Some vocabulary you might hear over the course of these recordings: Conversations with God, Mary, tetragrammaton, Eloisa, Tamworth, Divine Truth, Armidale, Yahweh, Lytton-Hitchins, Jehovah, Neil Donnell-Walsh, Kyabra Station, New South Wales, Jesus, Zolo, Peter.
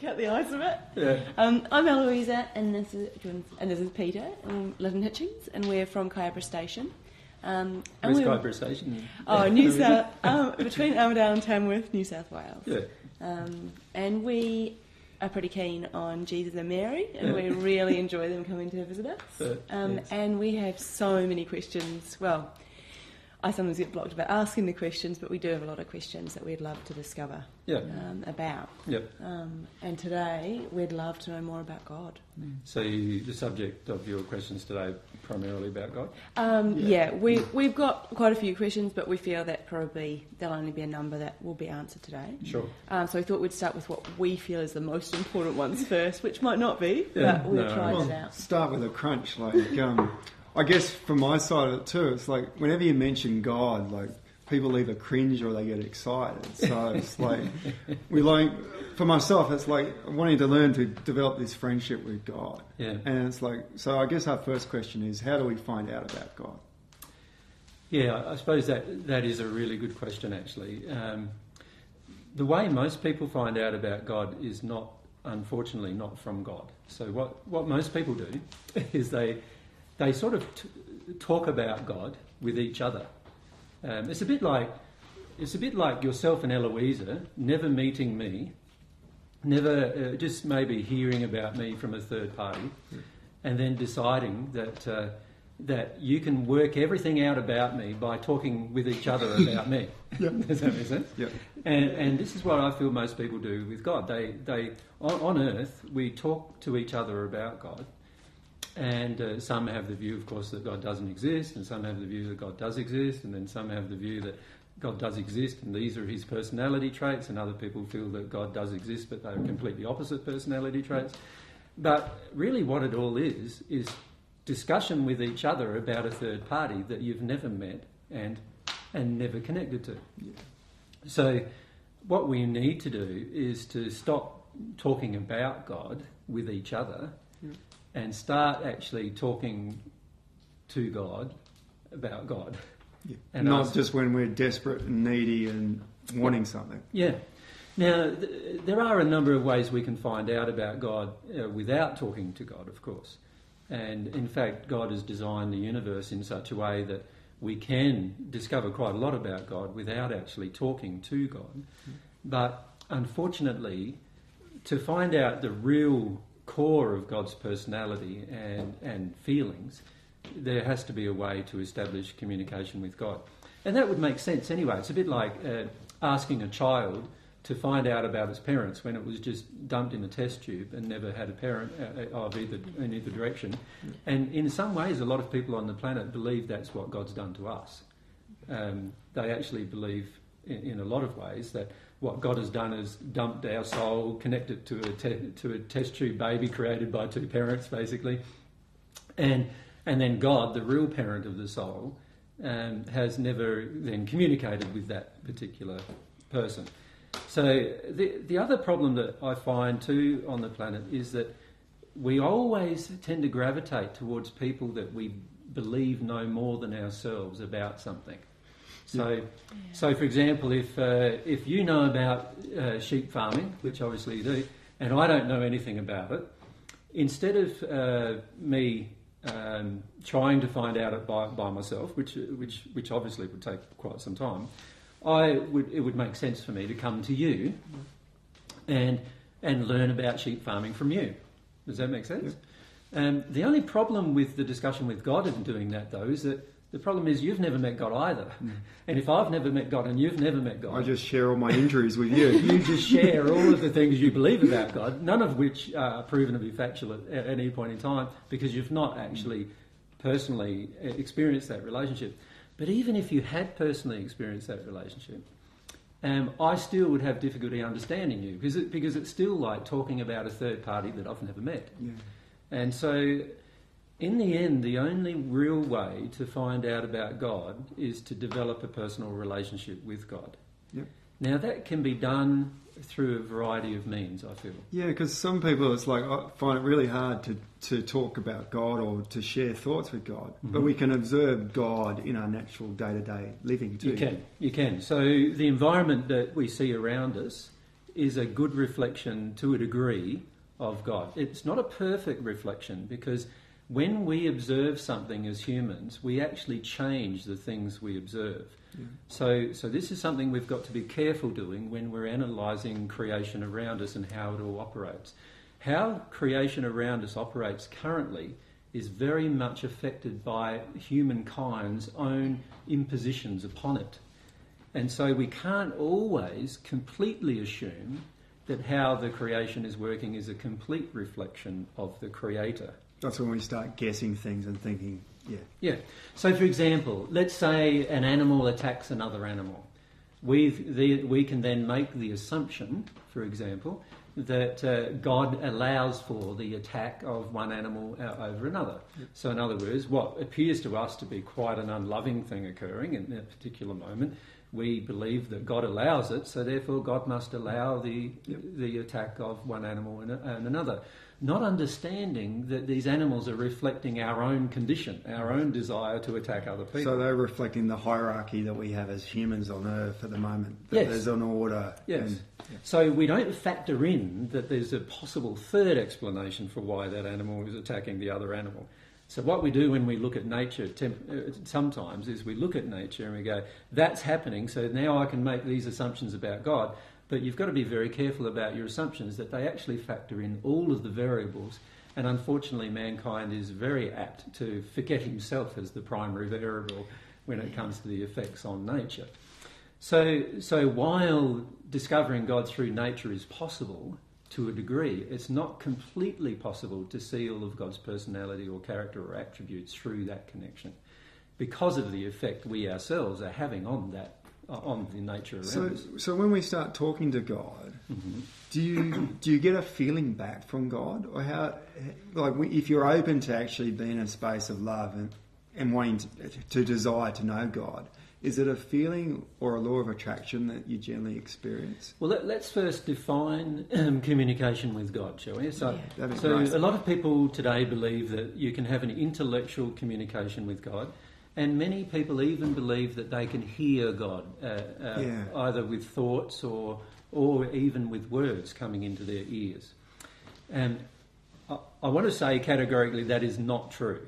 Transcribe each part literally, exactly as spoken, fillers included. cut the ice of it. Yeah. Um, I'm Eloisa, and this is and this is Peter, um, Lytton-Hitchins, and we're from Kyabra Station. Um, and Where's Kyabra Station? Oh, New South, um, between Armidale and Tamworth, New South Wales. Yeah. Um, and we are pretty keen on Jesus and Mary, and yeah. we really enjoy them coming to visit us. Yeah. Um, yes. And we have so many questions. Well, I sometimes get blocked about asking the questions, but we do have a lot of questions that we'd love to discover yeah. um, about. Yep. Um, and today, we'd love to know more about God. Mm. So you, the subject of your questions today primarily about God? Um, yeah. yeah, we yeah. we've got quite a few questions, but we feel that probably there'll only be a number that will be answered today. Sure. Um, so we thought we'd start with what we feel is the most important ones first, which might not be, yeah. but we'll no. try well, it out. Start with a crunch, like... Um, I guess from my side of it too, it's like whenever you mention God, like people either cringe or they get excited. So it's like we like for myself, it's like wanting to learn to develop this friendship with God. Yeah. And it's like so. I guess our first question is, how do we find out about God? Yeah, I suppose that that is a really good question. Actually, um, the way most people find out about God is not, unfortunately, not from God. So what what most people do is they They sort of t- talk about God with each other. Um, it's a bit like it's a bit like yourself and Eloisa never meeting me, never uh, just maybe hearing about me from a third party, and then deciding that uh, that you can work everything out about me by talking with each other about me. Yep. Does that make sense? Yep. And and this is what I feel most people do with God. They they on, on earth we talk to each other about God. And uh, some have the view, of course, that God doesn't exist, and some have the view that God does exist, and then some have the view that God does exist, and these are his personality traits, and other people feel that God does exist, but they're completely opposite personality traits. But really what it all is, is discussion with each other about a third party that you've never met and and never connected to. Yeah. So what we need to do is to stop talking about God with each other, yeah. and start actually talking to God about God. Yeah. And not ask, just when we're desperate and needy and wanting something. Yeah. Now, th- there are a number of ways we can find out about God uh, without talking to God, of course. And in fact, God has designed the universe in such a way that we can discover quite a lot about God without actually talking to God. Mm-hmm. But unfortunately, to find out the real core of God's personality and, and feelings, there has to be a way to establish communication with God. And that would make sense anyway. It's a bit like uh, asking a child to find out about its parents when it was just dumped in a test tube and never had a parent uh, of either, in either direction. And in some ways, a lot of people on the planet believe that's what God's done to us. Um, they actually believe in, in a lot of ways that what God has done is dumped our soul, connected to a te- to a test tube baby created by two parents, basically, and and then God, the real parent of the soul, um, has never then communicated with that particular person. So the the other problem that I find too on the planet is that we always tend to gravitate towards people that we believe know more than ourselves about something. So, yeah. so for example, if uh, if you know about uh, sheep farming, which obviously you do, and I don't know anything about it, instead of uh, me um, trying to find out it by, by myself, which which which obviously would take quite some time, I would it would make sense for me to come to you, and and learn about sheep farming from you. Does that make sense? Yeah. Um, the only problem with the discussion with God in doing that, though, is that the problem is you've never met God either. And if I've never met God and you've never met God... I just share all my injuries with you. You just share all of the things you believe about God, none of which are proven to be factual at, at any point in time because you've not actually personally experienced that relationship. But even if you had personally experienced that relationship, um, I still would have difficulty understanding you because it, because it's still like talking about a third party that I've never met. Yeah. And so... in the end, the only real way to find out about God is to develop a personal relationship with God. Yep. Now, that can be done through a variety of means, I feel. Yeah, because some people, it's like, I find it really hard to, to talk about God or to share thoughts with God. Mm-hmm. But we can observe God in our natural day-to-day living too. You can, you can. So the environment that we see around us is a good reflection to a degree of God. It's not a perfect reflection, because when we observe something as humans, we actually change the things we observe. Yeah. So, so this is something we've got to be careful doing when we're analysing creation around us and how it all operates. How creation around us operates currently is very much affected by humankind's own impositions upon it. And so we can't always completely assume that how the creation is working is a complete reflection of the Creator. That's when we start guessing things and thinking, yeah. Yeah. So, for example, let's say an animal attacks another animal. We've, the, we can then make the assumption, for example, that uh, God allows for the attack of one animal over another. Yep. So, in other words, what appears to us to be quite an unloving thing occurring in that particular moment, we believe that God allows it, so therefore God must allow the, yep. the attack of one animal and, and another. Not understanding that these animals are reflecting our own condition, our own desire to attack other people. So they're reflecting the hierarchy that we have as humans on Earth at the moment, that yes. there's an order. Yes. And, yeah. So we don't factor in that there's a possible third explanation for why that animal is attacking the other animal. So what we do when we look at nature sometimes is we look at nature and we go, that's happening, so now I can make these assumptions about God. But you've got to be very careful about your assumptions, that they actually factor in all of the variables. And unfortunately, mankind is very apt to forget himself as the primary variable when it comes to the effects on nature. So, so while discovering God through nature is possible to a degree, it's not completely possible to see all of God's personality or character or attributes through that connection, because of the effect we ourselves are having on that, on the nature around so, us. So when we start talking to God, mm-hmm. do you do you get a feeling back from God, or how, like, if you're open to actually being in a space of love and and wanting to, to desire to know God, is it a feeling or a law of attraction that you generally experience? Well, let, let's first define um, communication with God, shall we? So, yeah. so a lot of people today believe that you can have an intellectual communication with God. And many people even believe that they can hear God, uh, uh, yeah. either with thoughts or or even with words coming into their ears. And I, I want to say categorically that is not true.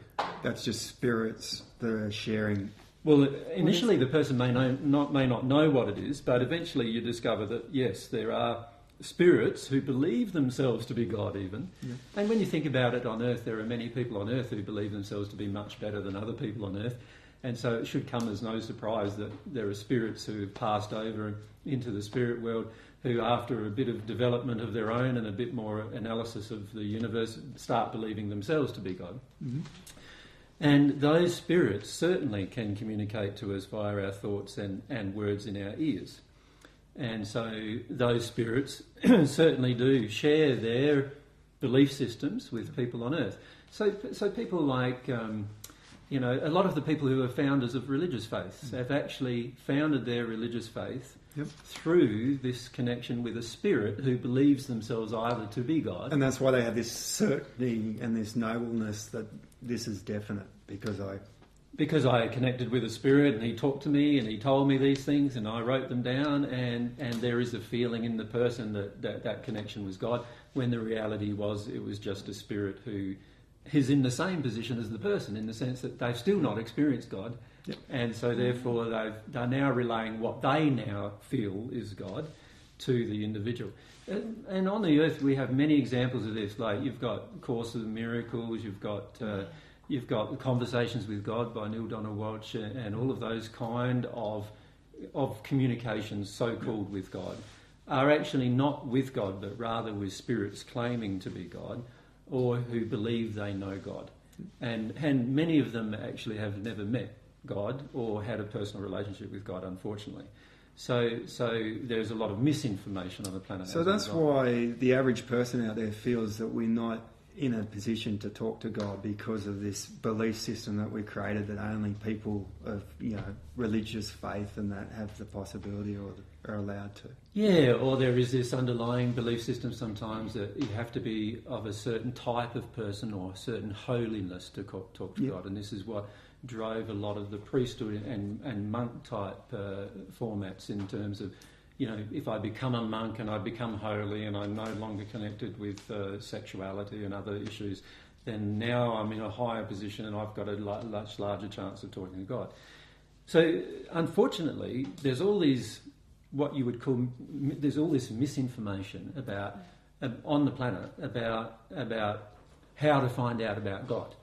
That's just spirits that are sharing. Well, initially the person may know, not may not know what it is, but eventually you discover that, yes, there are spirits who believe themselves to be God even. Yeah. And when you think about it, on Earth, there are many people on Earth who believe themselves to be much better than other people on Earth. And so it should come as no surprise that there are spirits who have passed over into the spirit world who, after a bit of development of their own and a bit more analysis of the universe, start believing themselves to be God. Mm-hmm. And those spirits certainly can communicate to us via our thoughts and, and words in our ears. And so those spirits certainly do share their belief systems with people on Earth. So so people like... Um, You know, a lot of the people who are founders of religious faiths have actually founded their religious faith yep. through this connection with a spirit who believes themselves either to be God. And that's why they have this certainty and this nobleness that this is definite, because I... Because I connected with a spirit and he talked to me and he told me these things and I wrote them down, and, and there is a feeling in the person that, that that connection was God, when the reality was it was just a spirit who... is in the same position as the person, in the sense that they've still not experienced God, yep. and so therefore they've, they're now relaying what they now feel is God to the individual. And, and on the Earth we have many examples of this, like you've got Course in Miracles, you've got uh, you've got Conversations with God by Neil Donnell-Walsh, and all of those kind of, of communications so-called with God are actually not with God, but rather with spirits claiming to be God, or who believe they know God. And, and many of them actually have never met God or had a personal relationship with God, unfortunately. So so there's a lot of misinformation on the planet. So that's why the average person out there feels that we're not in a position to talk to God, because of this belief system that we created that only people of, you know, religious faith and that have the possibility or are allowed to. Yeah, or there is this underlying belief system sometimes that you have to be of a certain type of person or a certain holiness to talk to yep. God, and this is what drove a lot of the priesthood and, and monk type uh, formats in terms of you know, if I become a monk and I become holy and I'm no longer connected with uh, sexuality and other issues, then now I'm in a higher position and I've got a l- much larger chance of talking to God. So, unfortunately, there's all these, what you would call, there's all this misinformation about um, on the planet about about how to find out about God.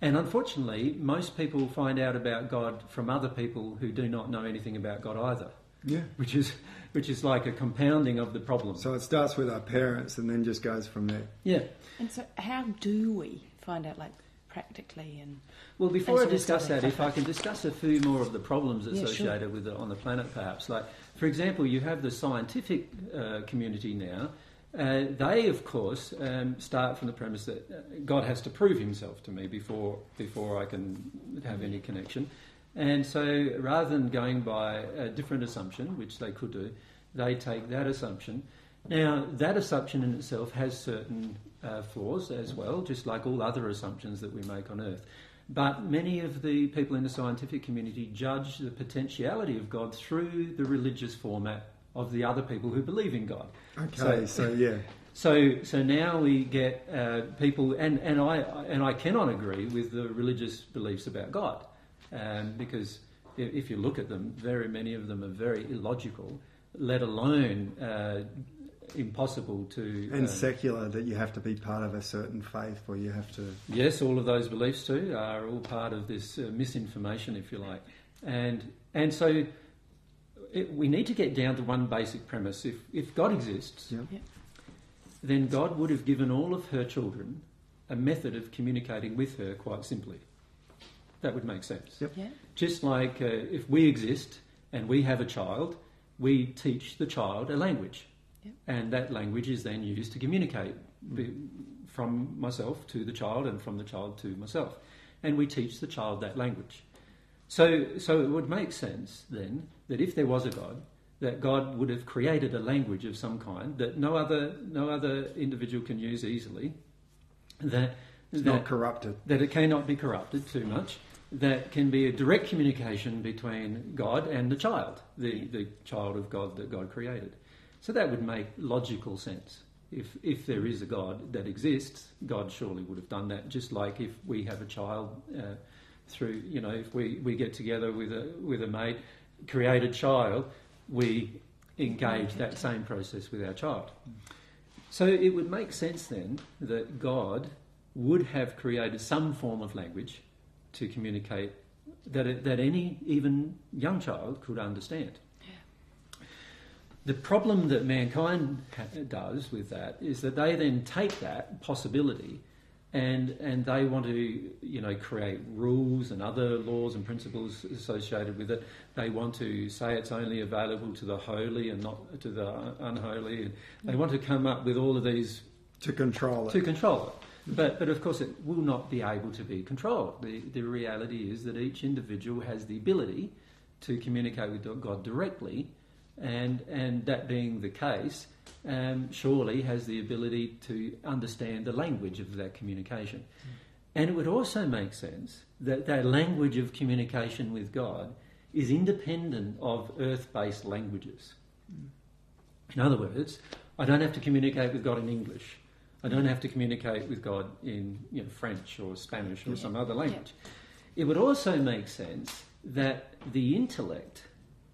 And unfortunately, most people find out about God from other people who do not know anything about God either. Yeah, which is which is like a compounding of the problem. So it starts with our parents and then just goes from there. Yeah. And so how do we find out, like, practically? And well, before I discuss that, if I can discuss a few more of the problems associated yeah, sure. with the, on the planet, perhaps. Like, for example, you have the scientific uh, community now. Uh, they, of course, um, start from the premise that God has to prove himself to me before before I can have any connection. And so rather than going by a different assumption, which they could do, they take that assumption. Now, that assumption in itself has certain uh, flaws as well, just like all other assumptions that we make on Earth. But many of the people in the scientific community judge the potentiality of God through the religious format of the other people who believe in God. Okay, so, so yeah. So so now we get uh, people, and, and, I, and I cannot agree with the religious beliefs about God. Um, because if you look at them, very many of them are very illogical, let alone uh, impossible to... And um, secular, that you have to be part of a certain faith or you have to... Yes, all of those beliefs too are all part of this uh, misinformation, if you like. And and so it, we need to get down to one basic premise. If, if God exists, yeah. Yeah. then God would have given all of her children a method of communicating with her quite simply. That would make sense. Yep. Yeah. Just like uh, if we exist and we have a child, we teach the child a language. Yep. And that language is then used to communicate be, from myself to the child and from the child to myself. And we teach the child that language. So, so it would make sense then that if there was a God, that God would have created a language of some kind that no other, no other individual can use easily, that, that, not corrupted. that it cannot be corrupted too much, that can be a direct communication between God and the child, the, the child of God that God created. So that would make logical sense. If if there is a God that exists, God surely would have done that, just like if we have a child uh, through, you know, if we, we get together with a, with a mate, create a child, we engage that same process with our child. So it would make sense then that God would have created some form of language to communicate that it, that any even young child could understand. Yeah. The problem that mankind ha- does with that is that they then take that possibility and and they want to, you know, create rules and other laws and principles associated with it. They want to say it's only available to the holy and not to the unholy. And they want to come up with all of these... To control it. To control it. But but of course it will not be able to be controlled. The the reality is that each individual has the ability to communicate with God directly, and and that being the case, um, surely has the ability to understand the language of that communication. Mm. And it would also make sense that that language of communication with God is independent of earth-based languages. Mm. In other words, I don't have to communicate with God in English. I don't have to communicate with God in, you know, French or Spanish or yeah. some other language. Yeah. It would also make sense that the intellect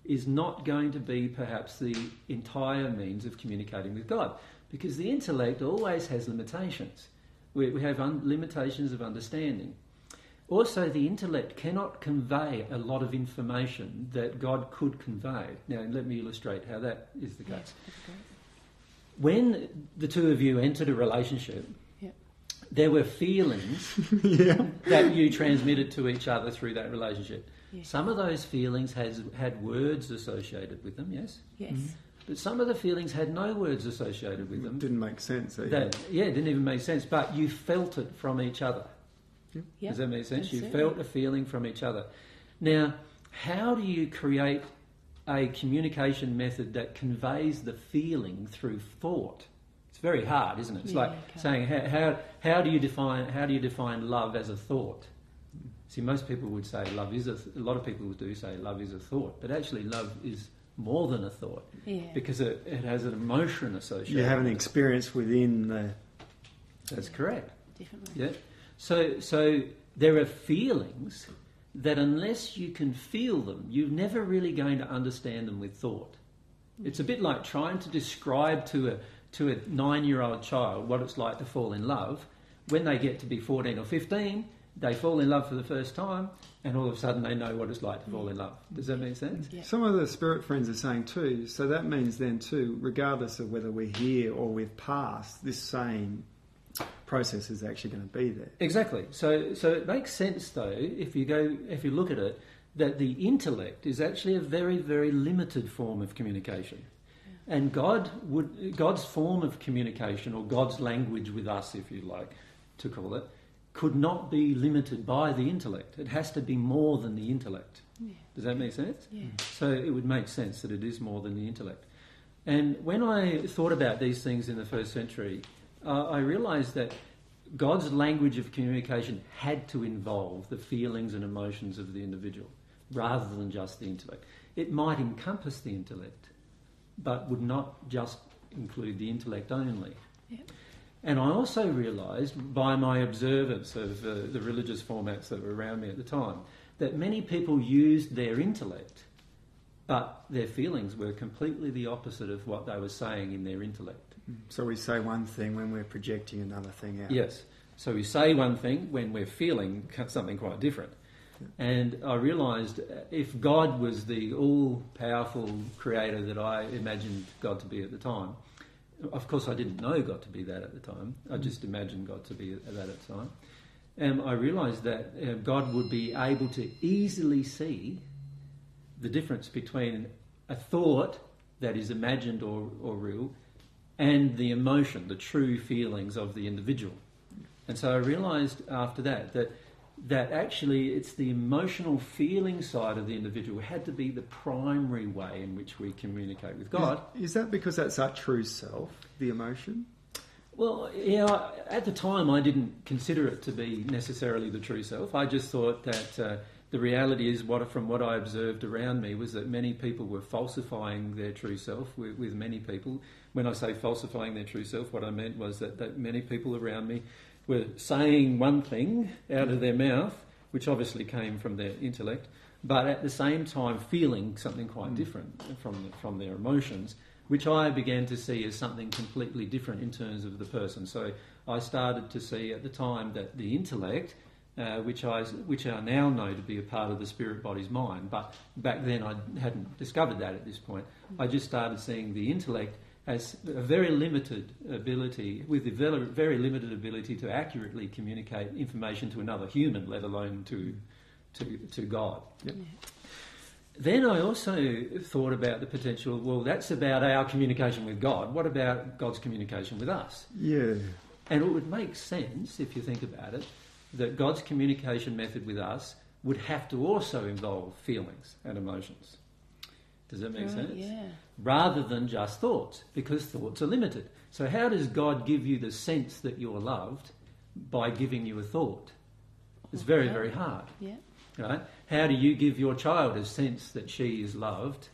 is not going to be perhaps the entire means of communicating with God, because the intellect always has limitations. We, we have un- limitations of understanding. Also, the intellect cannot convey a lot of information that God could convey. Now, let me illustrate how that is the case. Yeah, when the two of you entered a relationship, yep. there were feelings yeah. that you transmitted to each other through that relationship. Yeah. Some of those feelings has, had words associated with them, yes? Yes. Mm-hmm. But some of the feelings had no words associated with them. It didn't make sense. Either. That, yeah, it didn't even make sense, but you felt it from each other. Yep. Yep. Does that make sense? That's you it. felt a feeling from each other. Now, how do you create a communication method that conveys the feeling through thought? It's very hard, isn't it? It's yeah, like okay. saying how, how how do you define how do you define love as a thought? See, most people would say love is a th- a lot of people would do say love is a thought, but actually love is more than a thought, yeah. because it, it has an emotion associated. You have an experience within the... That's yeah. correct. Definitely. Yeah. So, so there are feelings that unless you can feel them, you're never really going to understand them with thought. Mm-hmm. It's a bit like trying to describe to a to a nine-year-old child what it's like to fall in love. When they get to be fourteen or fifteen, they fall in love for the first time, and all of a sudden they know what it's like to fall in love. Does that make sense? Yeah. Some of the spirit friends are saying too, so that means then too, regardless of whether we're here or we've passed, this same process is actually going to be there. Exactly. So so it makes sense though, if you go if you look at it, that the intellect is actually a very, very limited form of communication. Yeah. And God would God's form of communication, or God's language with us, if you like to call it, could not be limited by the intellect. It has to be more than the intellect. Yeah. Does that make sense? Yeah. So it would make sense that it is more than the intellect. And when I thought about these things in the first century, uh, I realised that God's language of communication had to involve the feelings and emotions of the individual, rather than just the intellect. It might encompass the intellect, but would not just include the intellect only. Yeah. And I also realised, by my observance of uh, the religious formats that were around me at the time, that many people used their intellect, but their feelings were completely the opposite of what they were saying in their intellect. So we say one thing when we're projecting another thing out. Yes. So we say one thing when we're feeling something quite different. And I realised if God was the all-powerful creator that I imagined God to be at the time, of course, I didn't know God to be that at the time. I just imagined God to be that at the time. And I realised that uh, God would be able to easily see the difference between a thought that is imagined or, or real and the emotion, the true feelings of the individual. And so I realised after that that that actually it's the emotional feeling side of the individual had to be the primary way in which we communicate with God. Is, is that because that's our true self, the emotion? Well, yeah, at the time I didn't consider it to be necessarily the true self. I just thought that uh, the reality is what from what I observed around me was that many people were falsifying their true self with, with many people. When I say falsifying their true self, what I meant was that, that many people around me were saying one thing out of their mouth, which obviously came from their intellect, but at the same time feeling something quite mm. different from from their emotions, which I began to see as something completely different in terms of the person. So I started to see at the time that the intellect, uh, which I which I now know to be a part of the spirit body's mind, but back then I hadn't discovered that at this point. Mm. I just started seeing the intellect as a very limited ability, with a very limited ability to accurately communicate information to another human, let alone to to, to God. Yep. Yeah. Then I also thought about the potential, well, that's about our communication with God. What about God's communication with us? Yeah. And it would make sense, if you think about it, that God's communication method with us would have to also involve feelings and emotions. Does that make right, sense? Yeah. Rather than just thoughts, because thoughts are limited. So how does God give you the sense that you're loved by giving you a thought? It's okay. very, very hard. Yeah. Right? How do you give your child a sense that she is loved?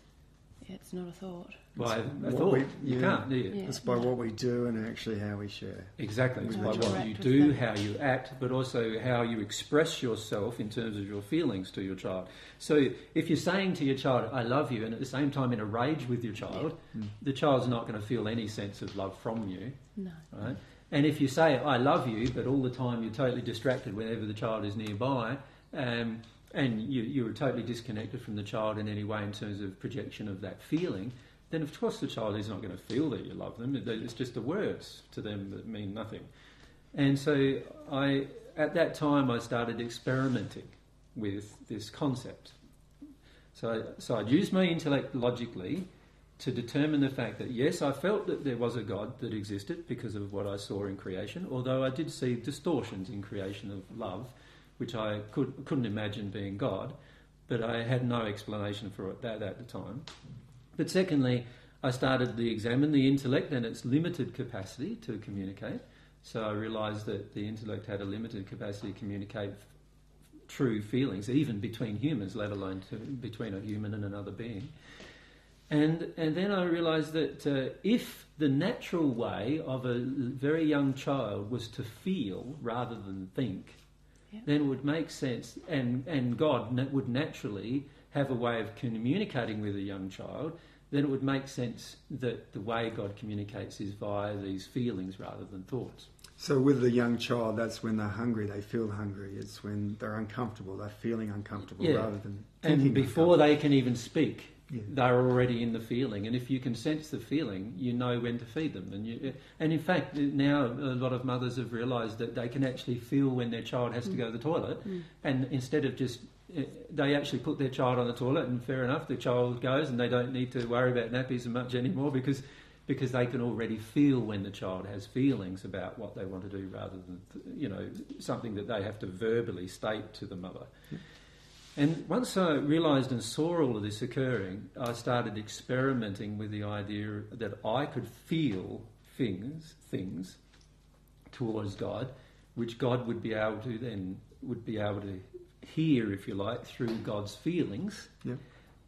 Yeah, it's not a thought. By a thought. We, you yeah. can't, do you? Yeah. It's by what we do and actually how we share. Exactly. It's by what you do, them. how you act, but also how you express yourself in terms of your feelings to your child. So if you're saying to your child, I love you, and at the same time in a rage with your child, yeah. mm. the child's not going to feel any sense of love from you. No. Right? And if you say, I love you, but all the time you're totally distracted whenever the child is nearby, um, and you, you're totally disconnected from the child in any way in terms of projection of that feeling, then of course the child is not going to feel that you love them. It's just the words to them that mean nothing. And so I, at that time I started experimenting with this concept. So, so I'd used my intellect logically to determine the fact that yes, I felt that there was a God that existed because of what I saw in creation, although I did see distortions in creation of love, which I could, couldn't imagine being God, but I had no explanation for it that at the time. But secondly, I started to examine the intellect and its limited capacity to communicate. So I realised that the intellect had a limited capacity to communicate f- true feelings, even between humans, let alone to, between a human and another being. And, and then I realized that uh, if the natural way of a very young child was to feel rather than think, yeah. then it would make sense, and, and God would naturally have a way of communicating with a young child, then it would make sense that the way God communicates is via these feelings rather than thoughts. So with the young child, that's when they're hungry, they feel hungry. It's when they're uncomfortable, they're feeling uncomfortable yeah. rather than thinking. And before they can even speak, yeah. they're already in the feeling. And if you can sense the feeling, you know when to feed them. And, you, and in fact, now a lot of mothers have realised that they can actually feel when their child has mm. to go to the toilet. Mm. And instead of just... they actually put their child on the toilet, and fair enough, the child goes and they don't need to worry about nappies much anymore because because they can already feel when the child has feelings about what they want to do rather than, you know, something that they have to verbally state to the mother. And once I realised and saw all of this occurring, I started experimenting with the idea that I could feel things, things towards God, which God would be able to then, would be able to hear, if you like, through God's feelings, yeah.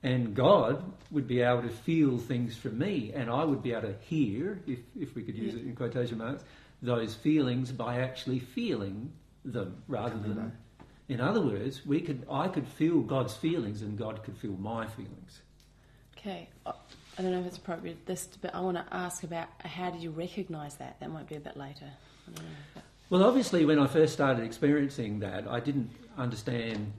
and God would be able to feel things from me, and I would be able to hear, if, if we could use yeah. it in quotation marks, those feelings by actually feeling them rather than know. In other words, we could I could feel God's feelings and God could feel my feelings. Okay, I don't know if it's appropriate this, but I want to ask about how did you recognise that? That might be a bit later. I don't know about... Well, obviously, when I first started experiencing that, I didn't understand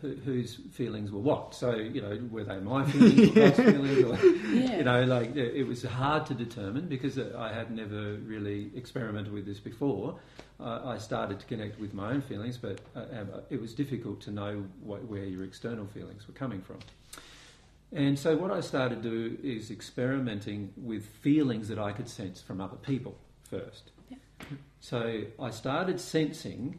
who, whose feelings were what. So, you know, were they my feelings or God's feelings? Or, yeah. You know, like, it was hard to determine because I had never really experimented with this before. Uh, I started to connect with my own feelings, but uh, it was difficult to know what, where your external feelings were coming from. And so what I started to do is experimenting with feelings that I could sense from other people first. Yeah. So I started sensing,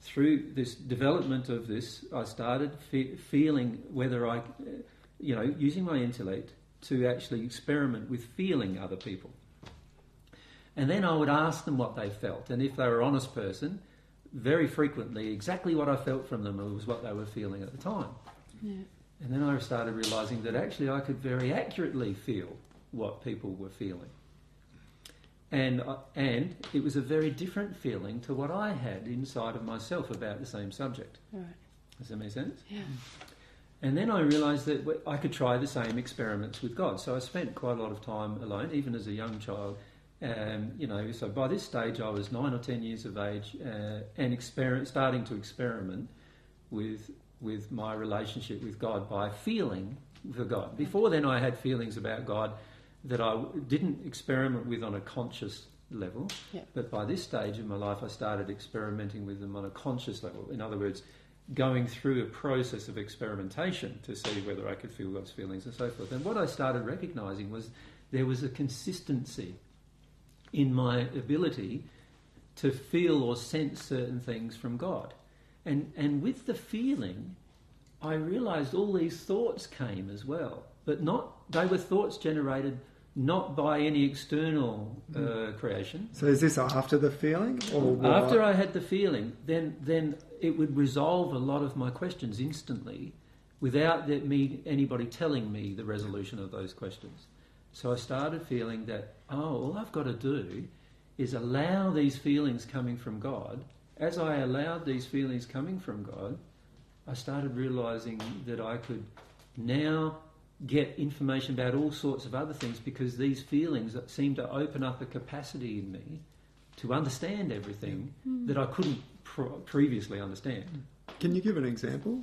through this development of this, I started fe feeling whether I, you know, using my intellect to actually experiment with feeling other people. And then I would ask them what they felt. And if they were an honest person, very frequently, exactly what I felt from them was what they were feeling at the time. Yeah. And then I started realising that actually I could very accurately feel what people were feeling. And, and it was a very different feeling to what I had inside of myself about the same subject. Right. Does that make sense? Yeah. And then I realised that I could try the same experiments with God. So I spent quite a lot of time alone, even as a young child. Um, you know, so by this stage I was nine or ten years of age uh, and exper- starting to experiment with, with my relationship with God by feeling for God. Before then I had feelings about God that I didn't experiment with on a conscious level, yeah. but by this stage in my life I started experimenting with them on a conscious level. In other words, going through a process of experimentation to see whether I could feel God's feelings and so forth. And what I started recognising was there was a consistency in my ability to feel or sense certain things from God. And, and with the feeling, I realised all these thoughts came as well, but not they were thoughts generated not by any external uh, creation. So is this after the feeling? Or after I had the feeling, then then it would resolve a lot of my questions instantly without that me anybody telling me the resolution of those questions. So I started feeling that, oh, all I've got to do is allow these feelings coming from God. As I allowed these feelings coming from God, I started realising that I could now get information about all sorts of other things because these feelings seem to open up a capacity in me to understand everything mm. that I couldn't pr previously understand. Can you give an example?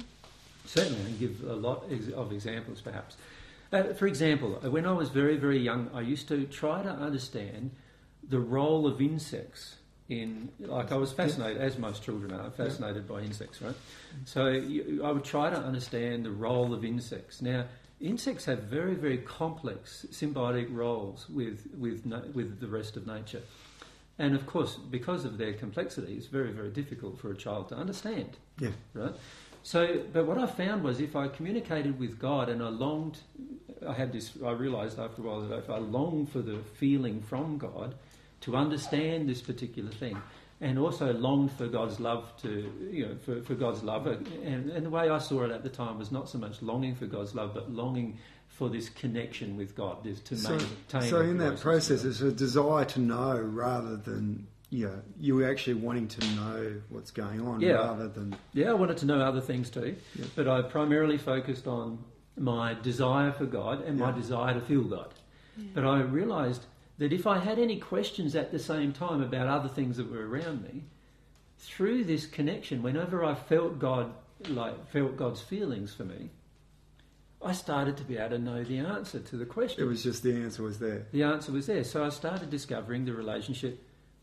Certainly, I can give a lot of examples perhaps. Uh, for example, when I was very, very young, I used to try to understand the role of insects in, like I was fascinated, as most children are, fascinated yeah. by insects, right? So you, I would try to understand the role of insects. Now, insects have very, very complex symbiotic roles with with no, with the rest of nature, and of course, because of their complexity, it's very, very difficult for a child to understand. Yeah. Right. So, but what I found was if I communicated with God and I longed, I had this. I realised after a while that if I longed for the feeling from God to understand this particular thing, and also longed for God's love to, you know, for, for God's love. And, and the way I saw it at the time was not so much longing for God's love, but longing for this connection with God, this to so, maintain. So in that process, it's a desire to know rather than, yeah, you were actually wanting to know what's going on, yeah, rather than... Yeah, I wanted to know other things too, yeah, but I primarily focused on my desire for God and yeah. my desire to feel God. Yeah. But I realised that if I had any questions at the same time about other things that were around me, through this connection, whenever I felt God, like felt God's feelings for me, I started to be able to know the answer to the question. It was just the answer was there. The answer was there. So I started discovering the relationship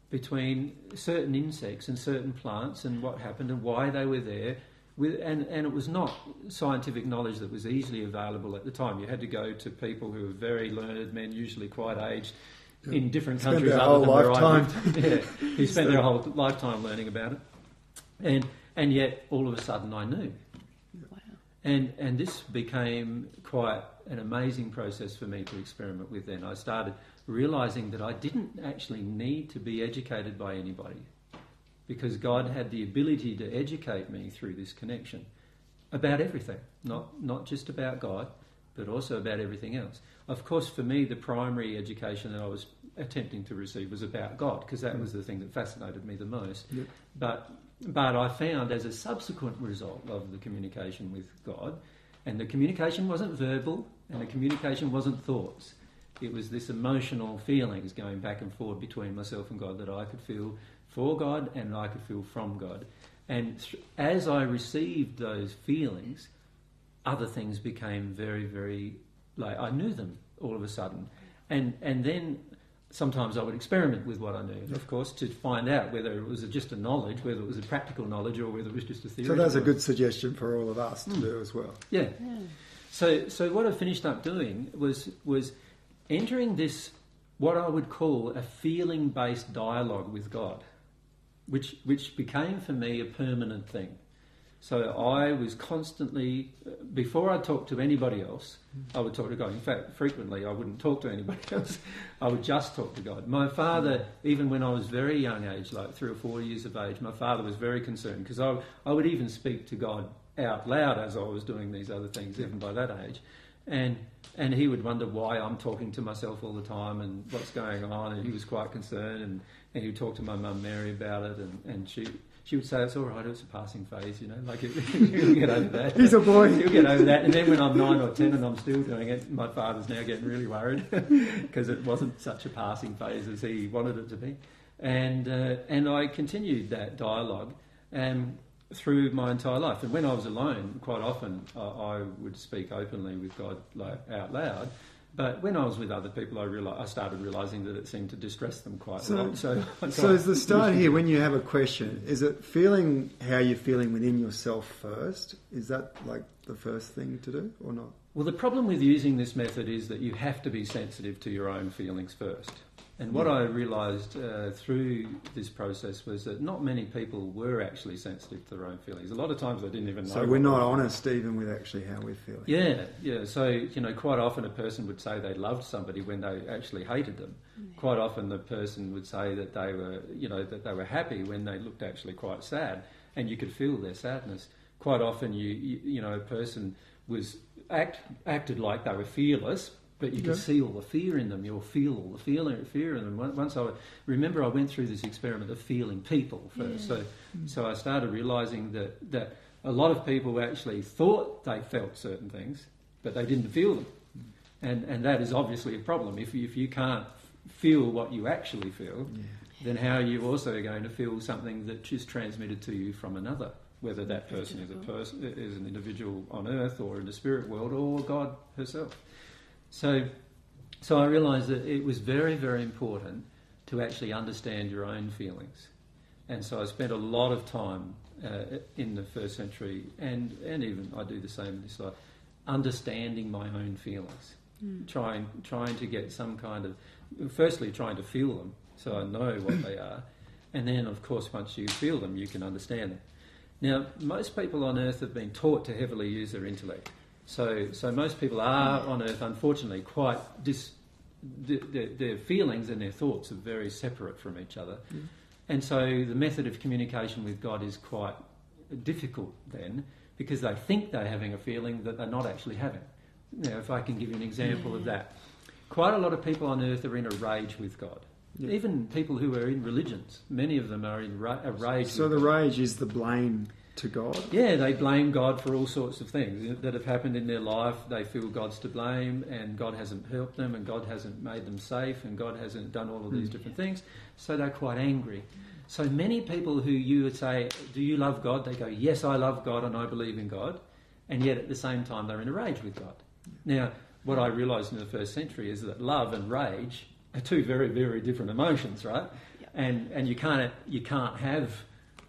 between certain insects and certain plants and what happened and why they were there. With, and, and it was not scientific knowledge that was easily available at the time. You had to go to people who were very learned men, usually quite aged, yeah. in different spent countries. Their other whole than lifetime. Where I lived. Yeah, who spent so. their whole lifetime learning about it. And and yet, all of a sudden, I knew. Wow. And, and this became quite an amazing process for me to experiment with then. I started realising that I didn't actually need to be educated by anybody, because God had the ability to educate me through this connection about everything, not not just about God, but also about everything else. Of course, for me, the primary education that I was attempting to receive was about God, because that was the thing that fascinated me the most. Yep. But but I found as a subsequent result of the communication with God, and the communication wasn't verbal, and the communication wasn't thoughts. It was this emotional feelings going back and forth between myself and God that I could feel for God and I could feel from God. And th- as I received those feelings, other things became very, very, like I knew them all of a sudden. And and then sometimes I would experiment with what I knew, of course, to find out whether it was just a knowledge, whether it was a practical knowledge, or whether it was just a theory. So that's a good suggestion for all of us to mm. do as well. Yeah. yeah. So so what I finished up doing was was entering this, what I would call a feeling-based dialogue with God, which which became for me a permanent thing. So I was constantly, before I talked to anybody else, I would talk to God. In fact, frequently I wouldn't talk to anybody else. I would just talk to God. My father, even when I was very young age, like three or four years of age, my father was very concerned, because I, I would even speak to God out loud as I was doing these other things, even by that age. And and he would wonder why I'm talking to myself all the time and what's going on, and he was quite concerned, and, and he would talk to my mum Mary about it, and, and she she would say, it's all right, it's a passing phase, you know, like it, he'll get over that. He's a boy. He'll get over that. And then when I'm nine or ten and I'm still doing it, my father's now getting really worried, because it wasn't such a passing phase as he wanted it to be. And uh, and I continued that dialogue Um, through my entire life. And when I was alone, quite often I, I would speak openly with God, like out loud. But when I was with other people, I realized I started realizing that it seemed to distress them quite so, a lot. So, so, so is the start here when you have a question? Is it feeling how you're feeling within yourself first? Is that like the first thing to do, or not? Well, the problem with using this method is that you have to be sensitive to your own feelings first. And what I realised uh, through this process was that not many people were actually sensitive to their own feelings. A lot of times they didn't even know. So we're not honest even with actually how we're feeling. Yeah, yeah. So, you know, quite often a person would say they loved somebody when they actually hated them. Yeah. Quite often the person would say that they were, you know, that they were happy when they looked actually quite sad, and you could feel their sadness. Quite often, you, you, you know, a person was act, acted like they were fearless, but you can yeah. see all the fear in them. You'll feel all the feeling, fear in them. Once I remember, I went through this experiment of feeling people first. Yeah. So, mm-hmm. so I started realising that that a lot of people actually thought they felt certain things, but they didn't feel them, mm-hmm. and and that is obviously a problem. If if you can't feel what you actually feel, yeah. then how are you also going to feel something that is transmitted to you from another? Whether that person is a person is an individual on earth or in the spirit world or God herself. So so I realised that it was very, very important to actually understand your own feelings. And so I spent a lot of time uh, in the first century, and, and even I do the same in this life, understanding my own feelings, mm. trying trying to get some kind of... Firstly, trying to feel them so I know what they are. And then, of course, once you feel them, you can understand them. Now, most people on earth have been taught to heavily use their intellect. So, so most people are on earth, unfortunately, quite dis, the, the, their feelings and their thoughts are very separate from each other. Mm. And so the method of communication with God is quite difficult then, because they think they're having a feeling that they're not actually having. Now, if I can give you an example of that. Quite a lot of people on earth are in a rage with God. Yeah. Even people who are in religions, many of them are in ra a rage. So the rage is the blame to God? Yeah, they blame God for all sorts of things that have happened in their life. They feel God's to blame, and God hasn't helped them, and God hasn't made them safe, and God hasn't done all of these mm. different things. So they're quite angry. So many people who you would say, do you love God? They go, yes, I love God and I believe in God. And yet at the same time, they're in a rage with God. Now, what I realised in the first century is that love and rage are two very, very different emotions, right? Yep. And and you can't you can't have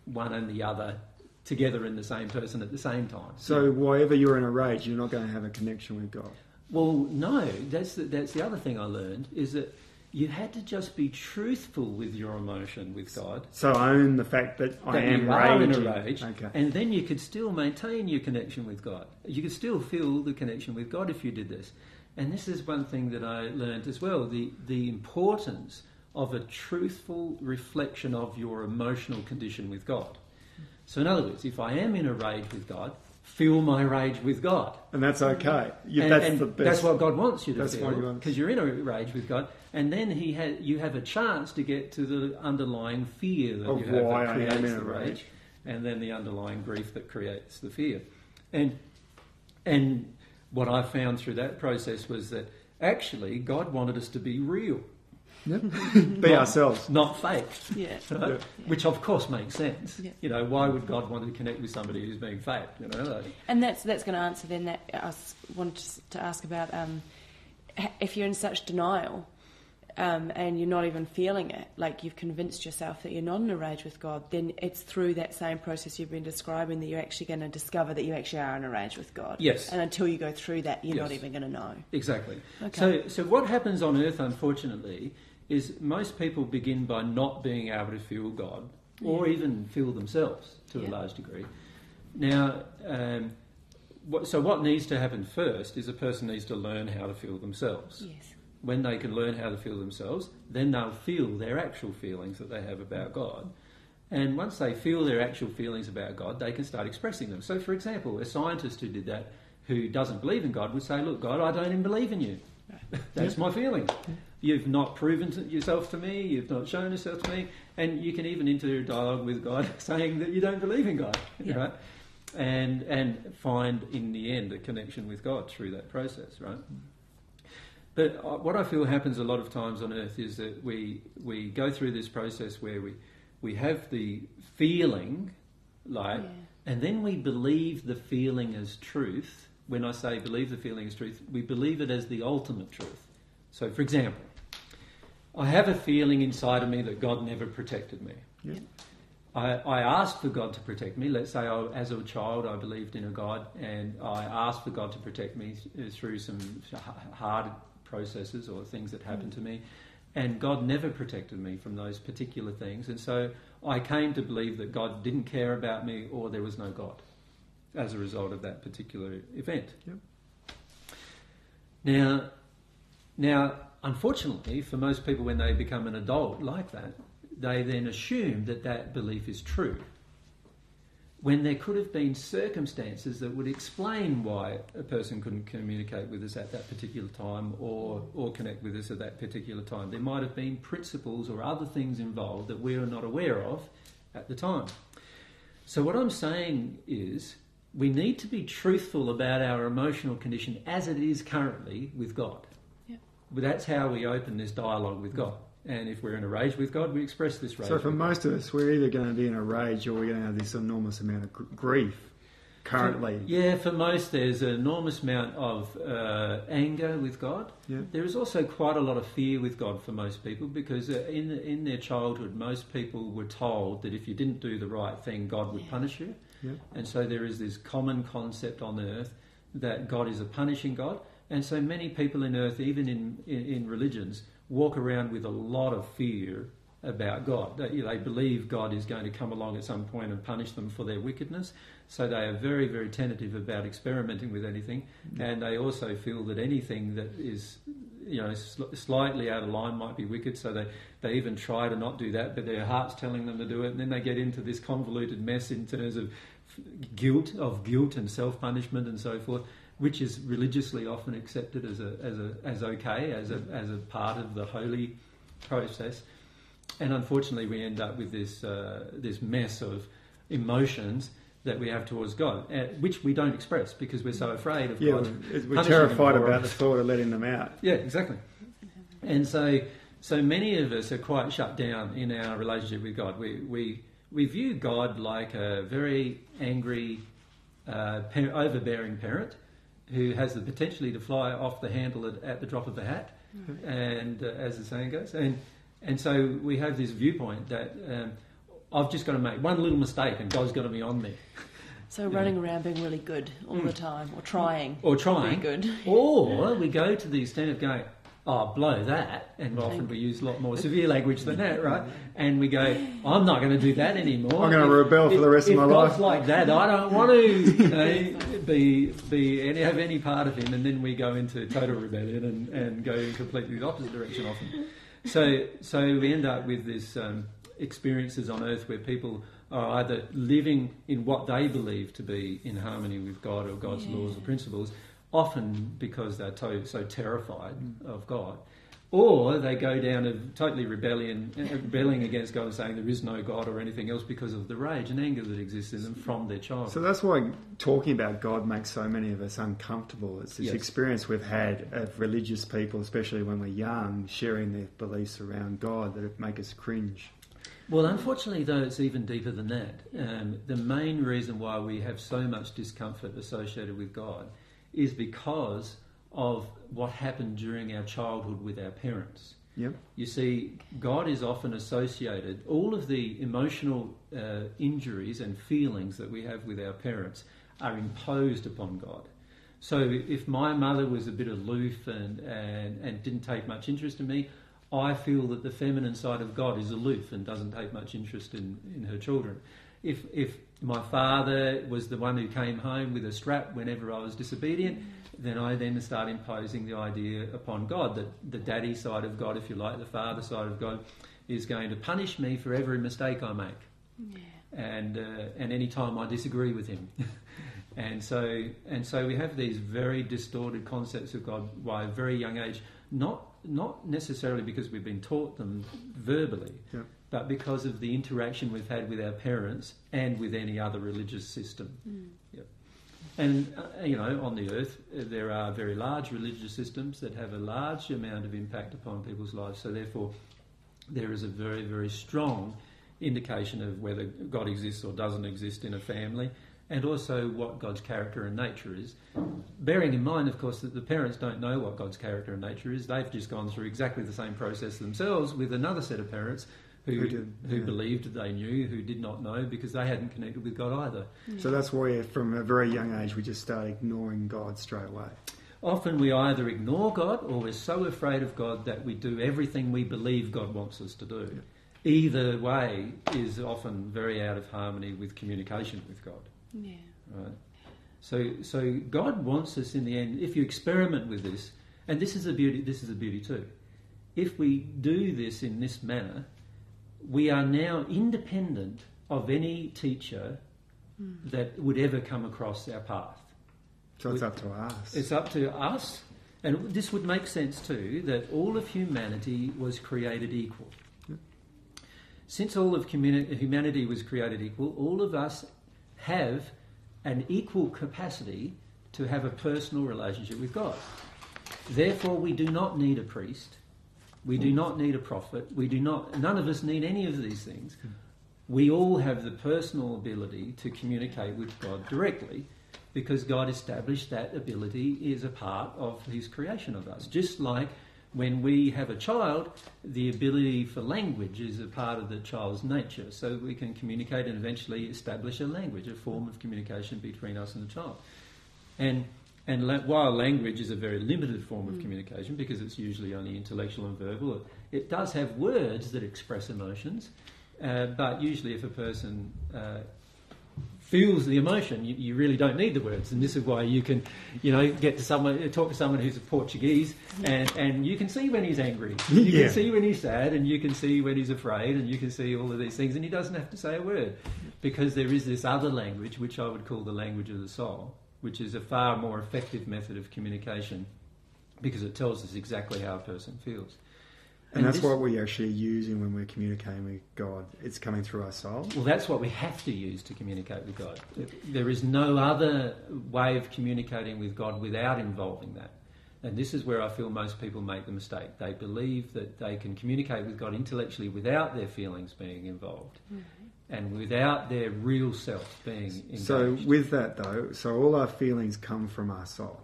one and the other together in the same person at the same time. So yeah. whenever you're in a rage, you're not going to have a connection with God. Well, no. That's the, that's the other thing I learned, is that you had to just be truthful with your emotion with God. So own the fact that, that I am you are in a rage, okay. and then you could still maintain your connection with God. You could still feel the connection with God if you did this. And this is one thing that I learned as well, the, the importance of a truthful reflection of your emotional condition with God. So in other words, if I am in a rage with God, feel my rage with God. And that's okay. You, and, that's, and the best. That's what God wants you to that's feel, because you're in a rage with God. And then he ha you have a chance to get to the underlying fear that of you have why that creates I am in the a rage, rage, and then the underlying grief that creates the fear. And, and what I found through that process was that actually God wanted us to be real. Yep. be not, ourselves, not fake. Yeah. Right? Yeah. Which of course makes sense. Yeah. You know, why would God want to connect with somebody who's being fake? You know. And that's that's going to answer then that I wanted to ask about um, if you're in such denial um, and you're not even feeling it, like you've convinced yourself that you're not in a rage with God, then it's through that same process you've been describing that you're actually going to discover that you actually are in a rage with God. Yes. And until you go through that, you're yes. not even going to know. Exactly. Okay. So so what happens on earth, unfortunately, is most people begin by not being able to feel God, or yeah. even feel themselves to yeah. a large degree. Now, um, what, so what needs to happen first is a person needs to learn how to feel themselves. Yes. When they can learn how to feel themselves, then they'll feel their actual feelings that they have about God. And once they feel their actual feelings about God, they can start expressing them. So, for example, a scientist who did that, who doesn't believe in God, would say, look, God, I don't even believe in you. That's my feeling. You've not proven yourself to me, you've not shown yourself to me, and you can even enter a dialogue with God saying that you don't believe in God, yeah. right? And, and find, in the end, a connection with God through that process, right? But what I feel happens a lot of times on earth is that we, we go through this process where we, we have the feeling, like, yeah. and then we believe the feeling as truth. When I say believe the feeling is truth, we believe it as the ultimate truth. So, for example, I have a feeling inside of me that God never protected me. Yeah. I, I asked for God to protect me. Let's say I, as a child I believed in a God, and I asked for God to protect me through some hard processes or things that happened mm. to me, and God never protected me from those particular things. And so I came to believe that God didn't care about me, or there was no God, as a result of that particular event. Yep. Now, now, unfortunately, for most people when they become an adult like that, they then assume that that belief is true, when there could have been circumstances that would explain why a person couldn't communicate with us at that particular time, or, or connect with us at that particular time. There might have been principles or other things involved that we are not aware of at the time. So what I'm saying is, we need to be truthful about our emotional condition as it is currently with God. Yep. But that's how we open this dialogue with God. And if we're in a rage with God, we express this rage. So for most of us, we're either going to be in a rage or we're going to have this enormous amount of gr grief currently. So, yeah, for most there's an enormous amount of uh, anger with God. Yep. There is also quite a lot of fear with God for most people, because uh, in, in their childhood, most people were told that if you didn't do the right thing, God would yeah. punish you. Yep. And so there is this common concept on earth that God is a punishing God. And so many people in earth, even in, in, in religions, walk around with a lot of fear about God. They, you know, they believe God is going to come along at some point and punish them for their wickedness. So they are very, very tentative about experimenting with anything. Yep. And they also feel that anything that is you know, sl- slightly out of line might be wicked, so they, they even try to not do that, but their heart's telling them to do it, and then they get into this convoluted mess in terms of guilt, of guilt and self-punishment and so forth, which is religiously often accepted as a as a as okay, as a as a part of the holy process. And unfortunately, we end up with this uh, this mess of emotions that we have towards God, uh, which we don't express because we're so afraid of yeah, God. We're, we're terrified about the thought of letting them out. Yeah, exactly. And so, so many of us are quite shut down in our relationship with God. We we we view God like a very angry, uh, par- overbearing parent who has the potential to fly off the handle at, at the drop of a hat, mm-hmm. and uh, as the saying goes, and and so we have this viewpoint that um, I've just got to make one little mistake and God's got to be on me. So running know. around being really good all mm. the time, or trying, or trying, to be good, or we go to the extent of going, oh, blow that, and often we use a lot more severe language than that, right? And we go, I'm not going to do that anymore. I'm going to rebel for the rest of my life. If God's like that, I don't want to you know, be be any, have any part of him, and then we go into total rebellion and, and go in completely the opposite direction often. So so we end up with this um, experiences on earth where people are either living in what they believe to be in harmony with God or God's yeah. laws or principles, often because they're to- so terrified mm. of God, or they go down a totally rebellion, rebelling against God and saying there is no God or anything else because of the rage and anger that exists in them from their childhood. So that's why talking about God makes so many of us uncomfortable. It's this yes. experience we've had of religious people, especially when we're young, sharing their beliefs around God that make us cringe. Well, unfortunately, though, it's even deeper than that. Um, the main reason why we have so much discomfort associated with God is because of what happened during our childhood with our parents. Yep. You see, God is often associated, all of the emotional uh, injuries and feelings that we have with our parents are imposed upon God. So if my mother was a bit aloof and, and, and didn't take much interest in me, I feel that the feminine side of God is aloof and doesn't take much interest in, in her children. If if my father was the one who came home with a strap whenever I was disobedient, then I then start imposing the idea upon God that the daddy side of God, if you like, the father side of God, is going to punish me for every mistake I make, yeah. and uh, and any time I disagree with him. and so and so we have these very distorted concepts of God by a very young age, not not necessarily because we've been taught them verbally. Yeah. But because of the interaction we've had with our parents and with any other religious system. Mm. Yep. And, uh, you know, on the earth, uh, there are very large religious systems that have a large amount of impact upon people's lives. So therefore, there is a very, very strong indication of whether God exists or doesn't exist in a family, and also what God's character and nature is. Bearing in mind, of course, that the parents don't know what God's character and nature is. They've just gone through exactly the same process themselves with another set of parents who, did, who yeah. believed they knew, who did not know, because they hadn't connected with God either. Mm. So that's why from a very young age we just start ignoring God straight away. Often we either ignore God or we're so afraid of God that we do everything we believe God wants us to do. Yeah. Either way is often very out of harmony with communication with God. Yeah. Right? So, so God wants us in the end, if you experiment with this, and this is a beauty, this is a beauty too, if we do this in this manner, we are now independent of any teacher mm. that would ever come across our path. So it's we, up to us. It's up to us. And this would make sense too, that all of humanity was created equal. Yeah. Since all of communi- humanity was created equal, all of us have an equal capacity to have a personal relationship with God. Therefore, we do not need a priest. We do not need a prophet. We do not, none of us need any of these things. We all have the personal ability to communicate with God directly because God established that ability is a part of his creation of us. Just like when we have a child, the ability for language is a part of the child's nature. So we can communicate and eventually establish a language, a form of communication between us and the child. And And la- while language is a very limited form of mm. communication because it's usually only intellectual and verbal, it, it does have words that express emotions. Uh, but usually if a person uh, feels the emotion. You, you really don't need the words, and this is why you can, you know, get to someone, talk to someone who's a Portuguese, and, and you can see when he's angry, you yeah. can see when he's sad, and you can see when he's afraid, and you can see all of these things, and he doesn't have to say a word, because there is this other language, which I would call the language of the soul, which is a far more effective method of communication, because it tells us exactly how a person feels. And, and that's this, what we're actually using when we're communicating with God. It's coming through our soul. Well, that's what we have to use to communicate with God. There is no other way of communicating with God without involving that. And this is where I feel most people make the mistake. They believe that they can communicate with God intellectually without their feelings being involved, mm-hmm. and without their real self being engaged. So with that, though, so all our feelings come from our soul.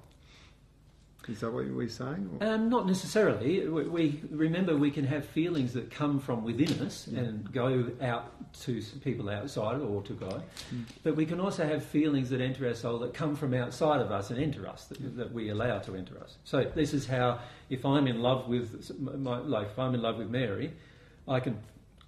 Is that what we're saying? Um, not necessarily. We, we remember we can have feelings that come from within us yeah. and go out to people outside or to God, mm. but we can also have feelings that enter our soul that come from outside of us and enter us, that, yeah. that we allow to enter us. So this is how, if I'm in love with my, like if I'm in love with Mary, I can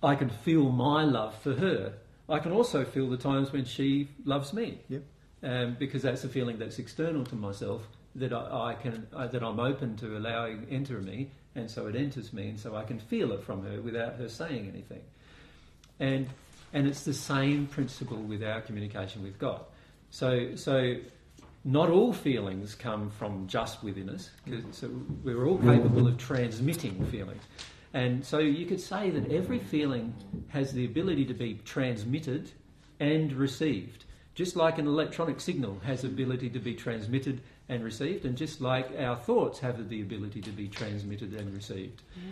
I can feel my love for her. I can also feel the times when she loves me, yeah. um, because that's a feeling that's external to myself. That I, I can, uh, that I'm open to allowing enter me, and so it enters me, and so I can feel it from her without her saying anything. And and it's the same principle with our communication with God. So so, not all feelings come from just within us, because so we're all capable of transmitting feelings. And so you could say that every feeling has the ability to be transmitted and received, just like an electronic signal has the ability to be transmitted and received, and just like our thoughts have the ability to be transmitted and received. Yeah.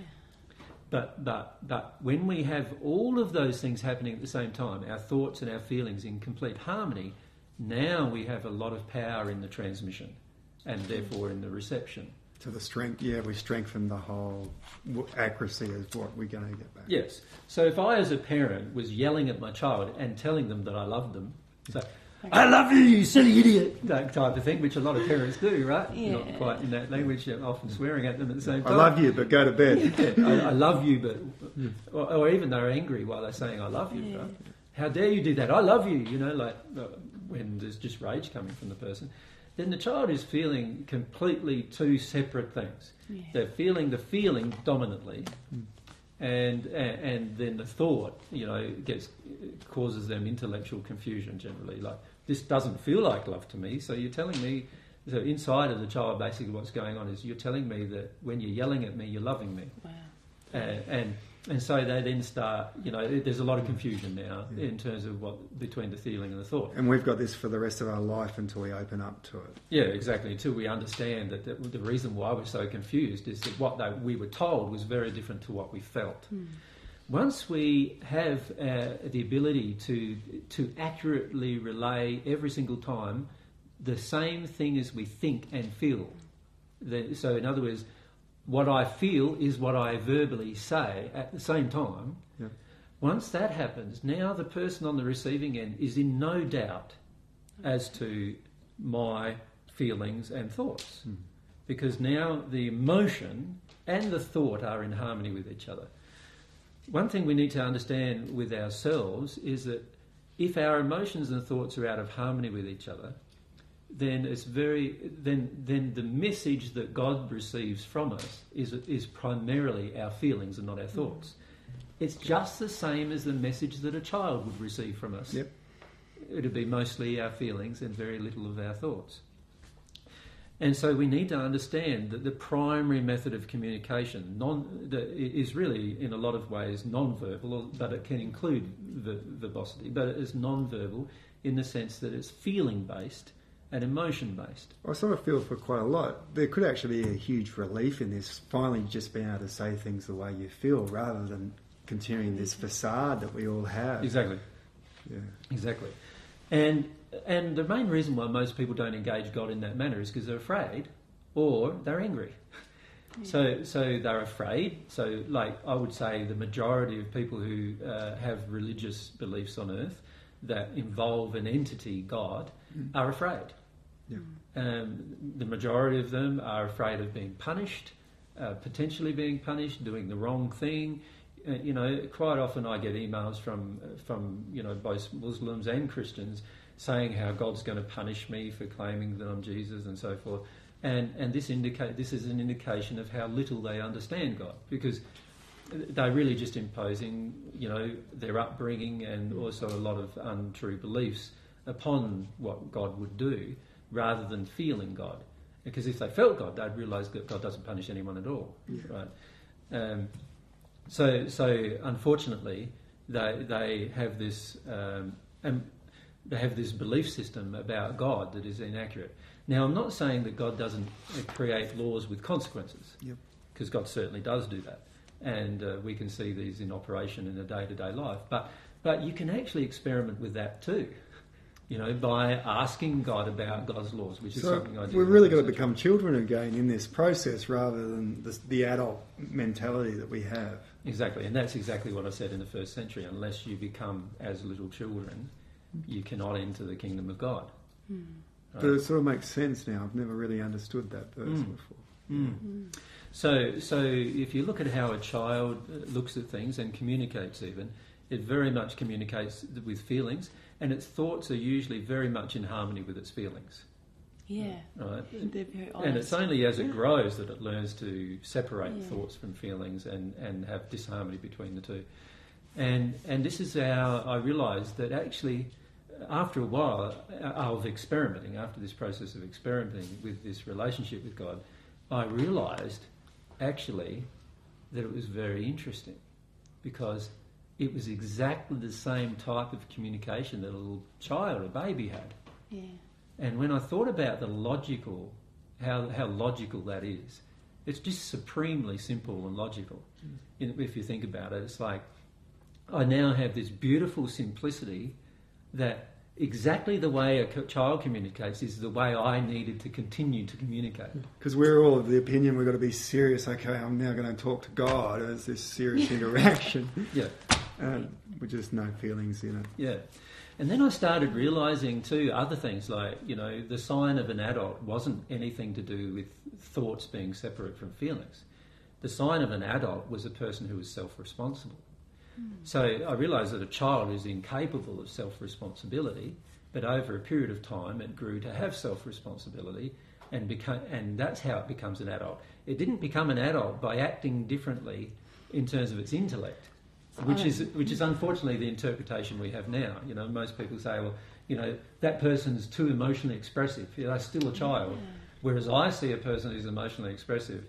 But but but when we have all of those things happening at the same time, our thoughts and our feelings in complete harmony, now we have a lot of power in the transmission, and therefore in the reception. So the strength, yeah, we strengthen the whole accuracy is what we're going to get back. Yes. So if I, as a parent, was yelling at my child and telling them that I loved them, so. I love you, you silly idiot, that type of thing, which a lot of parents do, right? Yeah. Not quite in that language, often swearing at them at the same time. I love you, but go to bed. Yeah, I, I love you, but... Or, or even they're angry while they're saying, I love you, yeah. right? How dare you do that? I love you, you know, like when there's just rage coming from the person. Then the child is feeling completely two separate things. Yeah. They're feeling the feeling dominantly, mm. and, and and then the thought, you know, gets causes them intellectual confusion generally, like... This doesn't feel like love to me. So you're telling me, so inside of the child, basically what's going on is you're telling me that when you're yelling at me, you're loving me. Wow. Uh, and and so they then start, you know, there's a lot of confusion now yeah. in terms of what, between the feeling and the thought. And we've got this for the rest of our life until we open up to it. Yeah, exactly. Until we understand that the, the reason why we're so confused is that what they, we were told was very different to what we felt. Mm. Once we have uh, the ability to to accurately relay every single time the same thing as we think and feel, the, so in other words, what I feel is what I verbally say at the same time. Yeah. Once that happens, now the person on the receiving end is in no doubt as to my feelings and thoughts, mm. because now the emotion and the thought are in harmony with each other. One thing we need to understand with ourselves is that if our emotions and thoughts are out of harmony with each other, then it's very then then the message that God receives from us is is primarily our feelings and not our thoughts. It's just the same as the message that a child would receive from us. Yep. It'd be mostly our feelings and very little of our thoughts. And so we need to understand that the primary method of communication non, the, is really, in a lot of ways, non-verbal, but it can include ver- verbosity, but it is non-verbal in the sense that it's feeling-based and emotion-based. I sort of feel for quite a lot. There could actually be a huge relief in this, finally just being able to say things the way you feel rather than continuing this facade that we all have. Exactly. Yeah. Exactly. And... And the main reason why most people don't engage God in that manner is because they're afraid or they're angry. Yeah. So so they're afraid. So like I would say the majority of people who uh, have religious beliefs on earth that involve an entity, God, are afraid. Yeah. Um, the majority of them are afraid of being punished, uh, potentially being punished, doing the wrong thing. Uh, you know, quite often I get emails from, from you know, both Muslims and Christians saying how God's going to punish me for claiming that I'm Jesus and so forth. And, and this, indicate, this is an indication of how little they understand God, because they're really just imposing, you know, their upbringing and also a lot of untrue beliefs upon what God would do, rather than feeling God. Because if they felt God, they'd realise that God doesn't punish anyone at all, yeah. right? Um, so, so unfortunately, they they have this um, and they have this belief system about God that is inaccurate. Now, I'm not saying that God doesn't create laws with consequences, because yep. God certainly does do that, and uh, we can see these in operation in a day-to-day life. But but you can actually experiment with that too. You know, by asking God about God's laws, which is so something I do. We've really got to become children again in this process, rather than the, the adult mentality that we have. Exactly, and that's exactly what I said in the first century. Unless you become as little children, you cannot enter the kingdom of God. Mm. Right? But it sort of makes sense now. I've never really understood that verse mm. before. Mm. Mm. So, so if you look at how a child looks at things and communicates, even it very much communicates with feelings. And its thoughts are usually very much in harmony with its feelings. Yeah. Right? They're very honest. And it's only as it grows that it learns to separate yeah. thoughts from feelings and, and have disharmony between the two. And and this is how I realised that actually, after a while of experimenting, after this process of experimenting with this relationship with God, I realised actually that it was very interesting, because it was exactly the same type of communication that a little child, a baby, had. Yeah. And when I thought about the logical, how how logical that is, it's just supremely simple and logical. Mm. If you think about it, it's like I now have this beautiful simplicity that exactly the way a child communicates is the way I needed to continue to communicate. Because we're all of the opinion we've got to be serious. Okay, I'm now going to talk to God as this serious interaction. Yeah. Um, with just no feelings in it. Yeah. And then I started realising too other things, like, you know, the sign of an adult wasn't anything to do with thoughts being separate from feelings. The sign of an adult was a person who was self-responsible. Mm. So I realised that a child is incapable of self-responsibility, but over a period of time it grew to have self-responsibility, and become, and that's how it becomes an adult. It didn't become an adult by acting differently in terms of its intellect. Which is which is unfortunately the interpretation we have now. You know, most people say, well, you know, that person's too emotionally expressive. You know, they're still a child. Yeah. Whereas I see a person who's emotionally expressive.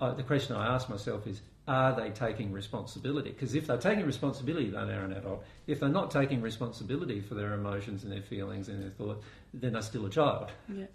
Uh, the question I ask myself is, are they taking responsibility? Because if they're taking responsibility, they're now an adult. If they're not taking responsibility for their emotions and their feelings and their thoughts, then they're still a child. Yeah.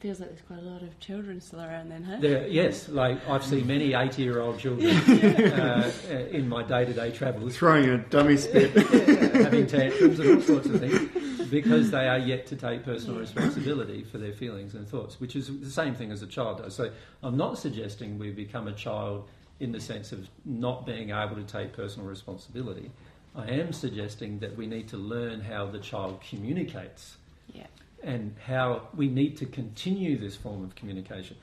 Feels like there's quite a lot of children still around then, huh? There, yes, like I've seen many eighty-year-old children yeah. uh, in my day-to-day travels. Throwing a dummy spit. yeah, yeah, having tantrums and all sorts of things, because they are yet to take personal yeah. responsibility for their feelings and thoughts, which is the same thing as a child does. So I'm not suggesting we become a child in the sense of not being able to take personal responsibility. I am suggesting that we need to learn how the child communicates. Yeah. And how we need to continue this form of communication.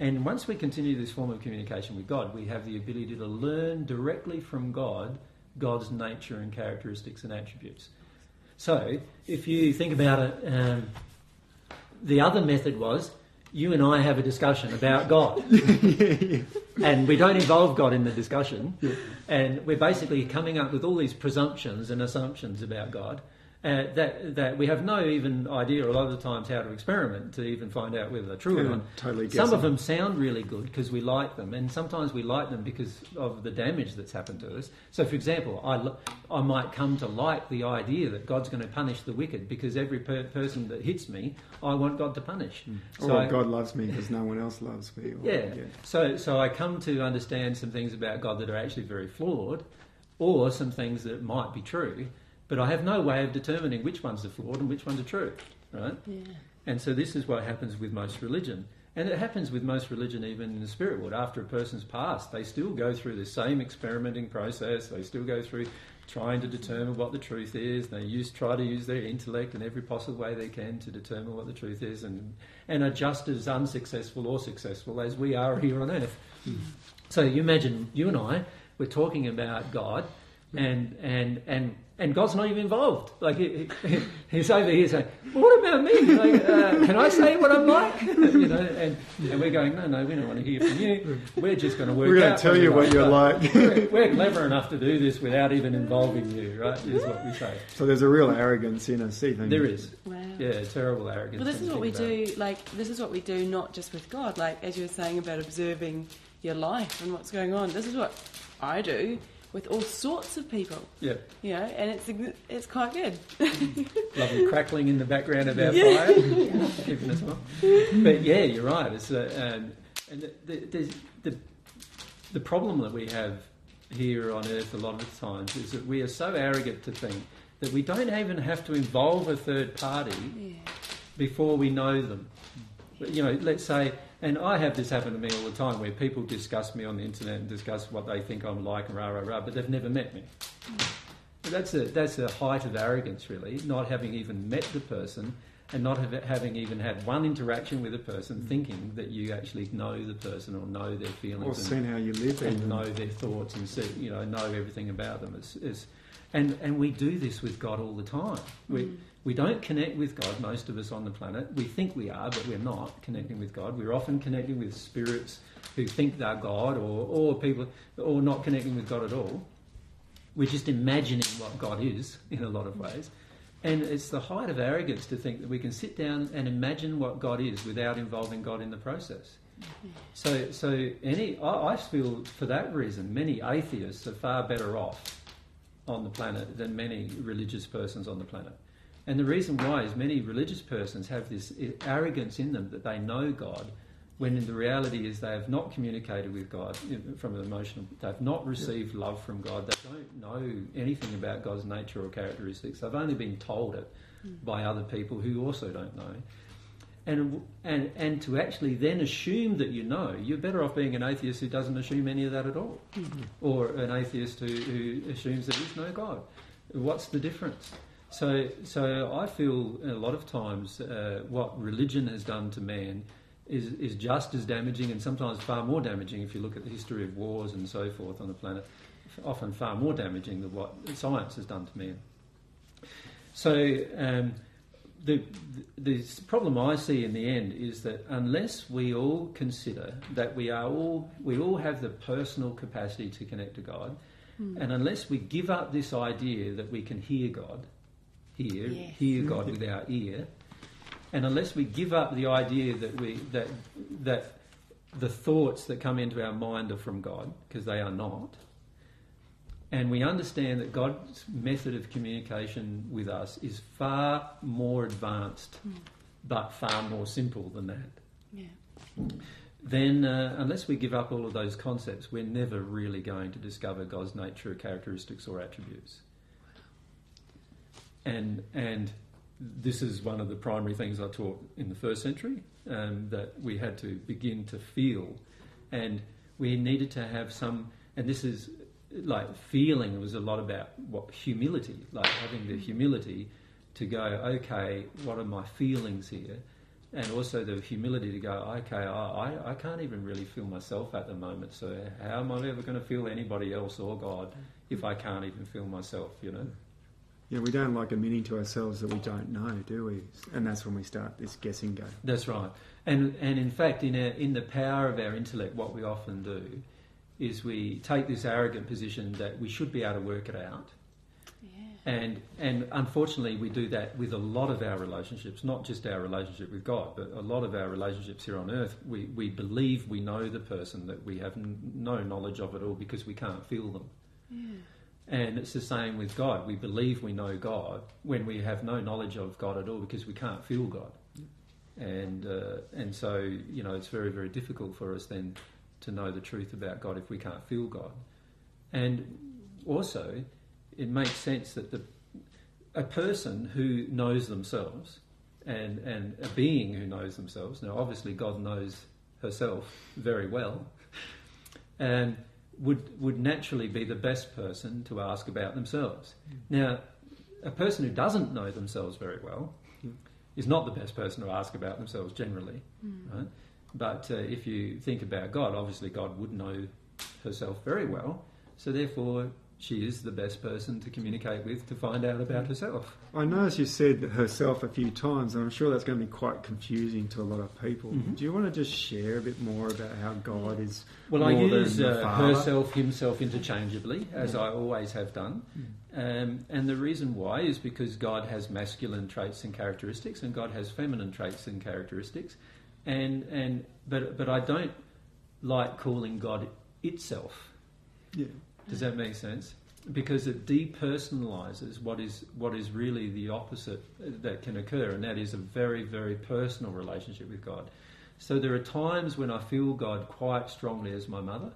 And once we continue this form of communication with God, we have the ability to learn directly from God, God's nature and characteristics and attributes. So, if you think about it, um, the other method was, you and I have a discussion about God. And we don't involve God in the discussion. Yeah. And we're basically coming up with all these presumptions and assumptions about God. Uh, that that we have no even idea a lot of the times how to experiment to even find out whether they're true and or not. Totally Some of them sound really good because we like them, and sometimes we like them because of the damage that's happened to us. So, for example, I, l- I might come to like the idea that God's going to punish the wicked, because every per- person that hits me, I want God to punish. Mm. So or I, God loves me because no one else loves me. Or, yeah. yeah. So, so I come to understand some things about God that are actually very flawed, or some things that might be true. But I have no way of determining which ones are flawed and which ones are true, right? Yeah. And so this is what happens with most religion. And it happens with most religion even in the spirit world. After a person's passed, they still go through the same experimenting process. They still go through trying to determine what the truth is. They use try to use their intellect in every possible way they can to determine what the truth is, and, and are just as unsuccessful or successful as we are here on earth. Mm. So you imagine you and I, we're talking about God. and and and and God's not even involved. Like he, he, he's over here saying, well, "What about me? Like, uh, can I say what I'm like?" You know, and, and we're going, "No, no, we don't want to hear from you. We're just going to work. We're going to tell you what you're like. We're, we're clever enough to do this without even involving you, right?" Is what we say. So there's a real arrogance in us, even. There is. Wow. Yeah, terrible arrogance. Well, this is what we do. Like this is what we do, not just with God. Like as you were saying about observing your life and what's going on. This is what I do with all sorts of people. Yeah. You know, and it's it's quite good. Lovely crackling in the background of our yeah. fire. Even as well. But yeah, you're right. It's a, um, and the the, the the the problem that we have here on earth a lot of times is that we are so arrogant to think that we don't even have to involve a third party yeah. before we know them. But, you know, let's say. And I have this happen to me all the time where people discuss me on the internet and discuss what they think I'm like and rah, rah, rah, but they've never met me. But that's a, that's a height of arrogance, really, not having even met the person and not have, having even had one interaction with a person, thinking that you actually know the person or know their feelings. Or seen how you live. And even. Know their thoughts and see, you know, know everything about them. It's, it's, and, and we do this with God all the time. We... Mm. We don't connect with God, most of us on the planet. We think we are, but we're not connecting with God. We're often connecting with spirits who think they're God, or, or people, or not connecting with God at all. We're just imagining what God is in a lot of ways. And it's the height of arrogance to think that we can sit down and imagine what God is without involving God in the process. So, so any, I, I feel for that reason, many atheists are far better off on the planet than many religious persons on the planet. And the reason why is many religious persons have this arrogance in them that they know God, when in the reality is they have not communicated with God from an emotional... They've not received love from God. They don't know anything about God's nature or characteristics. They've only been told it by other people who also don't know. And, and, and to actually then assume that you know, you're better off being an atheist who doesn't assume any of that at all. Mm-hmm. Or an atheist who, who assumes there is no God. What's the difference? So, so I feel a lot of times uh, what religion has done to man is, is just as damaging, and sometimes far more damaging if you look at the history of wars and so forth on the planet, often far more damaging than what science has done to man. So um, the, the problem I see in the end is that unless we all consider that we are all, we all have the personal capacity to connect to God, mm. and unless we give up this idea that we can hear God, Hear, yes. hear God with our ear, and unless we give up the idea that we that that the thoughts that come into our mind are from God, because they are not, and we understand that God's method of communication with us is far more advanced, mm. but far more simple than that. Yeah. Then, uh, unless we give up all of those concepts, we're never really going to discover God's nature, characteristics, or attributes. And and this is one of the primary things I taught in the first century, um, that we had to begin to feel. And we needed to have some... And this is, like, feeling was a lot about what humility, like having the humility to go, okay, what are my feelings here? And also the humility to go, okay, I, I can't even really feel myself at the moment, so how am I ever going to feel anybody else or God if I can't even feel myself, you know? Yeah, we don't like admitting to ourselves that we don't know, do we? And that's when we start this guessing game. That's right. And and in fact, in our, in the power of our intellect, what we often do is we take this arrogant position that we should be able to work it out. Yeah. And and unfortunately, we do that with a lot of our relationships, not just our relationship with God, but a lot of our relationships here on earth. We, we believe we know the person that we have n- no knowledge of at all because we can't feel them. Yeah. And it's the same with God. We believe we know God when we have no knowledge of God at all because we can't feel God. And uh, and so, you know, it's very, very difficult for us then to know the truth about God if we can't feel God. And also, it makes sense that the a person who knows themselves and, and a being who knows themselves, now obviously God knows herself very well, and would would naturally be the best person to ask about themselves. Mm. Now, a person who doesn't know themselves very well mm. is not the best person to ask about themselves generally. Mm. Right? But uh, if you think about God, obviously God would know herself very well, so therefore she is the best person to communicate with to find out about herself. I know she said herself a few times, and I'm sure that's going to be quite confusing to a lot of people. Mm-hmm. Do you want to just share a bit more about how God is well, more I use than the uh, herself, himself interchangeably, as yeah. I always have done. Mm. Um, and the reason why is because God has masculine traits and characteristics, and God has feminine traits and characteristics. And and but but I don't like calling God itself. Yeah. Does that make sense? Because it depersonalizes what is what is really the opposite that can occur, and that is a very, very personal relationship with God. So there are times when I feel God quite strongly as my mother.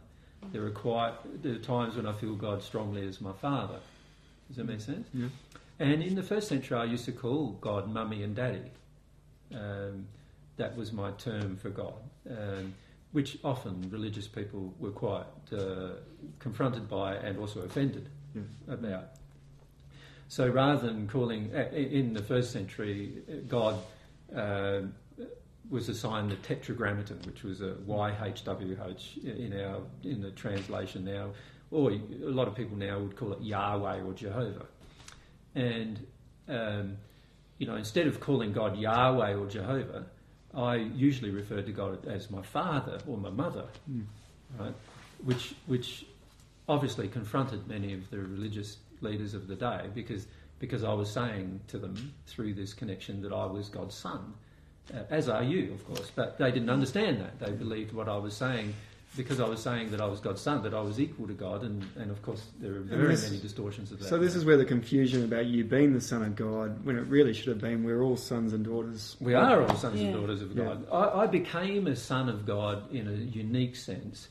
There are quite there are times when I feel God strongly as my father. Does that make sense? Yeah. And in the first century, I used to call God mummy and daddy. Um, that was my term for God. Um, which often religious people were quite uh, confronted by and also offended yes. about. So rather than calling, in the first century, God uh, was assigned the tetragrammaton, which was a Y H W H in, our, in the translation now, or a lot of people now would call it Yahweh or Jehovah. And, um, you know, instead of calling God Yahweh or Jehovah, I usually refer to God as my father or my mother, mm. right? Which which obviously confronted many of the religious leaders of the day, because because I was saying to them through this connection that I was God's son, uh, as are you, of course. But they didn't understand that. They believed what I was saying because I was saying that I was God's son, that I was equal to God, and, and of course there are very this, many distortions of that. So this is where the confusion about you being the son of God, when it really should have been we're all sons and daughters. We are all sons yeah. and daughters of yeah. God. I, I became a son of God in a unique sense,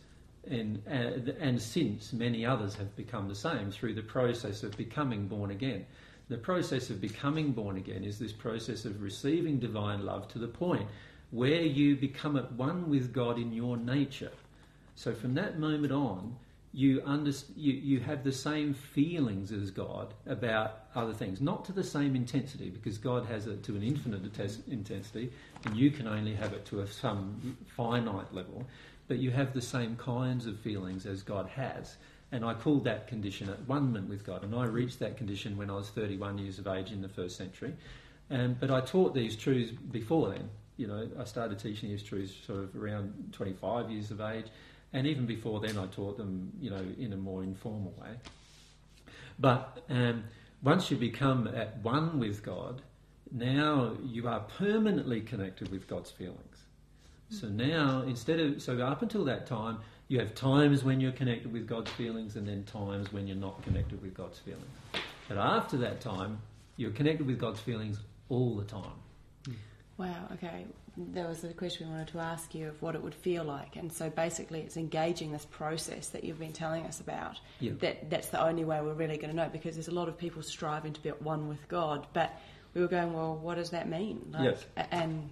and, and, and since many others have become the same through the process of becoming born again. The process of becoming born again is this process of receiving divine love to the point where you become at one with God in your nature. So from that moment on, you, under, you you have the same feelings as God about other things, not to the same intensity, because God has it to an infinite intensity, and you can only have it to a, some finite level, but you have the same kinds of feelings as God has. And I call that condition at one-ment with God, and I reached that condition when I was thirty-one years of age in the first century. Um, but I taught these truths before then. You know, I started teaching these truths sort of around twenty-five years of age. And even before then, I taught them, you know, in a more informal way. But um, once you become at one with God, now you are permanently connected with God's feelings. So now, instead of, so up until that time, you have times when you're connected with God's feelings and then times when you're not connected with God's feelings. But after that time, you're connected with God's feelings all the time. Wow, okay. There was a question we wanted to ask you of what it would feel like. And so basically it's engaging this process that you've been telling us about. Yeah. That That's the only way we're really going to know, because there's a lot of people striving to be at one with God. But we were going, well, what does that mean? Like, yes. And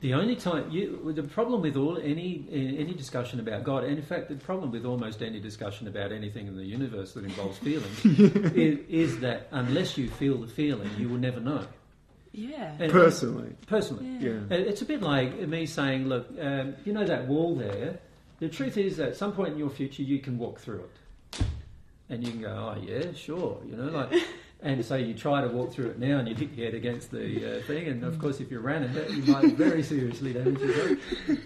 the only time... you the problem with all any any discussion about God, and in fact the problem with almost any discussion about anything in the universe that involves feelings, is, is that unless you feel the feeling, you will never know. Yeah. And personally. Personally. Yeah. yeah. It's a bit like me saying, look, um, you know that wall there? The truth is that at some point in your future you can walk through it. And you can go, oh yeah, sure, you know, like... And so you try to walk through it now and you hit your head against the uh, thing, and of course if you ran at it, you might very seriously damage yourself.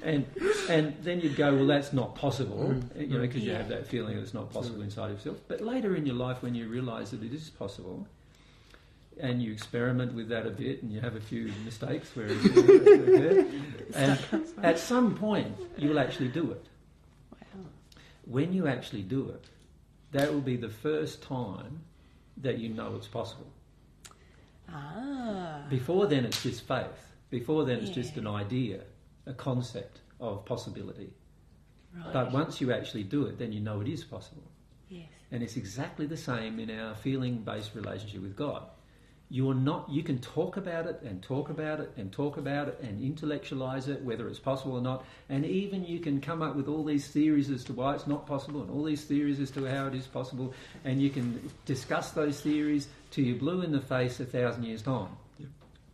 And and then you'd go, well, that's not possible, you know, because you yeah. have that feeling that it's not possible inside of yourself. But later in your life when you realise that it is possible... and you experiment with that a bit and you have a few mistakes where it's occurred, and at some point you will actually do it. Wow. When you actually do it, that will be the first time that you know it's possible. Ah. Before then it's just faith. Before then it's yeah. just an idea, a concept of possibility. Right. But once you actually do it, then you know it is possible. Yes. And it's exactly the same in our feeling-based relationship with God. You're not, you can talk about it and talk about it and talk about it and intellectualise it, whether it's possible or not. And even you can come up with all these theories as to why it's not possible and all these theories as to how it is possible. And you can discuss those theories till you're blue in the face a thousand years' time. Yep.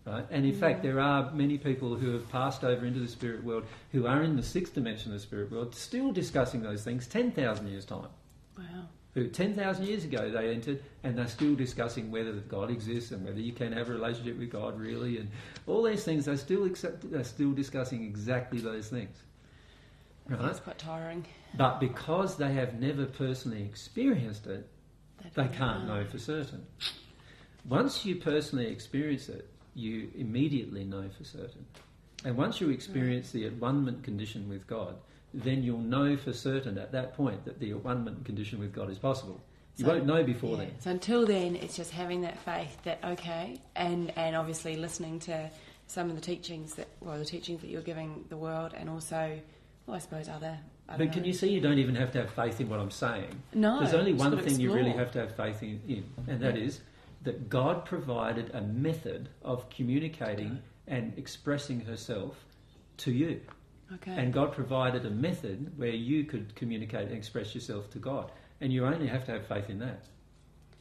Right? And in yeah. fact, there are many people who have passed over into the spirit world who are in the sixth dimension of the spirit world still discussing those things ten thousand years' time. Wow. who ten thousand years ago they entered, and they're still discussing whether God exists and whether you can have a relationship with God really, and all these things. They're still accept, they're still discussing exactly those things. Right? That's quite tiring. But because they have never personally experienced it, they, they can't know. know for certain. Once you personally experience it, you immediately know for certain. And once you experience right. the at-one-ment condition with God, then you'll know for certain at that point that the at-one-ment condition with God is possible. You so, won't know before yeah. then. So until then, it's just having that faith that, okay, and, and obviously listening to some of the teachings that, well, the teachings that you're giving the world, and also, well, I suppose other... I but can know. you see you don't even have to have faith in what I'm saying? No. There's only one thing explore. you really have to have faith in, in and that yeah. is that God provided a method of communicating okay. and expressing herself to you. Okay. And God provided a method where you could communicate and express yourself to God. And you only have to have faith in that.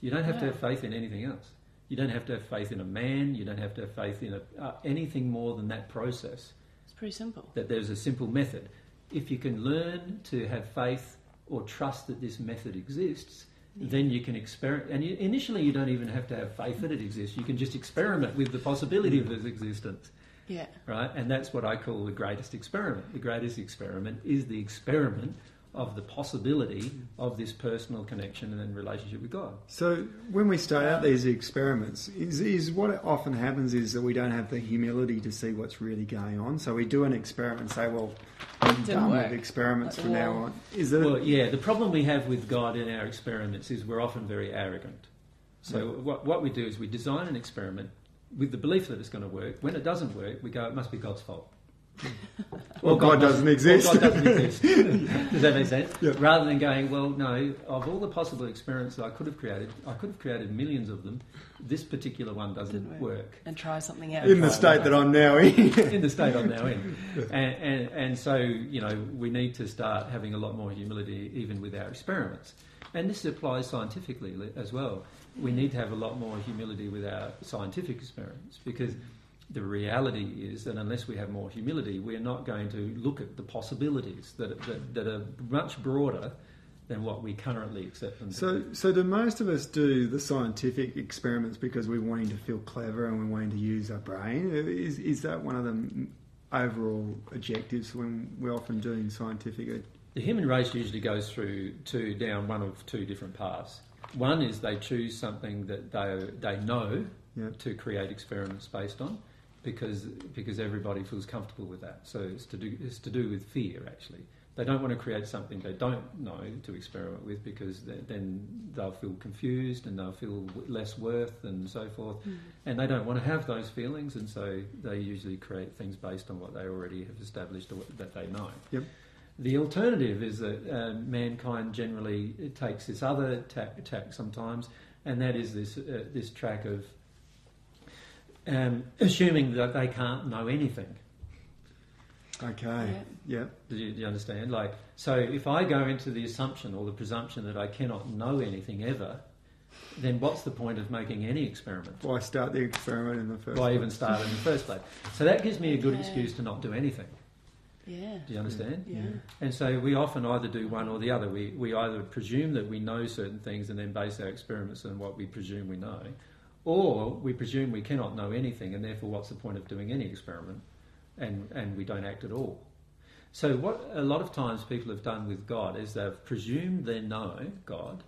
You don't have yeah. to have faith in anything else. You don't have to have faith in a man. You don't have to have faith in a, uh, anything more than that process. It's pretty simple. That there's a simple method. If you can learn to have faith or trust that this method exists, yeah. then you can experiment. And you, initially you don't even have to have faith that it exists. You can just experiment with the possibility of its existence. Yeah. Right? And that's what I call the greatest experiment. The greatest experiment is the experiment of the possibility of this personal connection and relationship with God. So when we start out these experiments, is, is what often happens is that we don't have the humility to see what's really going on. So we do an experiment and say, well, I'm done work. with experiments but from yeah. now on. Is it? Well, yeah, the problem we have with God in our experiments is we're often very arrogant. So yeah. what, what we do is we design an experiment with the belief that it's going to work. When it doesn't work, we go, it must be God's fault. Or God, God doesn't exist. Or God doesn't exist. Does that make sense? Yeah. Rather than going, well, no, of all the possible experiments that I could have created, I could have created millions of them. This particular one doesn't work. work. And try something else. In the state that I'm now in. In the state I'm now in. And, and, and so, you know, we need to start having a lot more humility even with our experiments. And this applies scientifically as well. We need to have a lot more humility with our scientific experiments, because the reality is that unless we have more humility, we're not going to look at the possibilities that, that, that are much broader than what we currently accept. Them so, do. so do most of us do the scientific experiments because we're wanting to feel clever and we're wanting to use our brain? Is, is that one of the overall objectives when we're often doing scientific? The human race usually goes through two, down one of two different paths. One is they choose something that they they know yeah. to create experiments based on, because because everybody feels comfortable with that. So it's to do it's to do with fear, actually. They don't want to create something they don't know to experiment with, because they, then they'll feel confused and they'll feel less worth and so forth. Mm. And they don't want to have those feelings, and so they usually create things based on what they already have established or what, that they know. Yep. The alternative is that uh, mankind generally takes this other tack, tack sometimes, and that is this uh, this track of um, assuming that they can't know anything. Okay. Yeah. Do you, do you understand? Like, so if I go into the assumption or the presumption that I cannot know anything ever, then what's the point of making any experiment? Why start the experiment in the first? Why place? even start in the first place? So that gives me a good okay. excuse to not do anything. Yeah. Do you understand? Yeah. And so we often either do one or the other. We we either presume that we know certain things and then base our experiments on what we presume we know, or we presume we cannot know anything, and therefore what's the point of doing any experiment, and, and we don't act at all. So what a lot of times people have done with God is they've presumed they know God,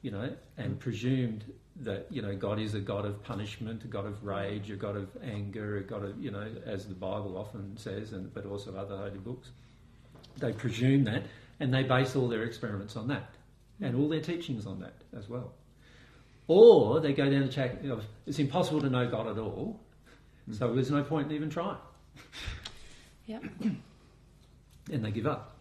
you know, and presumed that, you know, God is a God of punishment, a God of rage, a God of anger, a God of, you know, as the Bible often says, and but also other holy books. They presume that, and they base all their experiments on that, and all their teachings on that as well. Or they go down the track of, it's impossible to know God at all, so there's no point in even trying. Yep. And they give up.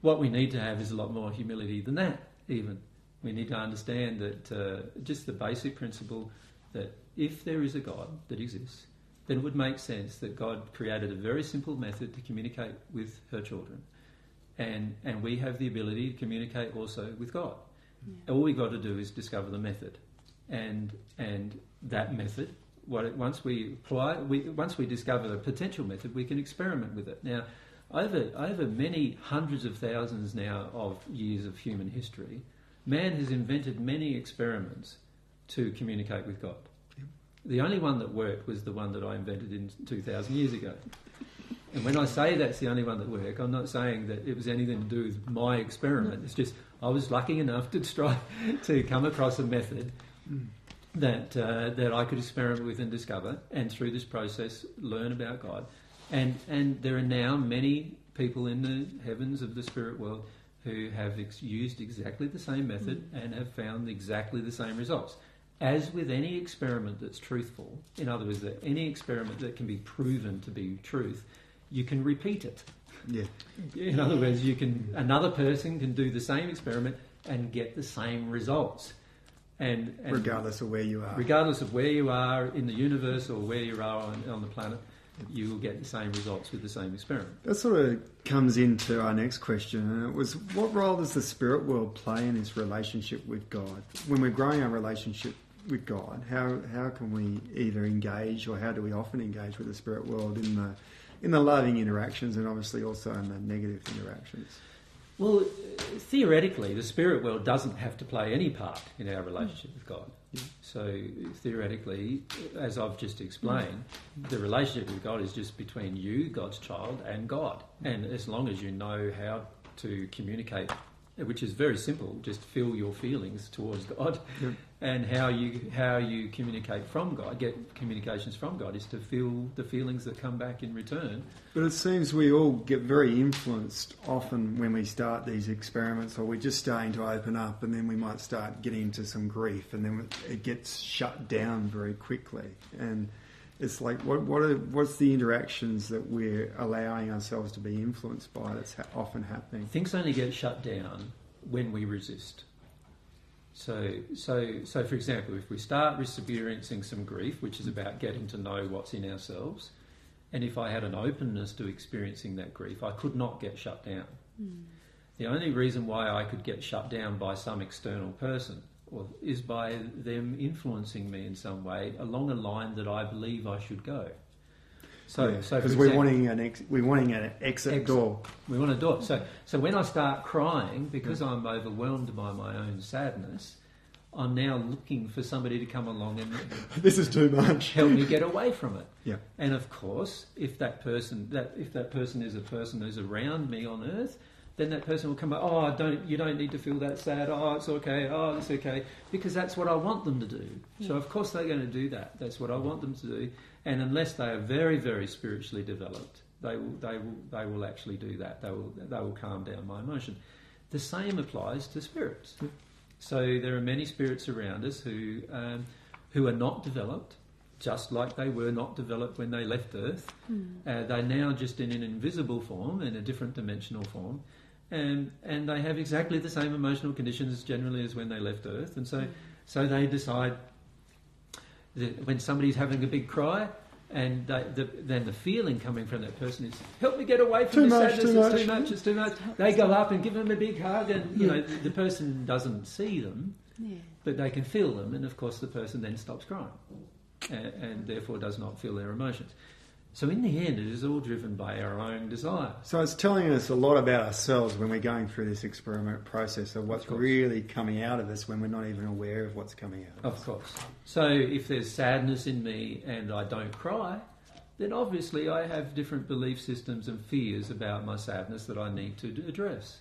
What we need to have is a lot more humility than that, even. We need to understand that uh, just the basic principle that if there is a God that exists, then it would make sense that God created a very simple method to communicate with her children. And and we have the ability to communicate also with God. Yeah. All we've got to do is discover the method. And and that method, what it, once we apply, we, once we discover a potential method, we can experiment with it. Now, over over many hundreds of thousands now of years of human history, man has invented many experiments to communicate with God. The only one that worked was the one that I invented in two thousand years ago. And when I say that's the only one that worked, I'm not saying that it was anything to do with my experiment. It's just I was lucky enough to try to come across a method that uh, that I could experiment with and discover, and through this process learn about God. And and there are now many people in the heavens of the spirit world who have ex- used exactly the same method and have found exactly the same results. As with any experiment that's truthful, in other words, that any experiment that can be proven to be truth, you can repeat it. Yeah. In other words, you can another person can do the same experiment and get the same results. And, and regardless of where you are, regardless of where you are in the universe or where you are on, on the planet, you will get the same results with the same experiment. That sort of comes into our next question, and it was, what role does the spirit world play in this relationship with God? When we're growing our relationship with God, how how can we either engage, or how do we often engage with the spirit world in the in the loving interactions, and obviously also in the negative interactions? Well, theoretically, the spirit world doesn't have to play any part in our relationship with God. Yeah. So theoretically, as I've just explained, yeah. the relationship with God is just between you, God's child, and God. And as long as you know how to communicate, which is very simple, just feel your feelings towards God, yeah. and how you how you communicate from God, get communications from God, is to feel the feelings that come back in return. But it seems we all get very influenced often when we start these experiments, or we're just starting to open up, and then we might start getting into some grief, and then it gets shut down very quickly. And it's like, what what are, what's the interactions that we're allowing ourselves to be influenced by that's ha- often happening? Things only get shut down when we resist. So, so, so, for example, if we start experiencing some grief, which is about getting to know what's in ourselves, and if I had an openness to experiencing that grief, I could not get shut down. Mm. The only reason why I could get shut down by some external person or, is by them influencing me in some way along a line that I believe I should go. So, yeah, so because we're wanting an ex- we're wanting an exit, exit door. We want a door. So, so when I start crying because yeah. I'm overwhelmed by my own sadness, I'm now looking for somebody to come along and this is too much. help me get away from it. Yeah. And of course, if that person that if that person is a person who's around me on earth, then that person will come up. Oh, don't you don't need to feel that sad. Oh, it's okay. Oh, it's okay. Because that's what I want them to do. Yeah. So of course they're going to do that. That's what I want them to do. And unless they are very, very spiritually developed, they will, they will, they will actually do that. They will, they will calm down my emotion. The same applies to spirits. Yeah. So there are many spirits around us who, um, who are not developed, just like they were not developed when they left Earth. Mm. Uh, they're now just in an invisible form, in a different dimensional form, and and they have exactly the same emotional conditions generally as when they left Earth. And so, mm. so they decide. When somebody's having a big cry, and they, the, then the feeling coming from that person is, help me get away from this sadness, it's too much, it's too much. They go up and give them a big hug, and you know the, the person doesn't see them, yeah. but they can feel them, and of course the person then stops crying, and, and therefore does not feel their emotions. So in the end, it is all driven by our own desire. So it's telling us a lot about ourselves when we're going through this experiment process of what's really coming out of us when we're not even aware of what's coming out of us. Of course. So if there's sadness in me and I don't cry, then obviously I have different belief systems and fears about my sadness that I need to address.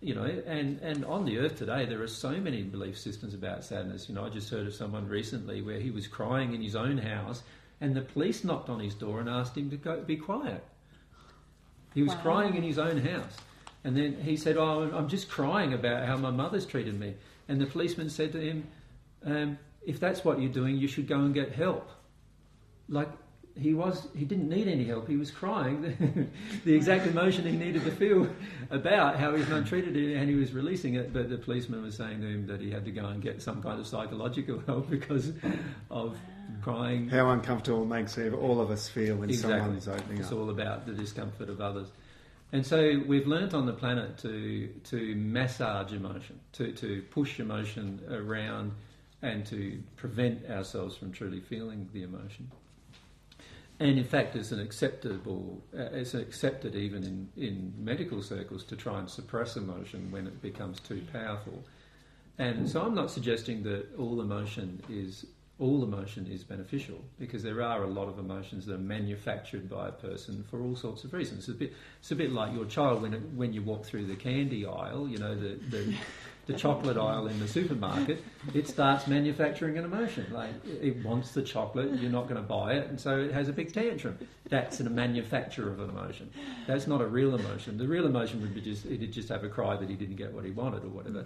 You know, and, and on the earth today, there are so many belief systems about sadness. You know, I just heard of someone recently where he was crying in his own house, and the police knocked on his door and asked him to go, be quiet. He was wow. crying in his own house. And then he said, oh, I'm just crying about how my mother's treated me. And the policeman said to him, um, if that's what you're doing, you should go and get help. Like, he was, he didn't need any help. He was crying the exact emotion he needed to feel about how he's maltreated, and he was releasing it. But the policeman was saying to him that he had to go and get some kind of psychological help because of crying. How uncomfortable it makes all of us feel when exactly. someone is opening it's up. It's all about the discomfort of others. And so we've learnt on the planet to to massage emotion, to, to push emotion around and to prevent ourselves from truly feeling the emotion. And in fact, it's an acceptable, uh, it's accepted even in, in medical circles to try and suppress emotion when it becomes too powerful. And so I'm not suggesting that all emotion is all emotion is beneficial, because there are a lot of emotions that are manufactured by a person for all sorts of reasons. It's a bit, it's a bit like your child when when you walk through the candy aisle, you know, the the, the chocolate aisle in the supermarket. It starts manufacturing an emotion. Like it wants the chocolate, you're not going to buy it, and so it has a big tantrum. That's a manufacture of an emotion. That's not a real emotion. The real emotion would be just it'd just have a cry that he didn't get what he wanted or whatever.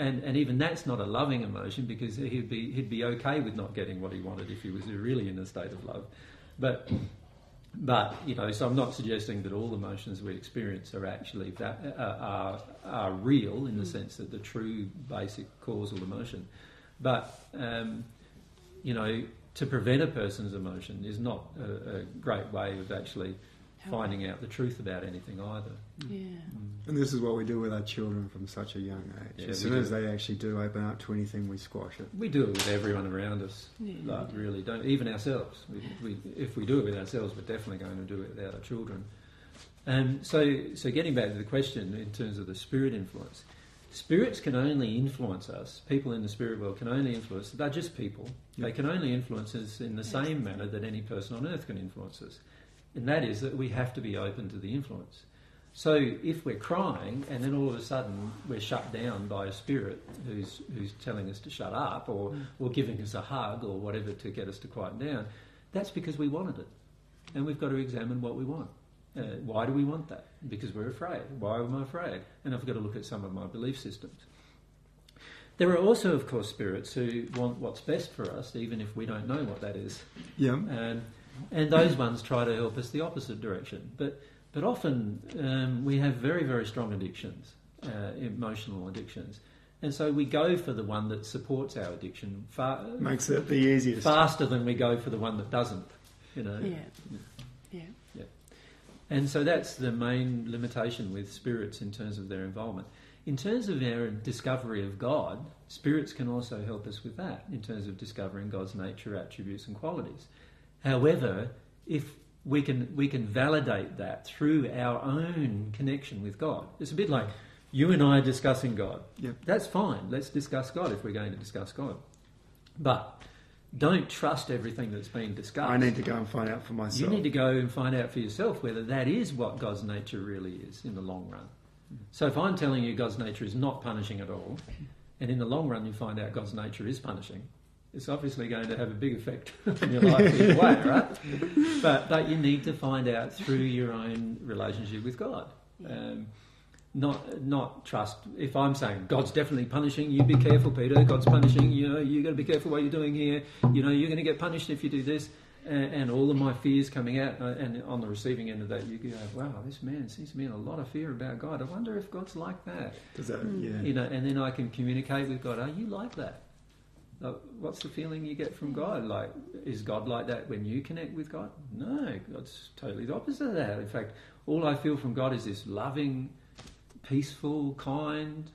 And, and even that's not a loving emotion, because he'd be he'd be okay with not getting what he wanted if he was really in a state of love. But but you know, so I'm not suggesting that all emotions we experience are actually that uh, are are real in the sense that the true basic causal emotion. But um, you know, to prevent a person's emotion is not a, a great way of actually finding out the truth about anything either. Yeah. Mm. And this is what we do with our children from such a young age. Yeah, as soon do. as they actually do open up to anything, we squash it. We do it with everyone around us. Yeah, like, do. Really don't, even ourselves. We, we, if we do it with ourselves, we're definitely going to do it without our children. And so, so getting back to the question in terms of the spirit influence, spirits can only influence us. People in the spirit world can only influence us. They're just people. Yeah. They can only influence us in the yeah. same manner that any person on earth can influence us. And that is that we have to be open to the influence. So if we're crying and then all of a sudden we're shut down by a spirit who's who's telling us to shut up or, or giving us a hug or whatever to get us to quieten down, that's because we wanted it. And we've got to examine what we want. Uh, why do we want that? Because we're afraid. Why am I afraid? And I've got to look at some of my belief systems. There are also, of course, spirits who want what's best for us, even if we don't know what that is. Yeah. Um, And those ones try to help us the opposite direction. But but often um, we have very, very strong addictions, uh, emotional addictions. And so we go for the one that supports our addiction. Far, Makes it the easiest. Faster than we go for the one that doesn't, you know. Yeah. Yeah. Yeah. Yeah. And so that's the main limitation with spirits in terms of their involvement. In terms of our discovery of God, spirits can also help us with that in terms of discovering God's nature, attributes and qualities. However, if we can we can validate that through our own connection with God. It's a bit like you and I are discussing God. Yep. That's fine. Let's discuss God if we're going to discuss God. But don't trust everything that's been discussed. I need to go and find out for myself. You need to go and find out for yourself whether that is what God's nature really is in the long run. So if I'm telling you God's nature is not punishing at all, and in the long run you find out God's nature is punishing, it's obviously going to have a big effect on your life either way, right? But but you need to find out through your own relationship with God. Um, not not trust. If I'm saying God's definitely punishing, you be careful, Peter. God's punishing. You know, you've got to be careful what you're doing here. You know, you're going to get punished if you do this. And, and all of my fears coming out, and on the receiving end of that, you go, wow, this man seems to be in a lot of fear about God. I wonder if God's like that. Does that yeah. You know, and then I can communicate with God. Are you like that? Like, what's the feeling you get from God? Like, is God like that when you connect with God? No, God's totally the opposite of that. In fact, all I feel from God is this loving, peaceful, kind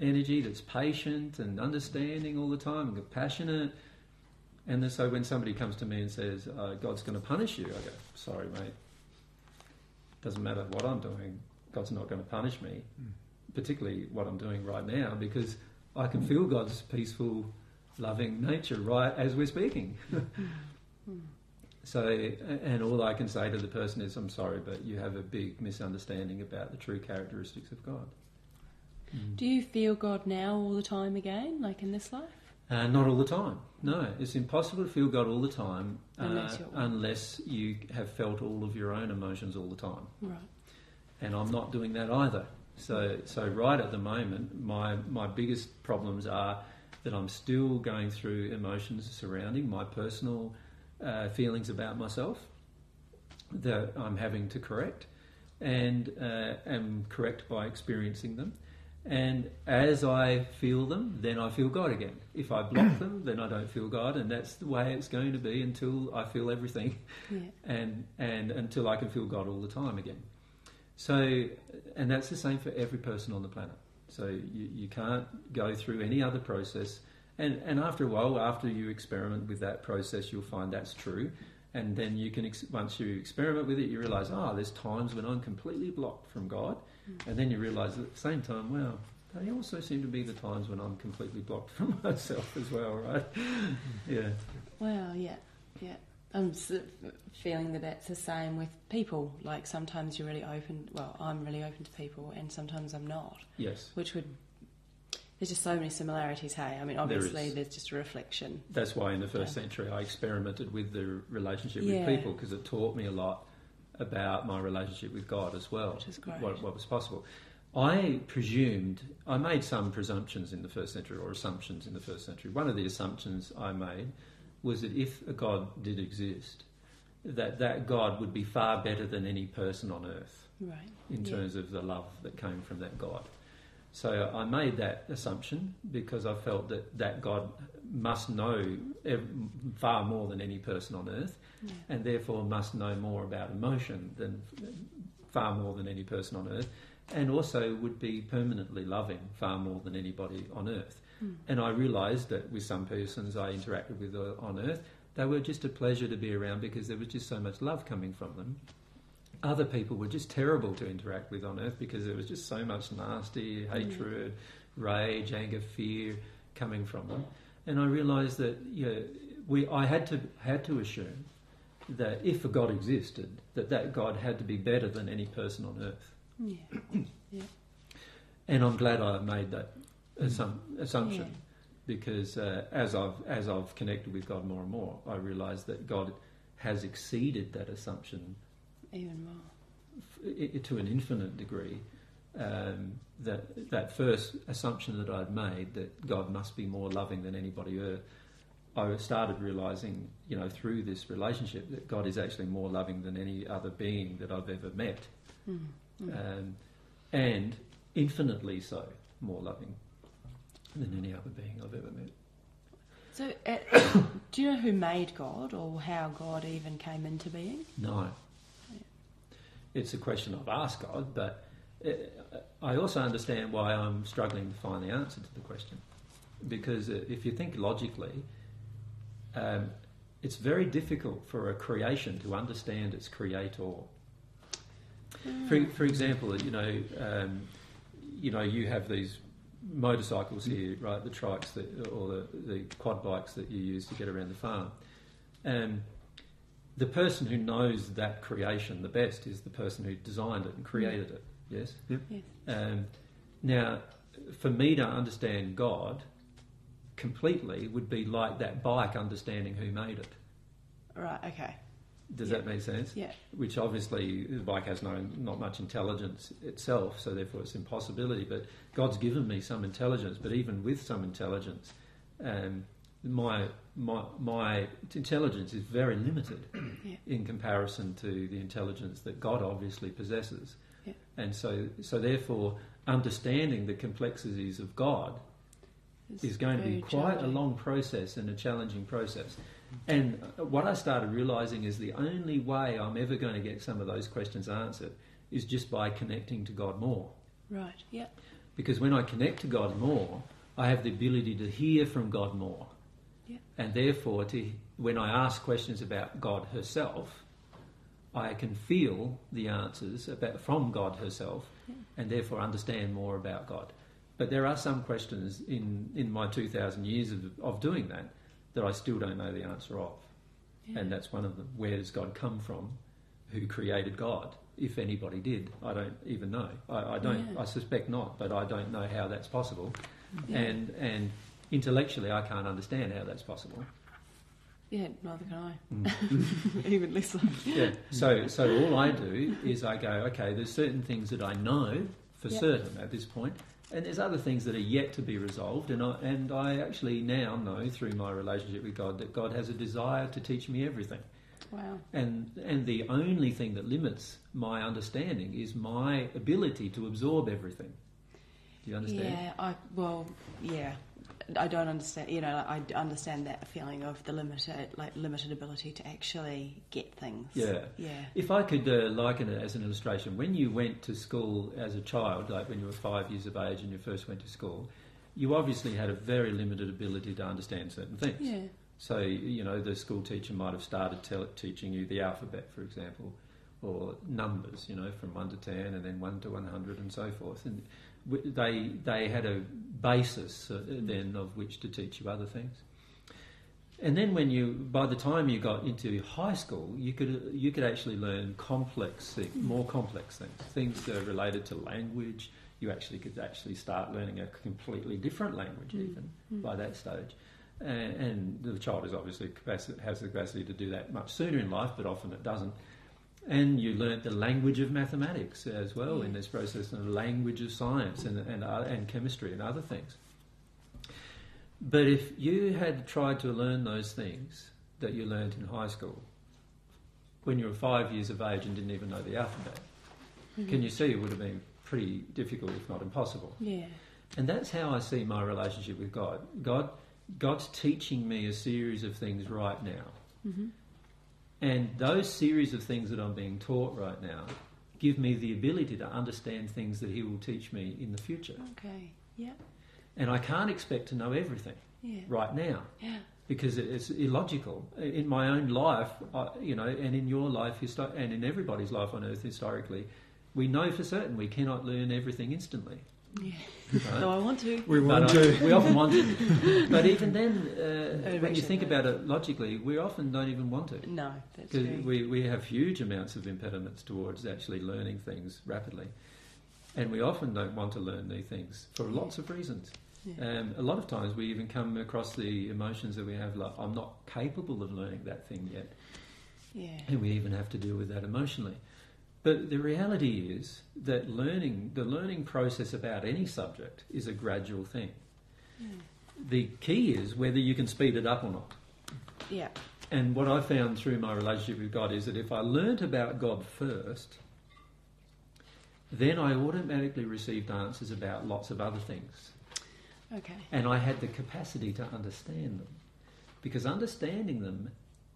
energy that's patient and understanding all the time and compassionate. And then, so when somebody comes to me and says, oh, God's going to punish you, I go, sorry, mate. Doesn't matter what I'm doing. God's not going to punish me, particularly what I'm doing right now, because I can feel God's peaceful, loving nature right as we're speaking. So, and all I can say to the person is, I'm sorry, but you have a big misunderstanding about the true characteristics of God. Mm. Do you feel God now all the time again, like in this life? Uh, not all the time, no. It's impossible to feel God all the time unless, uh, unless you have felt all of your own emotions all the time. Right. And I'm not doing that either. So, so right at the moment, my, my biggest problems are that I'm still going through emotions surrounding my personal uh, feelings about myself that I'm having to correct and uh, am correct by experiencing them. And as I feel them, then I feel God again. If I block them, then I don't feel God, and that's the way it's going to be until I feel everything yeah. and, and until I can feel God all the time again. So, and that's the same for every person on the planet. So you, you can't go through any other process. And, and after a while, after you experiment with that process, you'll find that's true. And then you can, ex- once you experiment with it, you realise, ah, oh, there's times when I'm completely blocked from God. Mm. And then you realise at the same time, wow, They also seem to be the times when I'm completely blocked from myself as well, right? Yeah. Well, yeah, yeah. I'm feeling that that's the same with people. Like sometimes you're really open. Well, I'm really open to people, and sometimes I'm not. Yes. Which would. There's just so many similarities, hey? I mean, obviously there there's just a reflection. That's why in the first yeah. century I experimented with the relationship yeah. with people, because it taught me a lot about my relationship with God as well. Which is great. What, what was possible. I presumed, I made some presumptions in the first century, or assumptions in the first century. One of the assumptions I made was that if a God did exist, that that God would be far better than any person on earth, right? In yeah. terms of the love that came from that God. So I made that assumption because I felt that that God must know far more than any person on earth, yeah. and therefore must know more about emotion than far more than any person on earth, and also would be permanently loving far more than anybody on earth. Mm. And I realised that with some persons I interacted with on earth, they were just a pleasure to be around because there was just so much love coming from them. Other people were just terrible to interact with on earth because there was just so much nasty, hatred, mm. rage, anger, fear coming from them. And I realised that you know, we, I had to had to assume that if a God existed, that that God had to be better than any person on earth. Yeah. yeah. And I'm glad I made that assum- assumption yeah. because uh, as I've as I've connected with God more and more, I realise that God has exceeded that assumption even more f- it, to an infinite degree. Um, that that first assumption that I'd made, that God must be more loving than anybody earth, I started realising, you know, through this relationship that God is actually more loving than any other being that I've ever met. Mm. Um, and infinitely so more loving than any other being I've ever met. So uh, do you know who made God or how God even came into being? No. Yeah. It's a question I've asked God, but it, I also understand why I'm struggling to find the answer to the question, because if you think logically, um, it's very difficult for a creation to understand its creator. For, for example, you know, um, you know, you have these motorcycles here, right? The trikes that, or the, the quad bikes that you use to get around the farm. Um, the person who knows that creation the best is the person who designed it and created it. Yes. Yep. Yes. Um, now, for me to understand God completely would be like that bike understanding who made it. Right. Okay. Does yeah. that make sense? Yeah. Which obviously the bike has no not much intelligence itself, so therefore it's an impossibility. But God's given me some intelligence. But even with some intelligence, um, my my my intelligence is very limited yeah. in comparison to the intelligence that God obviously possesses. Yeah. And so so therefore understanding the complexities of God it's is going to be quite a long process and a challenging process. And what I started realising is the only way I'm ever going to get some of those questions answered is just by connecting to God more. Right, yeah. Because when I connect to God more, I have the ability to hear from God more. Yeah. And therefore, to, when I ask questions about God herself, I can feel the answers about, from God herself yeah. and therefore understand more about God. But there are some questions in, in my two thousand years of, of doing that that I still don't know the answer of. Yeah. And that's one of them. Where does God come from? Who created God? If anybody did, I don't even know. I, I don't. Yeah. I suspect not, but I don't know how that's possible. Yeah. And and intellectually, I can't understand how that's possible. Yeah, neither can I. Mm. Even less. Yeah. So so all I do is I go, okay, there's certain things that I know for yep. certain at this point, and there's other things that are yet to be resolved, and I, and I actually now know through my relationship with God that God has a desire to teach me everything. Wow. And and the only thing that limits my understanding is my ability to absorb everything. Do you understand? Yeah, I well, yeah. I don't understand, you know, I understand that feeling of the limited, like limited ability to actually get things. Yeah. Yeah. If I could uh, liken it as an illustration, when you went to school as a child, like when you were five years of age and you first went to school, you obviously had a very limited ability to understand certain things. Yeah. So, you know, the school teacher might have started te- teaching you the alphabet, for example, or numbers, you know, from one to ten, and then one to one hundred, and so forth. And w- they they had a basis uh, then of which to teach you other things. And then when you, by the time you got into high school, you could you could actually learn complex, things, more complex things, things that are related to language. You actually could actually start learning a completely different language even mm. by that stage. And, and the child is obviously capacity, has the capacity to do that much sooner in life, but often it doesn't. And you learnt the language of mathematics as well mm. in this process, and the language of science and and, uh, and chemistry and other things. But if you had tried to learn those things that you learnt in high school when you were five years of age and didn't even know the alphabet, mm-hmm. can you see it would have been pretty difficult, if not impossible? Yeah. And that's how I see my relationship with God. God, God's teaching me a series of things right now. Mm-hmm. And those series of things that I'm being taught right now give me the ability to understand things that he will teach me in the future. Okay, yeah. And I can't expect to know everything yeah. right now yeah. because it's illogical. In my own life, I, you know, and in your life, histo- and in everybody's life on earth historically, we know for certain we cannot learn everything instantly. Yeah. Right? No, I want to. We want but to. I, we often want to. But even then, uh, when you think about it logically, we often don't even want to. No, that's true. Because we, we have huge amounts of impediments towards actually learning things rapidly. And we often don't want to learn new things for lots of reasons. Yeah. Um, a lot of times we even come across the emotions that we have, like, I'm not capable of learning that thing yet. Yeah. And we even have to deal with that emotionally. But the reality is that learning, the learning process about any subject is a gradual thing. Yeah. The key is whether you can speed it up or not. Yeah. And what I found through my relationship with God is that if I learnt about God first, then I automatically received answers about lots of other things. Okay. And I had the capacity to understand them. Because understanding them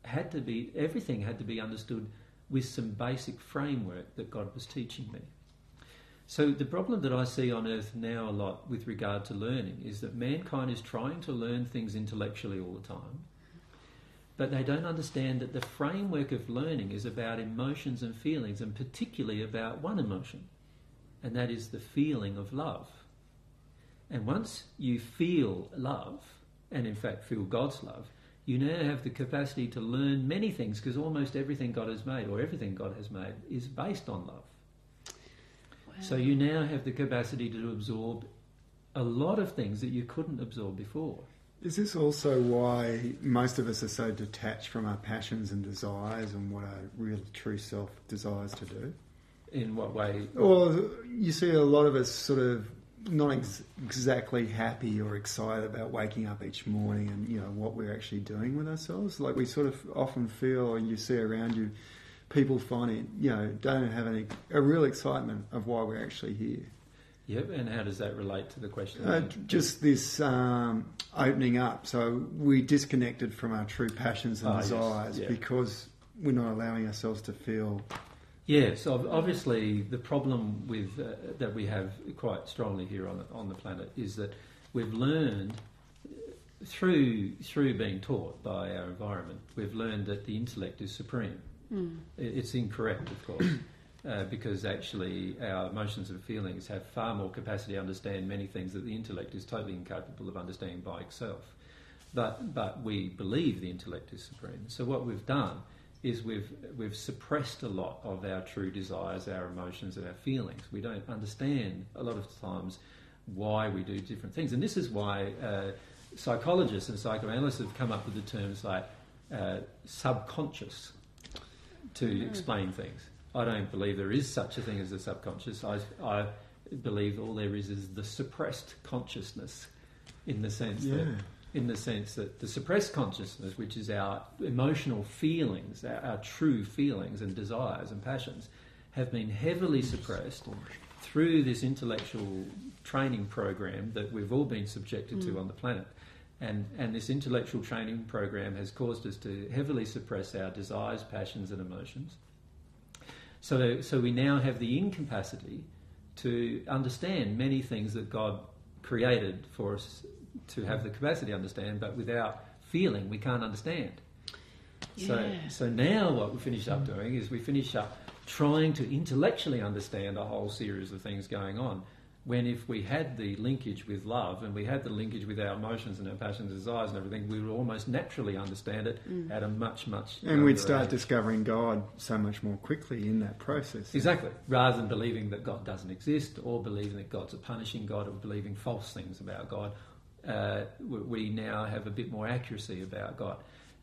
had to be, everything had to be understood with some basic framework that God was teaching me. So the problem that I see on earth now a lot with regard to learning is that mankind is trying to learn things intellectually all the time, but they don't understand that the framework of learning is about emotions and feelings, and particularly about one emotion. And that is the feeling of love. And once you feel love, and in fact feel God's love, you now have the capacity to learn many things, because almost everything God has made, or everything God has made, is based on love. Wow. So you now have the capacity to absorb a lot of things that you couldn't absorb before. Is this also why most of us are so detached from our passions and desires and what our real true self desires to do? In what way? Well, you see a lot of us sort of not ex- exactly happy or excited about waking up each morning and, you know, what we're actually doing with ourselves. Like, we sort of often feel, and you see around you, people finding, you know, don't have any a real excitement of why we're actually here. Yep, and how does that relate to the question? Uh, just this um, opening up. So we disconnected from our true passions and oh, desires yes. yeah. because we're not allowing ourselves to feel. Yes, obviously the problem with uh, that we have quite strongly here on the, on the planet is that we've learned through through being taught by our environment, we've learned that the intellect is supreme. Mm. It's incorrect, of course, uh, because actually our emotions and feelings have far more capacity to understand many things that the intellect is totally incapable of understanding by itself. But but we believe the intellect is supreme. So what we've done is we've we've suppressed a lot of our true desires, our emotions and our feelings. We don't understand a lot of times why we do different things. And this is why uh, psychologists and psychoanalysts have come up with the terms like uh, subconscious to explain things. I don't believe there is such a thing as the subconscious. I, I believe all there is is the suppressed consciousness in the sense yeah. that... in the sense that the suppressed consciousness, which is our emotional feelings, our, our true feelings and desires and passions, have been heavily suppressed through this intellectual training program that we've all been subjected mm. to on the planet. And, and this intellectual training program has caused us to heavily suppress our desires, passions and emotions. So, so we now have the incapacity to understand many things that God created for us to have the capacity to understand, but without feeling we can't understand. Yeah. So so now what we finish up doing is we finish up trying to intellectually understand a whole series of things going on, when if we had the linkage with love and we had the linkage with our emotions and our passions and desires and everything, we would almost naturally understand it mm. at a much, much... And we'd start age. discovering God so much more quickly in that process. Exactly. Rather than believing that God doesn't exist, or believing that God's a punishing God, or believing false things about God, uh, we now have a bit more accuracy about God.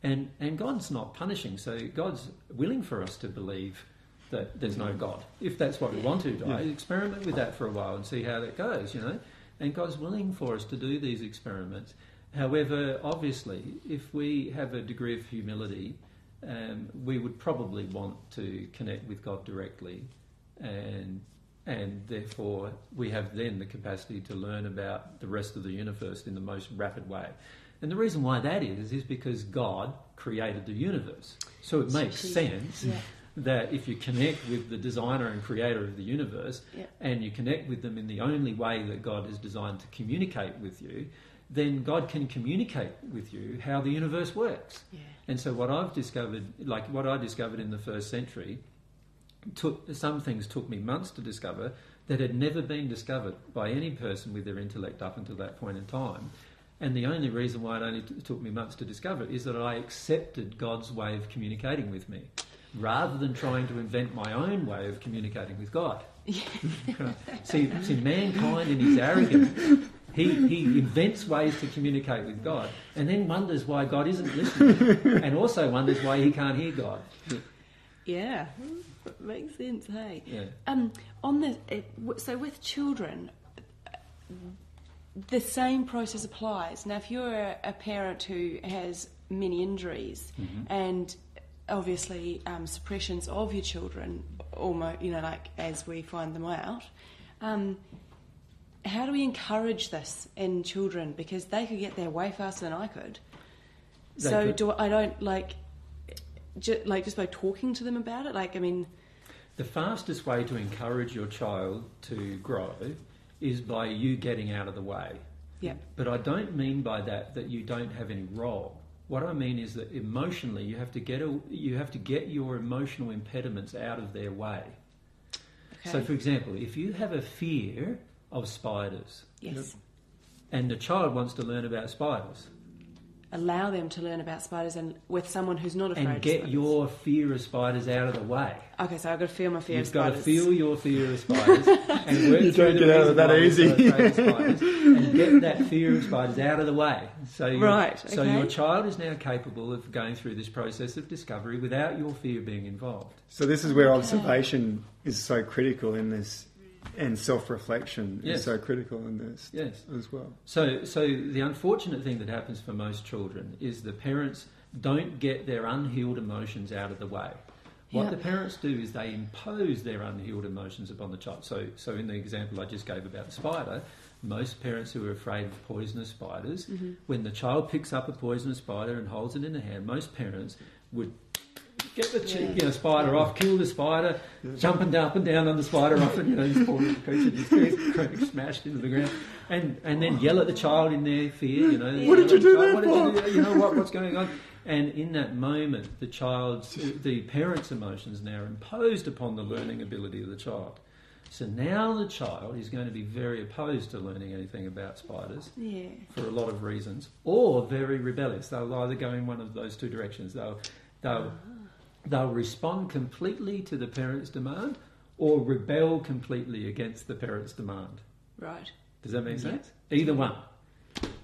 And, and God's not punishing, so God's willing for us to believe that there's no God. If that's what we want to do, yeah. experiment with that for a while and see how that goes, you know. And God's willing for us to do these experiments. However, obviously, if we have a degree of humility, um, we would probably want to connect with God directly, and and therefore we have then the capacity to learn about the rest of the universe in the most rapid way. And the reason why that is is because God created the universe. So it makes so she, sense... Yeah. that if you connect with the designer and creator of the universe, yep. and you connect with them in the only way that God has designed to communicate with you, then God can communicate with you how the universe works. Yeah. And so what I've discovered, like what I discovered in the first century, took, some things took me months to discover that had never been discovered by any person with their intellect up until that point in time. And the only reason why it only t- took me months to discover is that I accepted God's way of communicating with me, rather than trying to invent my own way of communicating with God. Yeah. see, see, mankind in his arrogance, he, he invents ways to communicate with God and then wonders why God isn't listening, and also wonders why he can't hear God. Yeah, that makes sense, hey? Yeah. Um, on the, uh, so with children, the same process applies. Now, if you're a, a parent who has many injuries mm-hmm. and... obviously um, suppressions of your children, almost, you know, like as we find them out, um, how do we encourage this in children? Because they could get there way faster than I could. They so could. do I, I don't like ju- like just by talking to them about it, like, I mean, the fastest way to encourage your child to grow is by you getting out of the way. Yeah. But I don't mean by that that you don't have any role. What I mean is that emotionally, you have to get a, you have to get your emotional impediments out of their way. Okay. So, for example, if you have a fear of spiders, yes, and the child wants to learn about spiders, allow them to learn about spiders, and with someone who's not afraid. And get of your fear of spiders out of the way. Okay, so I've got to feel my fear You've of spiders. You've got to feel your fear of spiders, and work you through the reason why you're so afraid of spiders, and get that fear of spiders out of the way. So your, right. Okay. So your child is now capable of going through this process of discovery without your fear being involved. So this is where okay. observation is so critical in this. And self-reflection yes. is so critical in this yes. as well. So so the unfortunate thing that happens for most children is the parents don't get their unhealed emotions out of the way. What yep. the parents do is they impose their unhealed emotions upon the child. So so in the example I just gave about the spider, most parents who are afraid of poisonous spiders, mm-hmm. when the child picks up a poisonous spider and holds it in the hand, most parents would... get the yeah. you know, spider yeah. off, kill the spider, yeah. jumping up and down on the spider off, and you know, this poor little creature just smashed into the ground, and and then yell at the child in their fear, you know, yeah. what did you do that for? You know what, what's going on? And in that moment, the child's, the parent's emotions now are imposed upon the learning ability of the child. So now the child is going to be very opposed to learning anything about spiders yeah. for a lot of reasons, or very rebellious. They'll either go in one of those two directions. They'll they'll. They'll respond completely to the parent's demand or rebel completely against the parent's demand. Right. Does that make sense? Yep. Either one.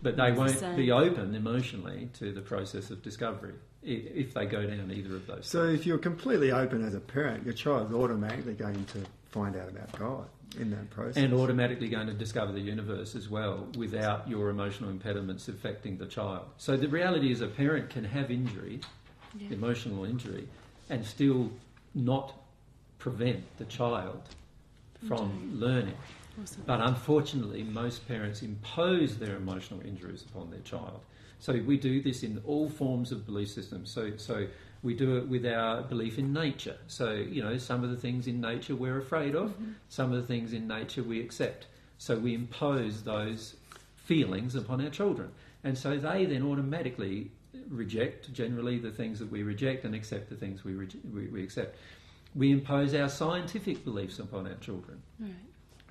But they won't be open emotionally to the process of discovery if they go down either of those. So things. If you're completely open as a parent, your child's automatically going to find out about God in that process. And automatically going to discover the universe as well without your emotional impediments affecting the child. So the reality is a parent can have injury, yep. emotional injury, and still not prevent the child from okay. learning. Awesome. But unfortunately, most parents impose their emotional injuries upon their child. So we do this in all forms of belief systems. So so we do it with our belief in nature. So, you know, some of the things in nature we're afraid of, mm-hmm. some of the things in nature we accept. So we impose those feelings upon our children. And so they then automatically reject generally the things that we reject and accept the things we re- we, we accept. we impose our scientific beliefs upon our children. Right.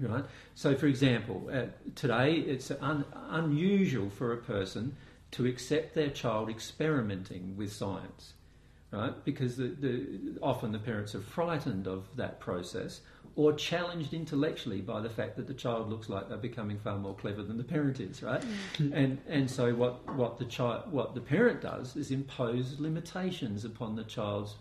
Right. So, for example, uh, today it's un unusual for a person to accept their child experimenting with science, right? Because the, the, often the parents are frightened of that process or challenged intellectually by the fact that the child looks like they're becoming far more clever than the parent is, right? Mm-hmm. And and so what what the child what the parent does is impose limitations upon the child's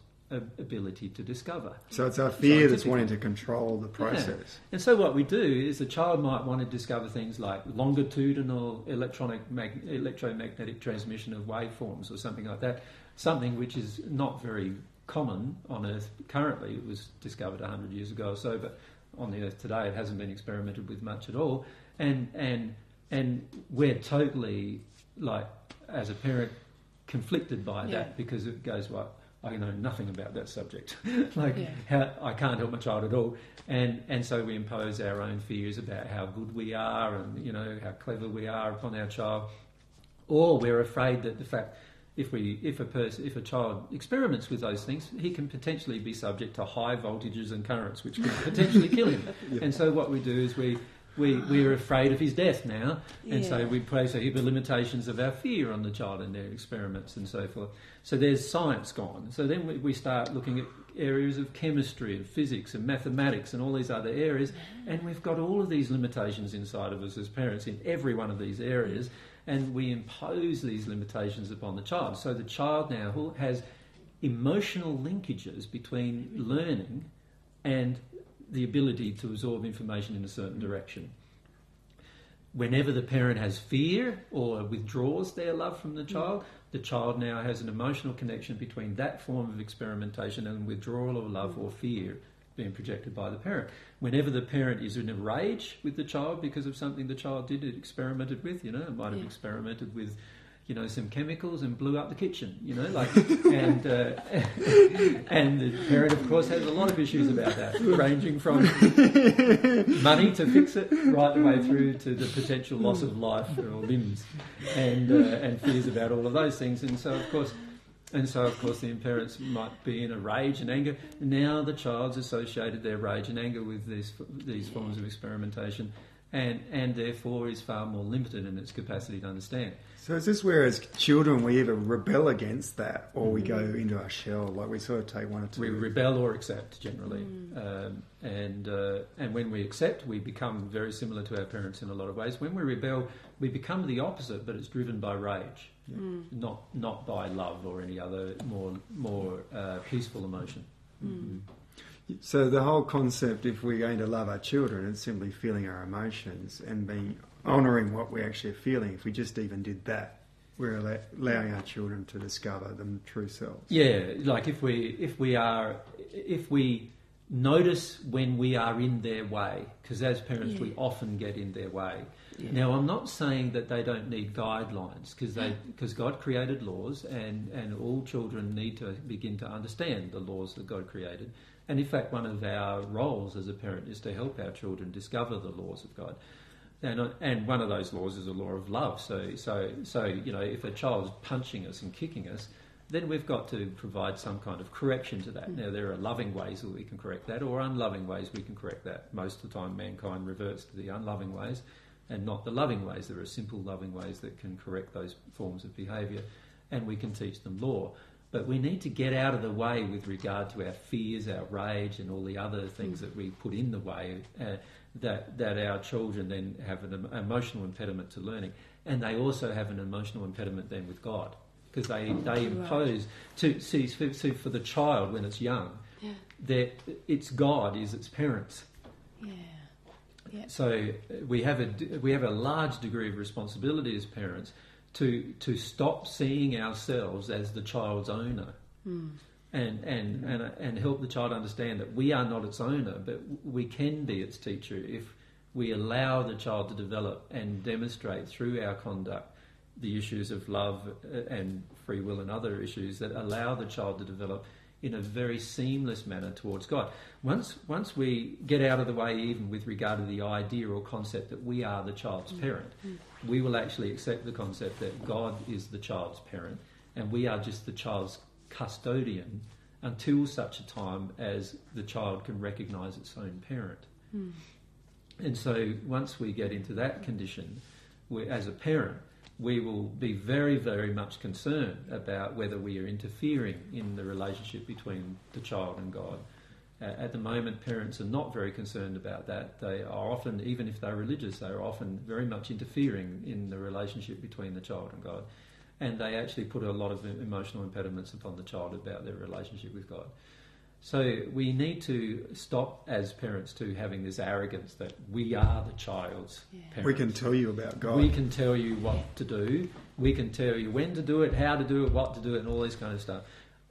ability to discover. So it's our fear that's wanting to control the process. Yeah. And so what we do is the child might want to discover things like longitudinal electronic mag electromagnetic transmission of waveforms or something like that, something which is not very common on Earth currently. It was discovered a hundred years ago or so, but on the Earth today it hasn't been experimented with much at all. And, and, and we're totally, like, as a parent, conflicted by yeah. that, because it goes, well, I know nothing about that subject. like yeah. how, I can't help my child at all, and and so we impose our own fears about how good we are and you know how clever we are upon our child, or we're afraid that the fact if we if a person if a child experiments with those things, he can potentially be subject to high voltages and currents, which can potentially kill him. Yeah. And so what we do is we. We, we're afraid of his death now, and yeah. so we place a heap of limitations of our fear on the child in their experiments and so forth. So there's science gone. So then we, we start looking at areas of chemistry and physics and mathematics and all these other areas, and we've got all of these limitations inside of us as parents in every one of these areas, and we impose these limitations upon the child. So the child now has emotional linkages between learning and the ability to absorb information in a certain direction. Whenever the parent has fear or withdraws their love from the child, the child now has an emotional connection between that form of experimentation and withdrawal of love or fear being projected by the parent. Whenever the parent is in a rage with the child because of something the child did, it experimented with, you know, it might have yeah. experimented with you know, some chemicals and blew up the kitchen, you know, like, and, uh, and the parent, of course, has a lot of issues about that, ranging from money to fix it right the way through to the potential loss of life or limbs and, uh, and fears about all of those things. And so, of course, and so, of course, the parents might be in a rage and anger. Now the child's associated their rage and anger with these, these forms of experimentation, and, and therefore is far more limited in its capacity to understand. So is this where, as children, we either rebel against that, or we go into our shell, like we sort of take one or two? We rebel or accept, generally. Mm. Um, and uh, and when we accept, we become very similar to our parents in a lot of ways. When we rebel, we become the opposite, but it's driven by rage, yeah. mm. not not by love or any other more more uh, peaceful emotion. Mm. Mm. So the whole concept, if we're going to love our children, it's simply feeling our emotions and being honouring what we're actually feeling. If we just even did that, we're allow allowing our children to discover them true selves. Yeah, like if we if we are if we notice when we are in their way, because as parents yeah. we often get in their way. Yeah. Now I'm not saying that they don't need guidelines, because they because God created laws, and and all children need to begin to understand the laws that God created. And in fact, one of our roles as a parent is to help our children discover the laws of God. And, and one of those laws is the law of love. So, so, so you know, if a child's punching us and kicking us, then we've got to provide some kind of correction to that. Mm. Now, there are loving ways that we can correct that, or unloving ways we can correct that. Most of the time, mankind reverts to the unloving ways and not the loving ways. There are simple loving ways that can correct those forms of behaviour, and we can teach them law. But we need to get out of the way with regard to our fears, our rage, and all the other things mm. that we put in the way uh, that, that our children then have an emotional impediment to learning. And they also have an emotional impediment then with God, because they, oh, they impose... Right. To, see, see, for the child when it's young, yeah. that its God is its parents. Yeah. Yeah. So we have, a, we have a large degree of responsibility as parents to to stop seeing ourselves as the child's owner, mm. and and mm. and and help the child understand that we are not its owner, but we can be its teacher if we allow the child to develop and demonstrate through our conduct the issues of love and free will and other issues that allow the child to develop in a very seamless manner towards God. Once once we get out of the way even with regard to the idea or concept that we are the child's parent, mm-hmm. we will actually accept the concept that God is the child's parent and we are just the child's custodian until such a time as the child can recognise its own parent. Mm. And so once we get into that condition, we, as a parent, we will be very, very much concerned about whether we are interfering in the relationship between the child and God. Uh, at the moment, parents are not very concerned about that. They are often, even if they're religious, they are often very much interfering in the relationship between the child and God. And they actually put a lot of emotional impediments upon the child about their relationship with God. So we need to stop as parents too having this arrogance that we are the child's yeah. parents. We can tell you about God. We can tell you what to do. We can tell you when to do it, how to do it, what to do it, and all this kind of stuff.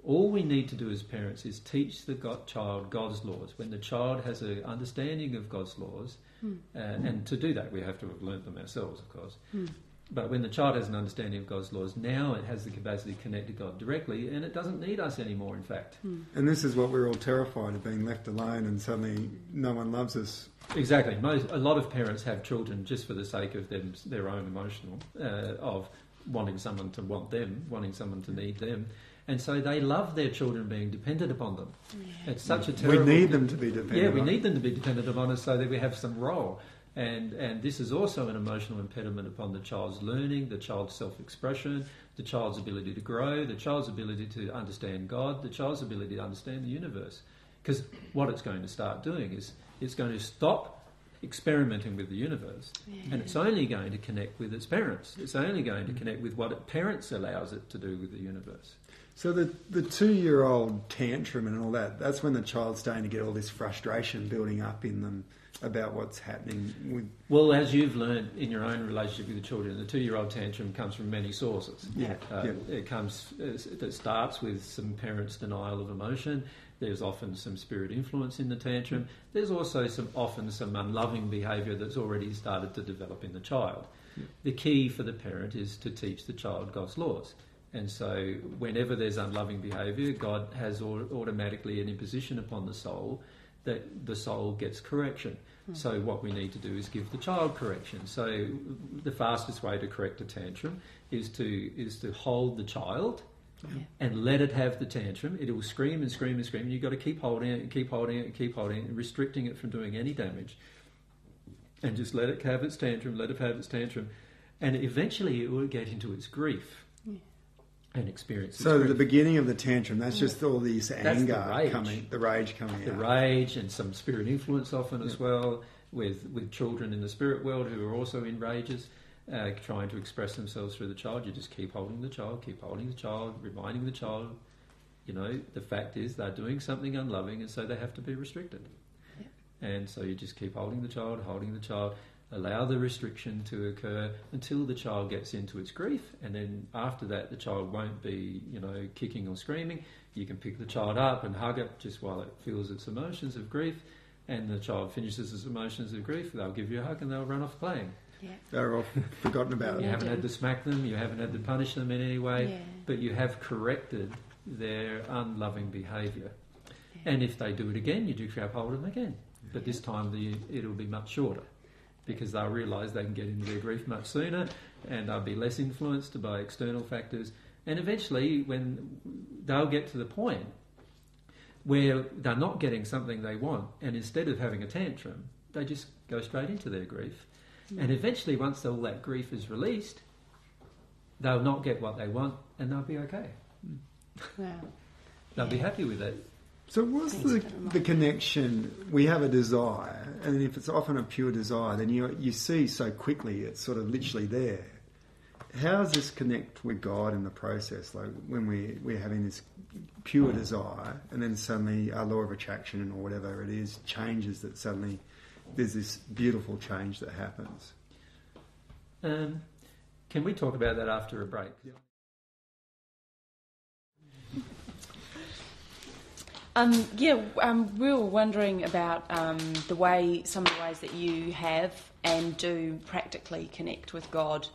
All we need to do as parents is teach the God, child God's laws. When the child has an understanding of God's laws, mm. uh, mm. and to do that we have to have learned them ourselves, of course. Mm. But when the child has an understanding of God's laws, now it has the capacity to connect to God directly, and it doesn't need us anymore, in fact. And this is what we're all terrified of, being left alone and suddenly no one loves us. Exactly. Most, a lot of parents have children just for the sake of them, their own emotional, uh, of wanting someone to want them, wanting someone to need them. And so they love their children being dependent upon them. Yeah. It's such a terrible... We need them to be dependent Yeah, we on. need them to be dependent upon us so that we have some role. And and this is also an emotional impediment upon the child's learning, the child's self-expression, the child's ability to grow, the child's ability to understand God, the child's ability to understand the universe. Because what it's going to start doing is it's going to stop experimenting with the universe, yeah. and it's only going to connect with its parents. It's only going to connect with what it parents allows it to do with the universe. So the, the two-year-old tantrum and all that, that's when the child's starting to get all this frustration building up in them about what's happening. With... Well, as you've learned in your own relationship with the children, the two-year-old tantrum comes from many sources. Yeah, uh, yeah. It comes. It starts with some parents' denial of emotion. There's often some spirit influence in the tantrum. There's also some often some unloving behaviour that's already started to develop in the child. Yeah. The key for the parent is to teach the child God's laws. And so whenever there's unloving behaviour, God has au- automatically an imposition upon the soul that the soul gets correction. Mm. So what we need to do is give the child correction. So the fastest way to correct a tantrum is to is to hold the child yeah. and let it have the tantrum. It will scream and scream and scream. And you've got to keep holding it and keep holding it and keep holding it and restricting it from doing any damage. And just let it have its tantrum, let it have its tantrum. And eventually it will get into its grief. And experience. So at the beginning of the tantrum, that's just all this anger the rage. coming, the rage coming the out. The rage and some spirit influence often yeah. as well with, with children in the spirit world who are also in rages, uh, trying to express themselves through the child. You just keep holding the child, keep holding the child, reminding the child, you know, the fact is they're doing something unloving and so they have to be restricted. Yeah. And so you just keep holding the child, holding the child, allow the restriction to occur until the child gets into its grief, and then after that the child won't be, you know, kicking or screaming. You can pick the child up and hug it just while it feels its emotions of grief, and the child finishes its emotions of grief, they'll give you a hug and they'll run off playing. Yeah. They're all forgotten about it. You haven't had to smack them, you haven't had to punish them in any way, yeah. but you have corrected their unloving behaviour. Yeah. And if they do it again, you do grab hold of them again. Yeah. But this time the, it'll be much shorter, because they'll realise they can get into their grief much sooner and they'll be less influenced by external factors. And eventually, when they'll get to the point where they're not getting something they want, and instead of having a tantrum, they just go straight into their grief. Mm. And eventually, once all that grief is released, they'll not get what they want and they'll be okay. Wow. They'll yeah. be happy with it. So what's the, the connection? We have a desire, and if it's often a pure desire, then you you see so quickly it's sort of literally there. How does this connect with God in the process? Like when we, we're having this pure desire, and then suddenly our law of attraction or whatever it is changes, that suddenly there's this beautiful change that happens. Um, can we talk about that after a break? Yeah. Um, yeah, um, we were wondering about um, the way, some of the ways that you have and do practically connect with God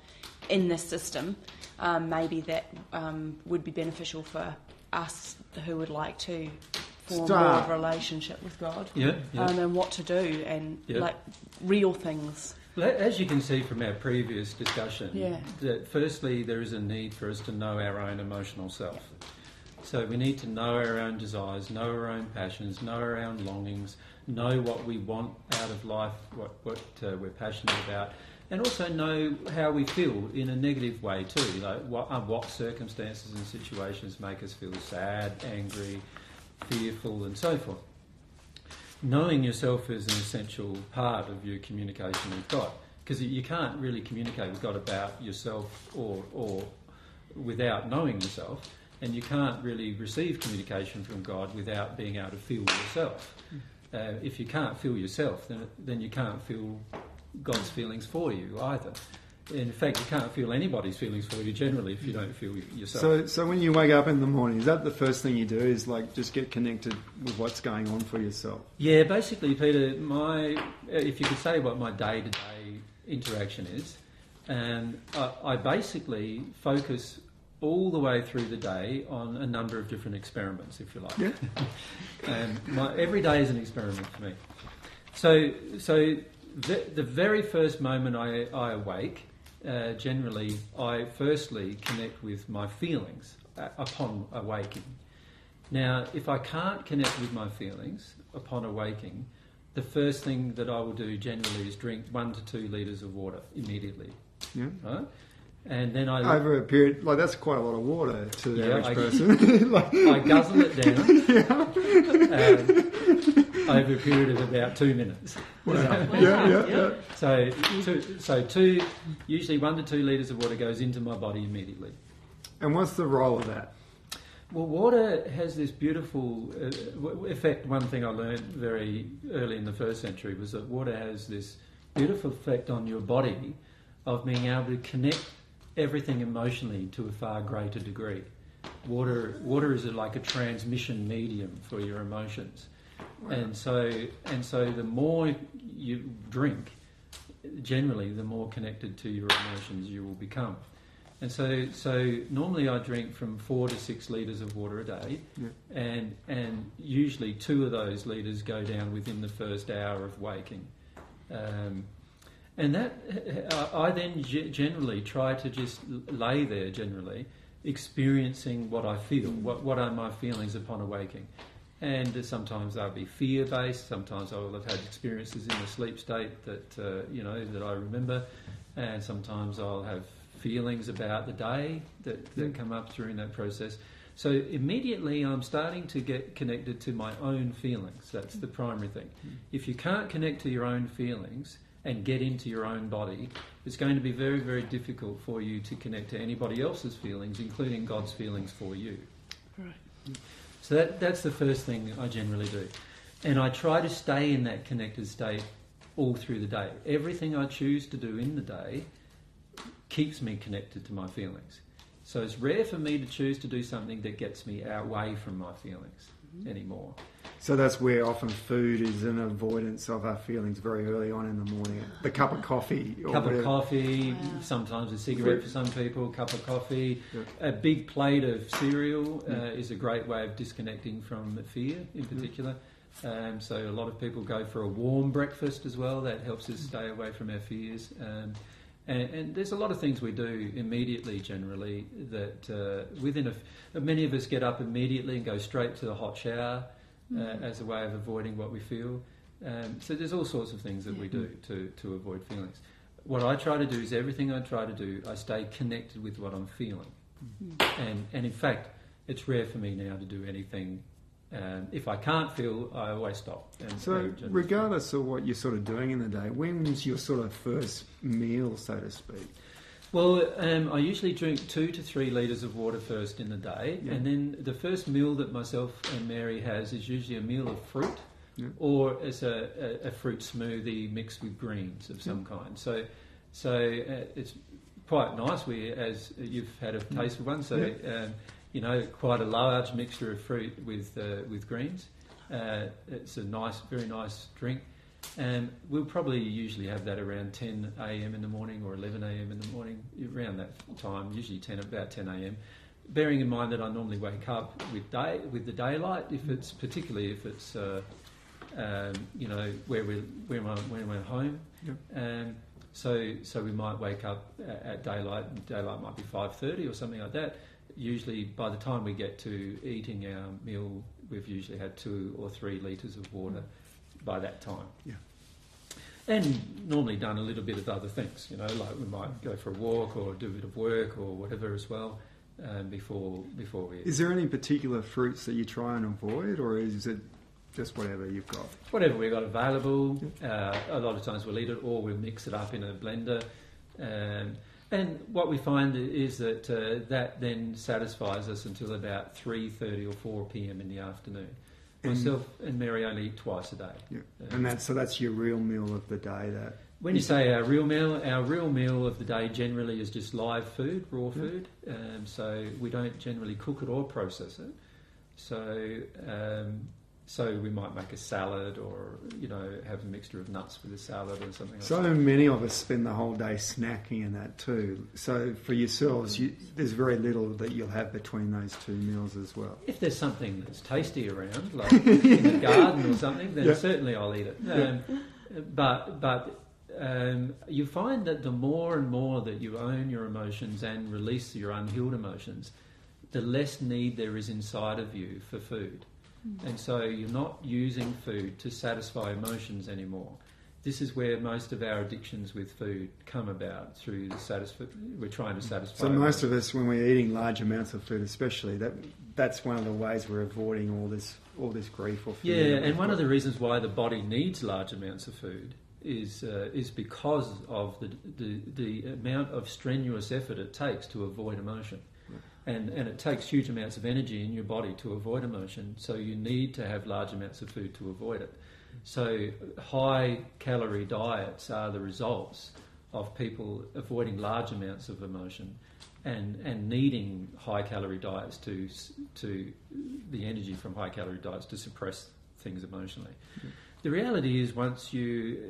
in this system. Um, maybe that um, would be beneficial for us who would like to form Start. more of a relationship with God. Yeah, yeah. Um, and what to do and yeah. like real things. As you can see from our previous discussion, yeah. that firstly there is a need for us to know our own emotional self. So we need to know our own desires, know our own passions, know our own longings, know what we want out of life, what, what uh, we're passionate about, and also know how we feel in a negative way too, like what, uh, what circumstances and situations make us feel sad, angry, fearful and so forth. Knowing yourself is an essential part of your communication with God, because you can't really communicate with God about yourself or, or without knowing yourself. And you can't really receive communication from God without being able to feel yourself. Uh, if you can't feel yourself, then, then you can't feel God's feelings for you either. In fact, you can't feel anybody's feelings for you generally if you don't feel yourself. So, so when you wake up in the morning, is that the first thing you do, is like just get connected with what's going on for yourself? Yeah, basically, Peter, my if you could say what my day-to-day interaction is, and I, I basically focus all the way through the day on a number of different experiments, if you like. Yeah. And my, every day is an experiment for me. So, so the, the very first moment I, I awake, uh, generally, I firstly connect with my feelings upon awaking. Now, if I can't connect with my feelings upon awaking, the first thing that I will do generally is drink one to two litres of water immediately. Yeah. Right? And then I over a period like that's quite a lot of water to the yeah, average I, person. Like, I guzzle it down yeah. um, over a period of about two minutes. Wow. Wow. Yeah, yeah, yeah. So, two, so two, usually one to two litres of water goes into my body immediately. And what's the role of that? Well, water has this beautiful uh, effect. One thing I learned very early in the first century was that water has this beautiful effect on your body of being able to connect everything emotionally to a far greater degree. Water water is like a transmission medium for your emotions. Wow. And so and so the more you drink, generally the more connected to your emotions you will become. And so so normally I drink from four to six litres of water a day. Yeah. and and usually two of those litres go down within the first hour of waking. Um, And that, I then generally try to just lay there generally, experiencing what I feel, what, what are my feelings upon awaking. And sometimes they'll be fear-based, sometimes I will have had experiences in the sleep state that, uh, you know, that I remember, and sometimes I'll have feelings about the day that, that come up during that process. So immediately I'm starting to get connected to my own feelings. That's the primary thing. If you can't connect to your own feelings and get into your own body, it's going to be very, very difficult for you to connect to anybody else's feelings, including God's feelings for you. Right. So that, that's the first thing I generally do. And I try to stay in that connected state all through the day. Everything I choose to do in the day keeps me connected to my feelings. So it's rare for me to choose to do something that gets me away from my feelings anymore. So that's where often food is an avoidance of our feelings very early on in the morning. The cup of coffee. Or cup whatever. of coffee, wow. Sometimes a cigarette for some people, cup of coffee. Yeah. A big plate of cereal uh, yeah. is a great way of disconnecting from fear in particular. Yeah. Um, so a lot of people go for a warm breakfast as well. That helps us stay away from our fears. Um, And, and there's a lot of things we do immediately, generally, that uh, within a... Many of us get up immediately and go straight to the hot shower uh, mm-hmm. as a way of avoiding what we feel. Um, so there's all sorts of things that yeah. we do to, to avoid feelings. What I try to do is everything I try to do, I stay connected with what I'm feeling. Mm-hmm. And, and in fact, it's rare for me now to do anything. Um, if I can't feel, I always stop. And so regardless of what you're sort of doing in the day, when's your sort of first meal, so to speak? Well, um, I usually drink two to three litres of water first in the day. Yeah. And then the first meal that myself and Mary has is usually a meal of fruit yeah. or as a, a, a fruit smoothie mixed with greens of some yeah. kind. So, so uh, it's quite nice. We, as you've had a taste of one, so... Yeah. Um, you know, quite a large mixture of fruit with uh, with greens. Uh, it's a nice, very nice drink. And we'll probably usually have that around ten a m in the morning or eleven a m in the morning, around that time, usually ten about ten a m Bearing in mind that I normally wake up with day with the daylight, if it's particularly if it's uh, um, you know where we where we're, when we're home. Yep. Um, so so we might wake up at daylight. Daylight might be five thirty or something like that. usually by the time we get to eating our meal, we've usually had two or three litres of water by that time. Yeah. And normally done a little bit of other things, you know, like we might go for a walk or do a bit of work or whatever as well. Um, before before we eat. Is there any particular fruits that you try and avoid, or is it just whatever you've got? Whatever we've got available. Uh, a lot of times we'll eat it, or we'll mix it up in a blender. Um, and what we find is that uh, that then satisfies us until about three thirty or four p.m. in the afternoon. And myself and Mary only eat twice a day. Yeah. Uh, and that's, so that's your real meal of the day that... When you say our real meal, our real meal of the day generally is just live food, raw food. Um, so we don't generally cook it or process it. So um, so we might make a salad, or, you know, have a mixture of nuts with a salad or something like so that. So many of us spend the whole day snacking and that too. So for yourselves, you, there's very little that you'll have between those two meals as well. If there's something that's tasty around, like in the garden or something, then yeah. certainly I'll eat it. Um, yeah. But... but Um, you find that the more and more that you own your emotions and release your unhealed emotions, the less need there is inside of you for food. Mm. And so you're not using food to satisfy emotions anymore. This is where most of our addictions with food come about, through the satisf- we're trying to satisfy. So most of us, when we're eating large amounts of food especially, that that's one of the ways we're avoiding all this all this grief or food. Yeah, and one of the reasons why the body needs large amounts of food is uh, is because of the, the the amount of strenuous effort it takes to avoid emotion. Right. And and it takes huge amounts of energy in your body to avoid emotion, so you need to have large amounts of food to avoid it. So high calorie diets are the results of people avoiding large amounts of emotion and and needing high calorie diets to to the energy from high calorie diets to suppress things emotionally. Yeah. The reality is, once you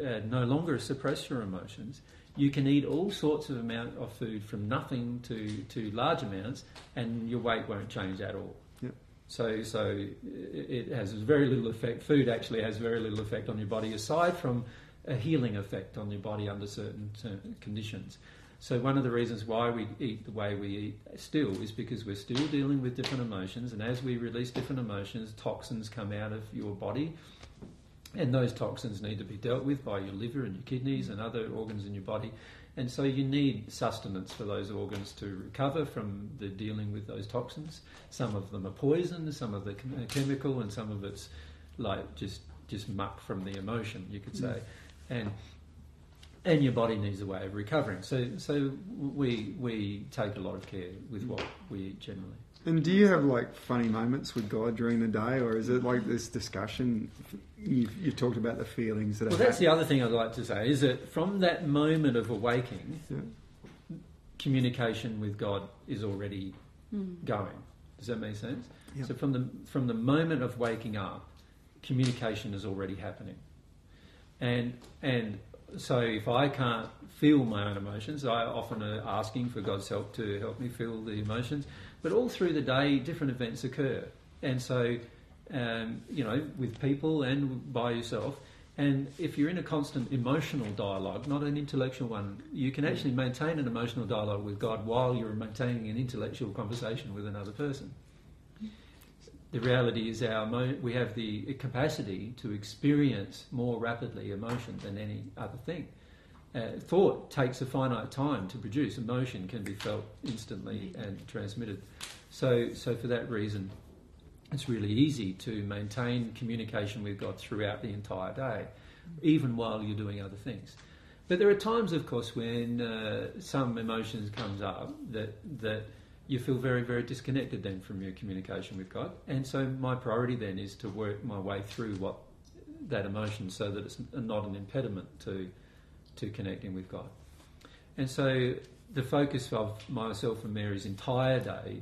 uh, no longer suppress your emotions, you can eat all sorts of amount of food, from nothing to, to large amounts, and your weight won't change at all. Yep. So so it has very little effect. Food actually has very little effect on your body, aside from a healing effect on your body under certain conditions. So one of the reasons why we eat the way we eat still is because we're still dealing with different emotions, and as we release different emotions, toxins come out of your body. And those toxins need to be dealt with by your liver and your kidneys and other organs in your body. And so you need sustenance for those organs to recover from the dealing with those toxins. Some of them are poison, some of them are chemical, and some of it's like just just muck from the emotion, you could say. And and your body needs a way of recovering. So so we we take a lot of care with what we eat generally. And do you have, like, funny moments with God during the day, or is it like this discussion? You've, you've talked about the feelings that... Well, that's happened. The other thing I'd like to say is that from that moment of awaking, yeah. communication with God is already mm. going. Does that make sense? Yeah. So from the from the moment of waking up, communication is already happening. And and so if I can't feel my own emotions, I often are asking for God's help to help me feel the emotions. But all through the day, different events occur. And so, um, you know, with people and by yourself. And if you're in a constant emotional dialogue, not an intellectual one, you can actually maintain an emotional dialogue with God while you're maintaining an intellectual conversation with another person. The reality is our mo- we have the capacity to experience more rapidly emotion than any other thing. Uh, thought takes a finite time to produce. Emotion can be felt instantly and transmitted. So so for that reason, it's really easy to maintain communication with God throughout the entire day, even while you're doing other things. But there are times, of course, when uh, some emotions comes up that that you feel very, very disconnected then from your communication with God. And so my priority then is to work my way through what that emotion, so that it's not an impediment to... to connecting with God. And so the focus of myself and Mary's entire day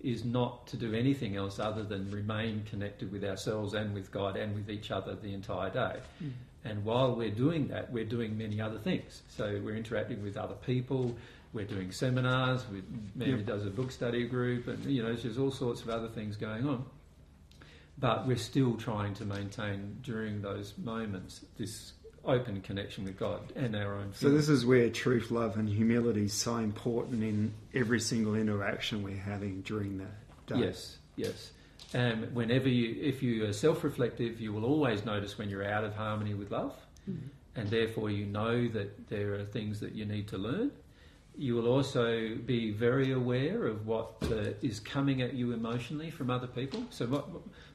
is not to do anything else other than remain connected with ourselves and with God and with each other the entire day. Mm. And while we're doing that, we're doing many other things. So we're interacting with other people, we're doing seminars, we, Mary yep. does a book study group, and, you know, there's all sorts of other things going on. But we're still trying to maintain during those moments this open connection with God and our own feelings. So this is where truth, love and humility is so important in every single interaction we're having during the day. Yes, yes. And whenever you, if you are self-reflective, you will always notice when you're out of harmony with love, mm-hmm. and therefore you know that there are things that you need to learn. You will also be very aware of what uh, is coming at you emotionally from other people. So what,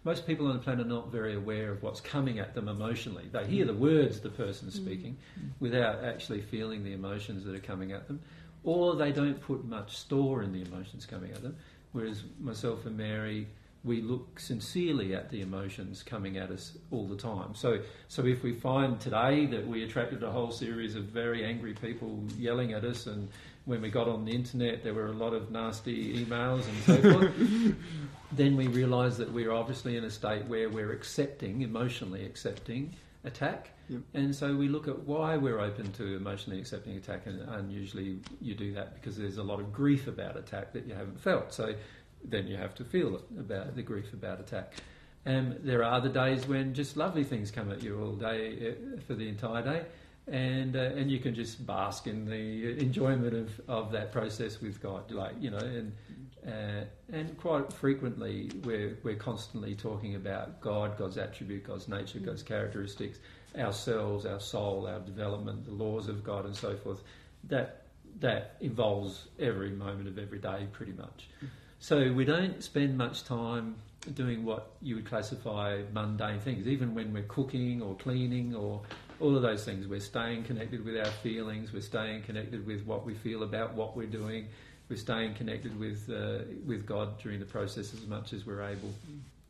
most people on the planet are not very aware of what's coming at them emotionally. They hear the words the person's speaking without actually feeling the emotions that are coming at them, or they don't put much store in the emotions coming at them, whereas myself and Mary, we look sincerely at the emotions coming at us all the time. So so if we find today that we attracted a whole series of very angry people yelling at us, and when we got on the internet there were a lot of nasty emails and so forth, then we realise that we're obviously in a state where we're accepting, emotionally accepting attack. Yep. And so we look at why we're open to emotionally accepting attack, and, and usually you do that because there's a lot of grief about attack that you haven't felt. So then you have to feel it, about the grief about attack. And there are other days when just lovely things come at you all day, for the entire day, and uh, and you can just bask in the enjoyment of, of that process with God, like, you know. And uh, and quite frequently we're we're constantly talking about God, God's attribute, God's nature, God's characteristics, ourselves, our soul, our development, the laws of God, and so forth. That that involves every moment of every day, pretty much. So we don't spend much time doing what you would classify mundane things. Even when we're cooking or cleaning or all of those things, we're staying connected with our feelings, we're staying connected with what we feel about what we're doing, we're staying connected with uh, with God during the process as much as we're able,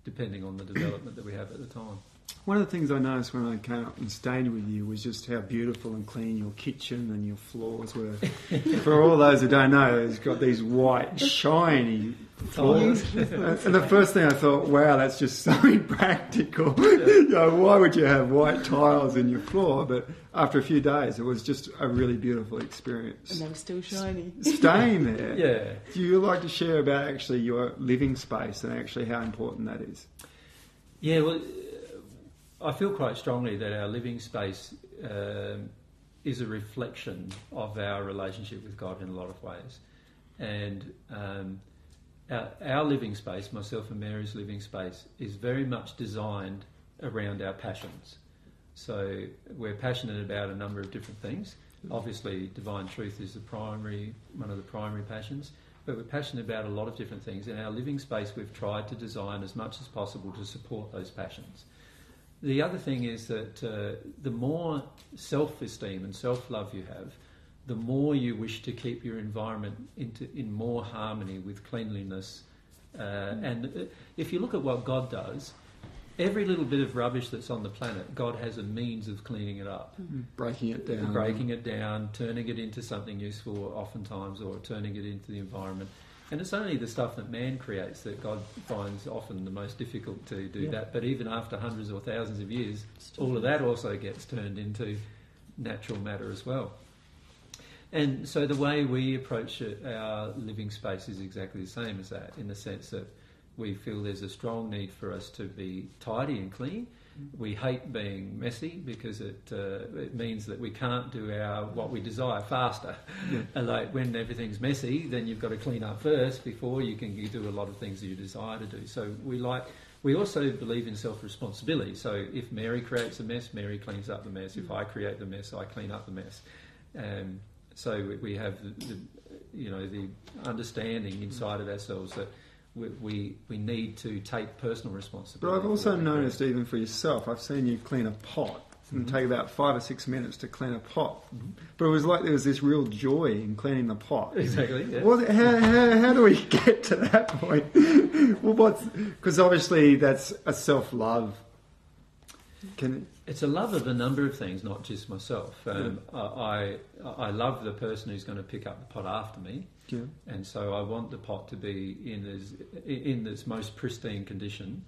depending on the development that we have at the time. One of the things I noticed when I came up and stayed with you was just how beautiful and clean your kitchen and your floors were. For all those who don't know, it's got these white, shiny floors. And the first thing I thought, wow, that's just so impractical. You know, why would you have white tiles in your floor? But after a few days, it was just a really beautiful experience. And they were still shiny. Staying there. Yeah. Do you like to share about actually your living space and actually how important that is? Yeah, well, I feel quite strongly that our living space um, is a reflection of our relationship with God in a lot of ways. And um, our, our living space, myself and Mary's living space, is very much designed around our passions. So we're passionate about a number of different things. Obviously, divine truth is the primary, one of the primary passions, but we're passionate about a lot of different things. In our living space, we've tried to design as much as possible to support those passions. The other thing is that uh, the more self-esteem and self-love you have, the more you wish to keep your environment into, in more harmony with cleanliness. Uh, and if you look at what God does, every little bit of rubbish that's on the planet, God has a means of cleaning it up. Breaking it down. Breaking it down, turning it into something useful oftentimes, or turning it into the environment. And it's only the stuff that man creates that God finds often the most difficult to do yeah. that. But even after hundreds or thousands of years, all of that also gets turned into natural matter as well. And so the way we approach it, our living space, is exactly the same as that, in the sense that we feel there's a strong need for us to be tidy and clean. We hate being messy because it uh, it means that we can't do our what we desire faster. Yeah. Like when everything's messy, then you've got to clean up first before you can you do a lot of things that you desire to do. So we like we also believe in self-responsibility. So if Mary creates a mess, Mary cleans up the mess. If I create the mess, I clean up the mess. Um, so we have the, the, you know the understanding inside of ourselves that We, we we need to take personal responsibility. But I've also noticed, even for yourself, I've seen you clean a pot mm-hmm. and take about five or six minutes to clean a pot. Mm-hmm. But it was like there was this real joy in cleaning the pot. Exactly. Yeah. What, how, how, how do we get to that point? Well, what's because obviously that's a self-love. Can it's a love of a number of things, not just myself. Um, yeah. I, I I love the person who's going to pick up the pot after me. Yeah. And so I want the pot to be in its, in its most pristine condition.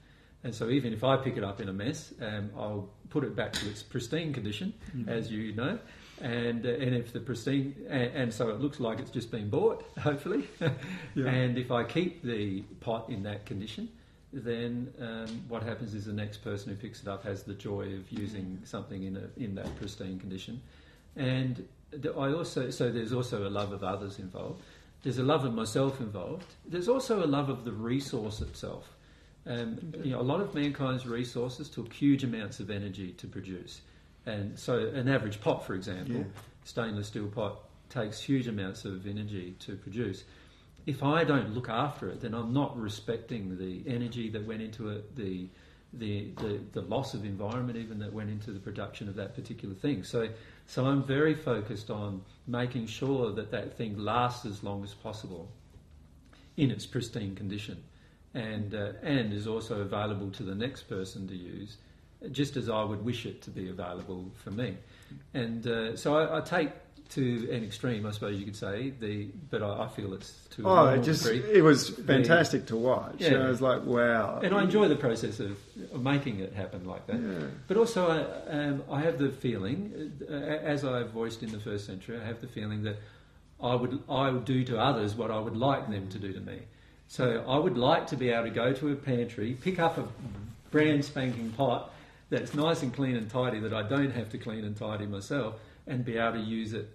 And so even if I pick it up in a mess, um, I'll put it back to its pristine condition, mm-hmm. as you know. And uh, and if the pristine and, and so it looks like it's just been bought, hopefully. Yeah. And if I keep the pot in that condition, then um, what happens is the next person who picks it up has the joy of using something in a, in that pristine condition. And I also, so there's also a love of others involved. There's a love of myself involved. There's also a love of the resource itself. Um, you know, a lot of mankind's resources took huge amounts of energy to produce. And so an average pot, for example, yeah. stainless steel pot, takes huge amounts of energy to produce. If I don't look after it, then I'm not respecting the energy that went into it, the the the, the loss of environment even that went into the production of that particular thing. So, so I'm very focused on making sure that that thing lasts as long as possible in its pristine condition, and uh, and is also available to the next person to use, just as I would wish it to be available for me. And uh, so I, I take to an extreme, I suppose you could say, the but I, I feel it's to oh, it just degree. It was fantastic the, to watch. Yeah. And I was like, wow. And I enjoy the process of, of making it happen like that. Yeah. But also, I, um, I have the feeling, uh, as I voiced in the first century, I have the feeling that I would I would do to others what I would like them to do to me. So I would like to be able to go to a pantry, pick up a brand spanking pot that's nice and clean and tidy, that I don't have to clean and tidy myself, and be able to use it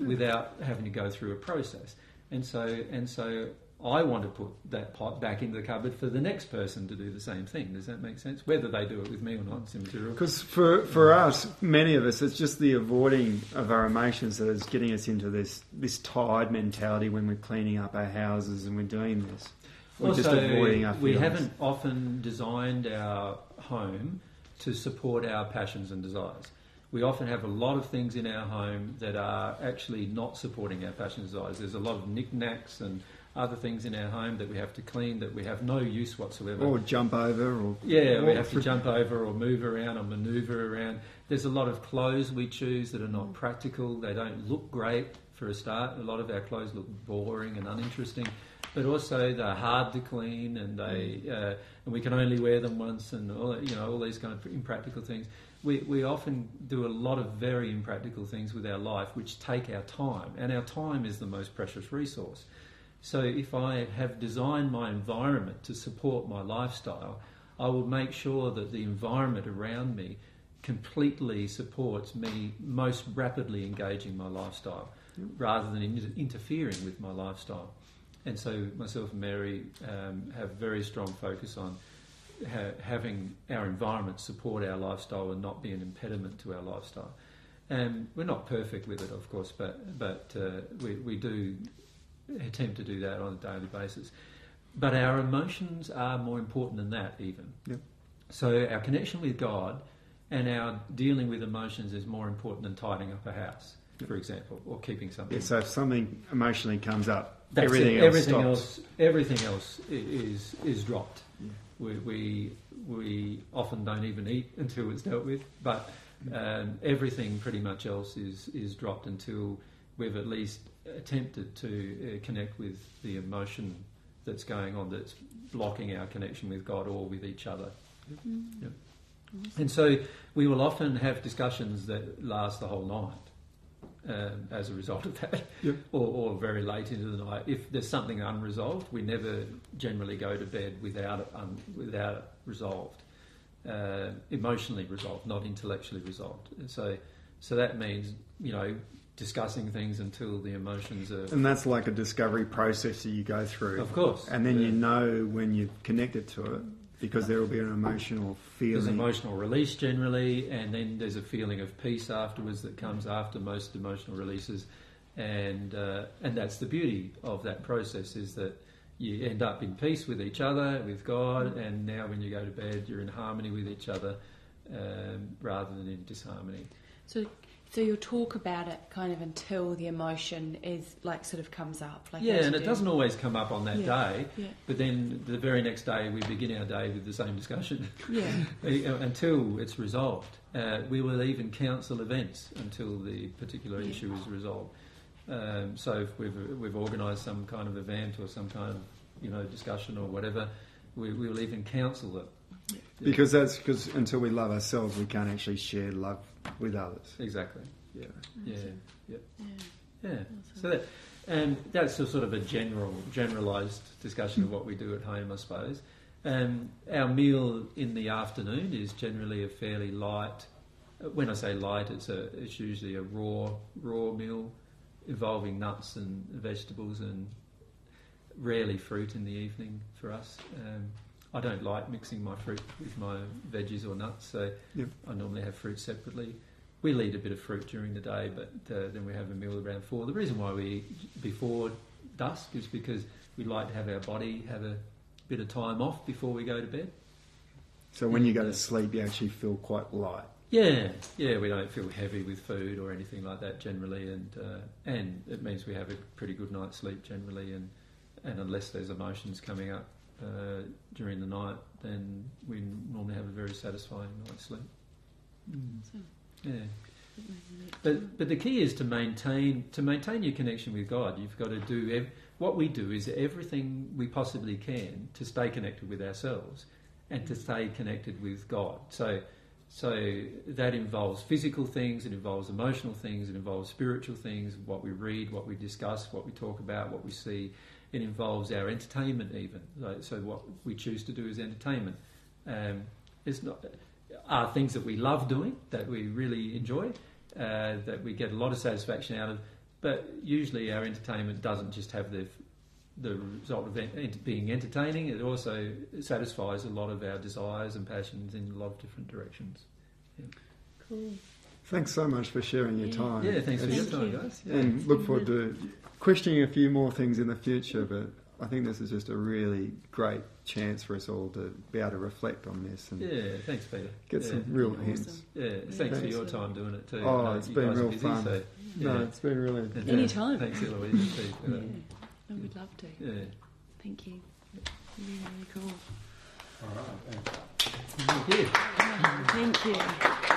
without having to go through a process. And so and so I want to put that pot back into the cupboard for the next person to do the same thing. Does that make sense? Whether they do it with me or not, it's immaterial. Because for, for us, many of us, it's just the avoiding of our emotions that is getting us into this, this tired mentality when we're cleaning up our houses and we're doing this. We're also, just avoiding our feelings. We haven't often designed our home to support our passions and desires. We often have a lot of things in our home that are actually not supporting our passions and desires. There's a lot of knickknacks and other things in our home that we have to clean that we have no use whatsoever. Or jump over. or Yeah, we have to jump over or move around or manoeuvre around. There's a lot of clothes we choose that are not practical. They don't look great for a start. A lot of our clothes look boring and uninteresting. But also they're hard to clean, and they uh, and we can only wear them once, and all you know all these kind of impractical things. We we often do a lot of very impractical things with our life, which take our time, and our time is the most precious resource. So if I have designed my environment to support my lifestyle, I will make sure that the environment around me completely supports me most rapidly engaging my lifestyle, rather than in- interfering with my lifestyle. And so myself and Mary um, have very strong focus on ha- having our environment support our lifestyle and not be an impediment to our lifestyle. And we're not perfect with it, of course, but but uh, we, we do attempt to do that on a daily basis. But our emotions are more important than that even. Yep. So our connection with God and our dealing with emotions is more important than tidying up a house, for example, or keeping something. Yeah, so if something emotionally comes up, That's everything, else, everything else, everything else is is dropped. Yeah. We, we we often don't even eat until it's dealt with, but um, everything pretty much else is is dropped until we've at least attempted to uh, connect with the emotion that's going on that's blocking our connection with God or with each other. Mm. Yeah. Awesome. And so we will often have discussions that last the whole night. Um, as a result of that, yep. or, or very late into the night. If there's something unresolved, we never generally go to bed without it, un, without it resolved, uh, emotionally resolved, not intellectually resolved. And so, so that means, you know, discussing things until the emotions are... And that's like a discovery process that you go through. Of course. And then yeah. you know when you've connected to it, because there will be an emotional feeling. There's an emotional release generally, and then there's a feeling of peace afterwards that comes after most emotional releases, and uh, and that's the beauty of that process, is that you end up in peace with each other, with God, and now when you go to bed, you're in harmony with each other um, rather than in disharmony. So, so you'll talk about it kind of until the emotion is like sort of comes up. Like yeah, and it do. doesn't always come up on that yeah. day. Yeah. But then the very next day we begin our day with the same discussion. Yeah. Until it's resolved. Uh, we will even counsel events until the particular yeah. issue is resolved. Um, so if we've we've organised some kind of event or some kind of you know discussion or whatever, we, we will even counsel it. Yeah. Because that's because until we love ourselves, we can't actually share love with others. Exactly. Yeah. Awesome. Yeah. Yeah. Yeah. yeah. Awesome. So that, and that's a sort of a general, generalised discussion of what we do at home, I suppose. Um, our meal in the afternoon is generally a fairly light, when I say light, it's, a, it's usually a raw raw meal involving nuts and vegetables and rarely fruit in the evening for us. Um, I don't like mixing my fruit with my veggies or nuts, so yep. I normally have fruit separately. We'll eat a bit of fruit during the day, but uh, then we have a meal around four. The reason why we eat before dusk is because we like to have our body have a bit of time off before we go to bed. So when you go to sleep, you actually feel quite light. Yeah, yeah, we don't feel heavy with food or anything like that generally, and uh, and it means we have a pretty good night's sleep generally, and, and unless there's emotions coming up uh, during the night, then we normally have a very satisfying night's sleep. Mm. So, yeah, but but the key is to maintain to maintain your connection with God. You've got to do ev- what we do is everything we possibly can to stay connected with ourselves and to stay connected with God. So. So that involves physical things, it involves emotional things, it involves spiritual things, what we read, what we discuss, what we talk about, what we see. It involves our entertainment even. So, so what we choose to do is entertainment. Um, it's not are things that we love doing, that we really enjoy, uh, that we get a lot of satisfaction out of. But usually our entertainment doesn't just have the, the result of ent- being entertaining, it also satisfies a lot of our desires and passions in a lot of different directions. Yeah. Cool. Thanks so much for sharing your yeah. time. Yeah, thanks it's, for your time, you. guys. Yeah. And look forward to questioning a few more things in the future, but I think this is just a really great chance for us all to be able to reflect on this. And yeah, thanks, Peter. Get yeah. some real awesome. hints. Yeah, thanks, thanks for your time doing it too. Oh, it's been real busy, fun. So, yeah. No, it's been really... Yeah. Any time. Thanks, Eloisa, too, for that. Yeah. I would love to. Yeah. Thank you. Really, really cool. All right. Thank you. Thank you.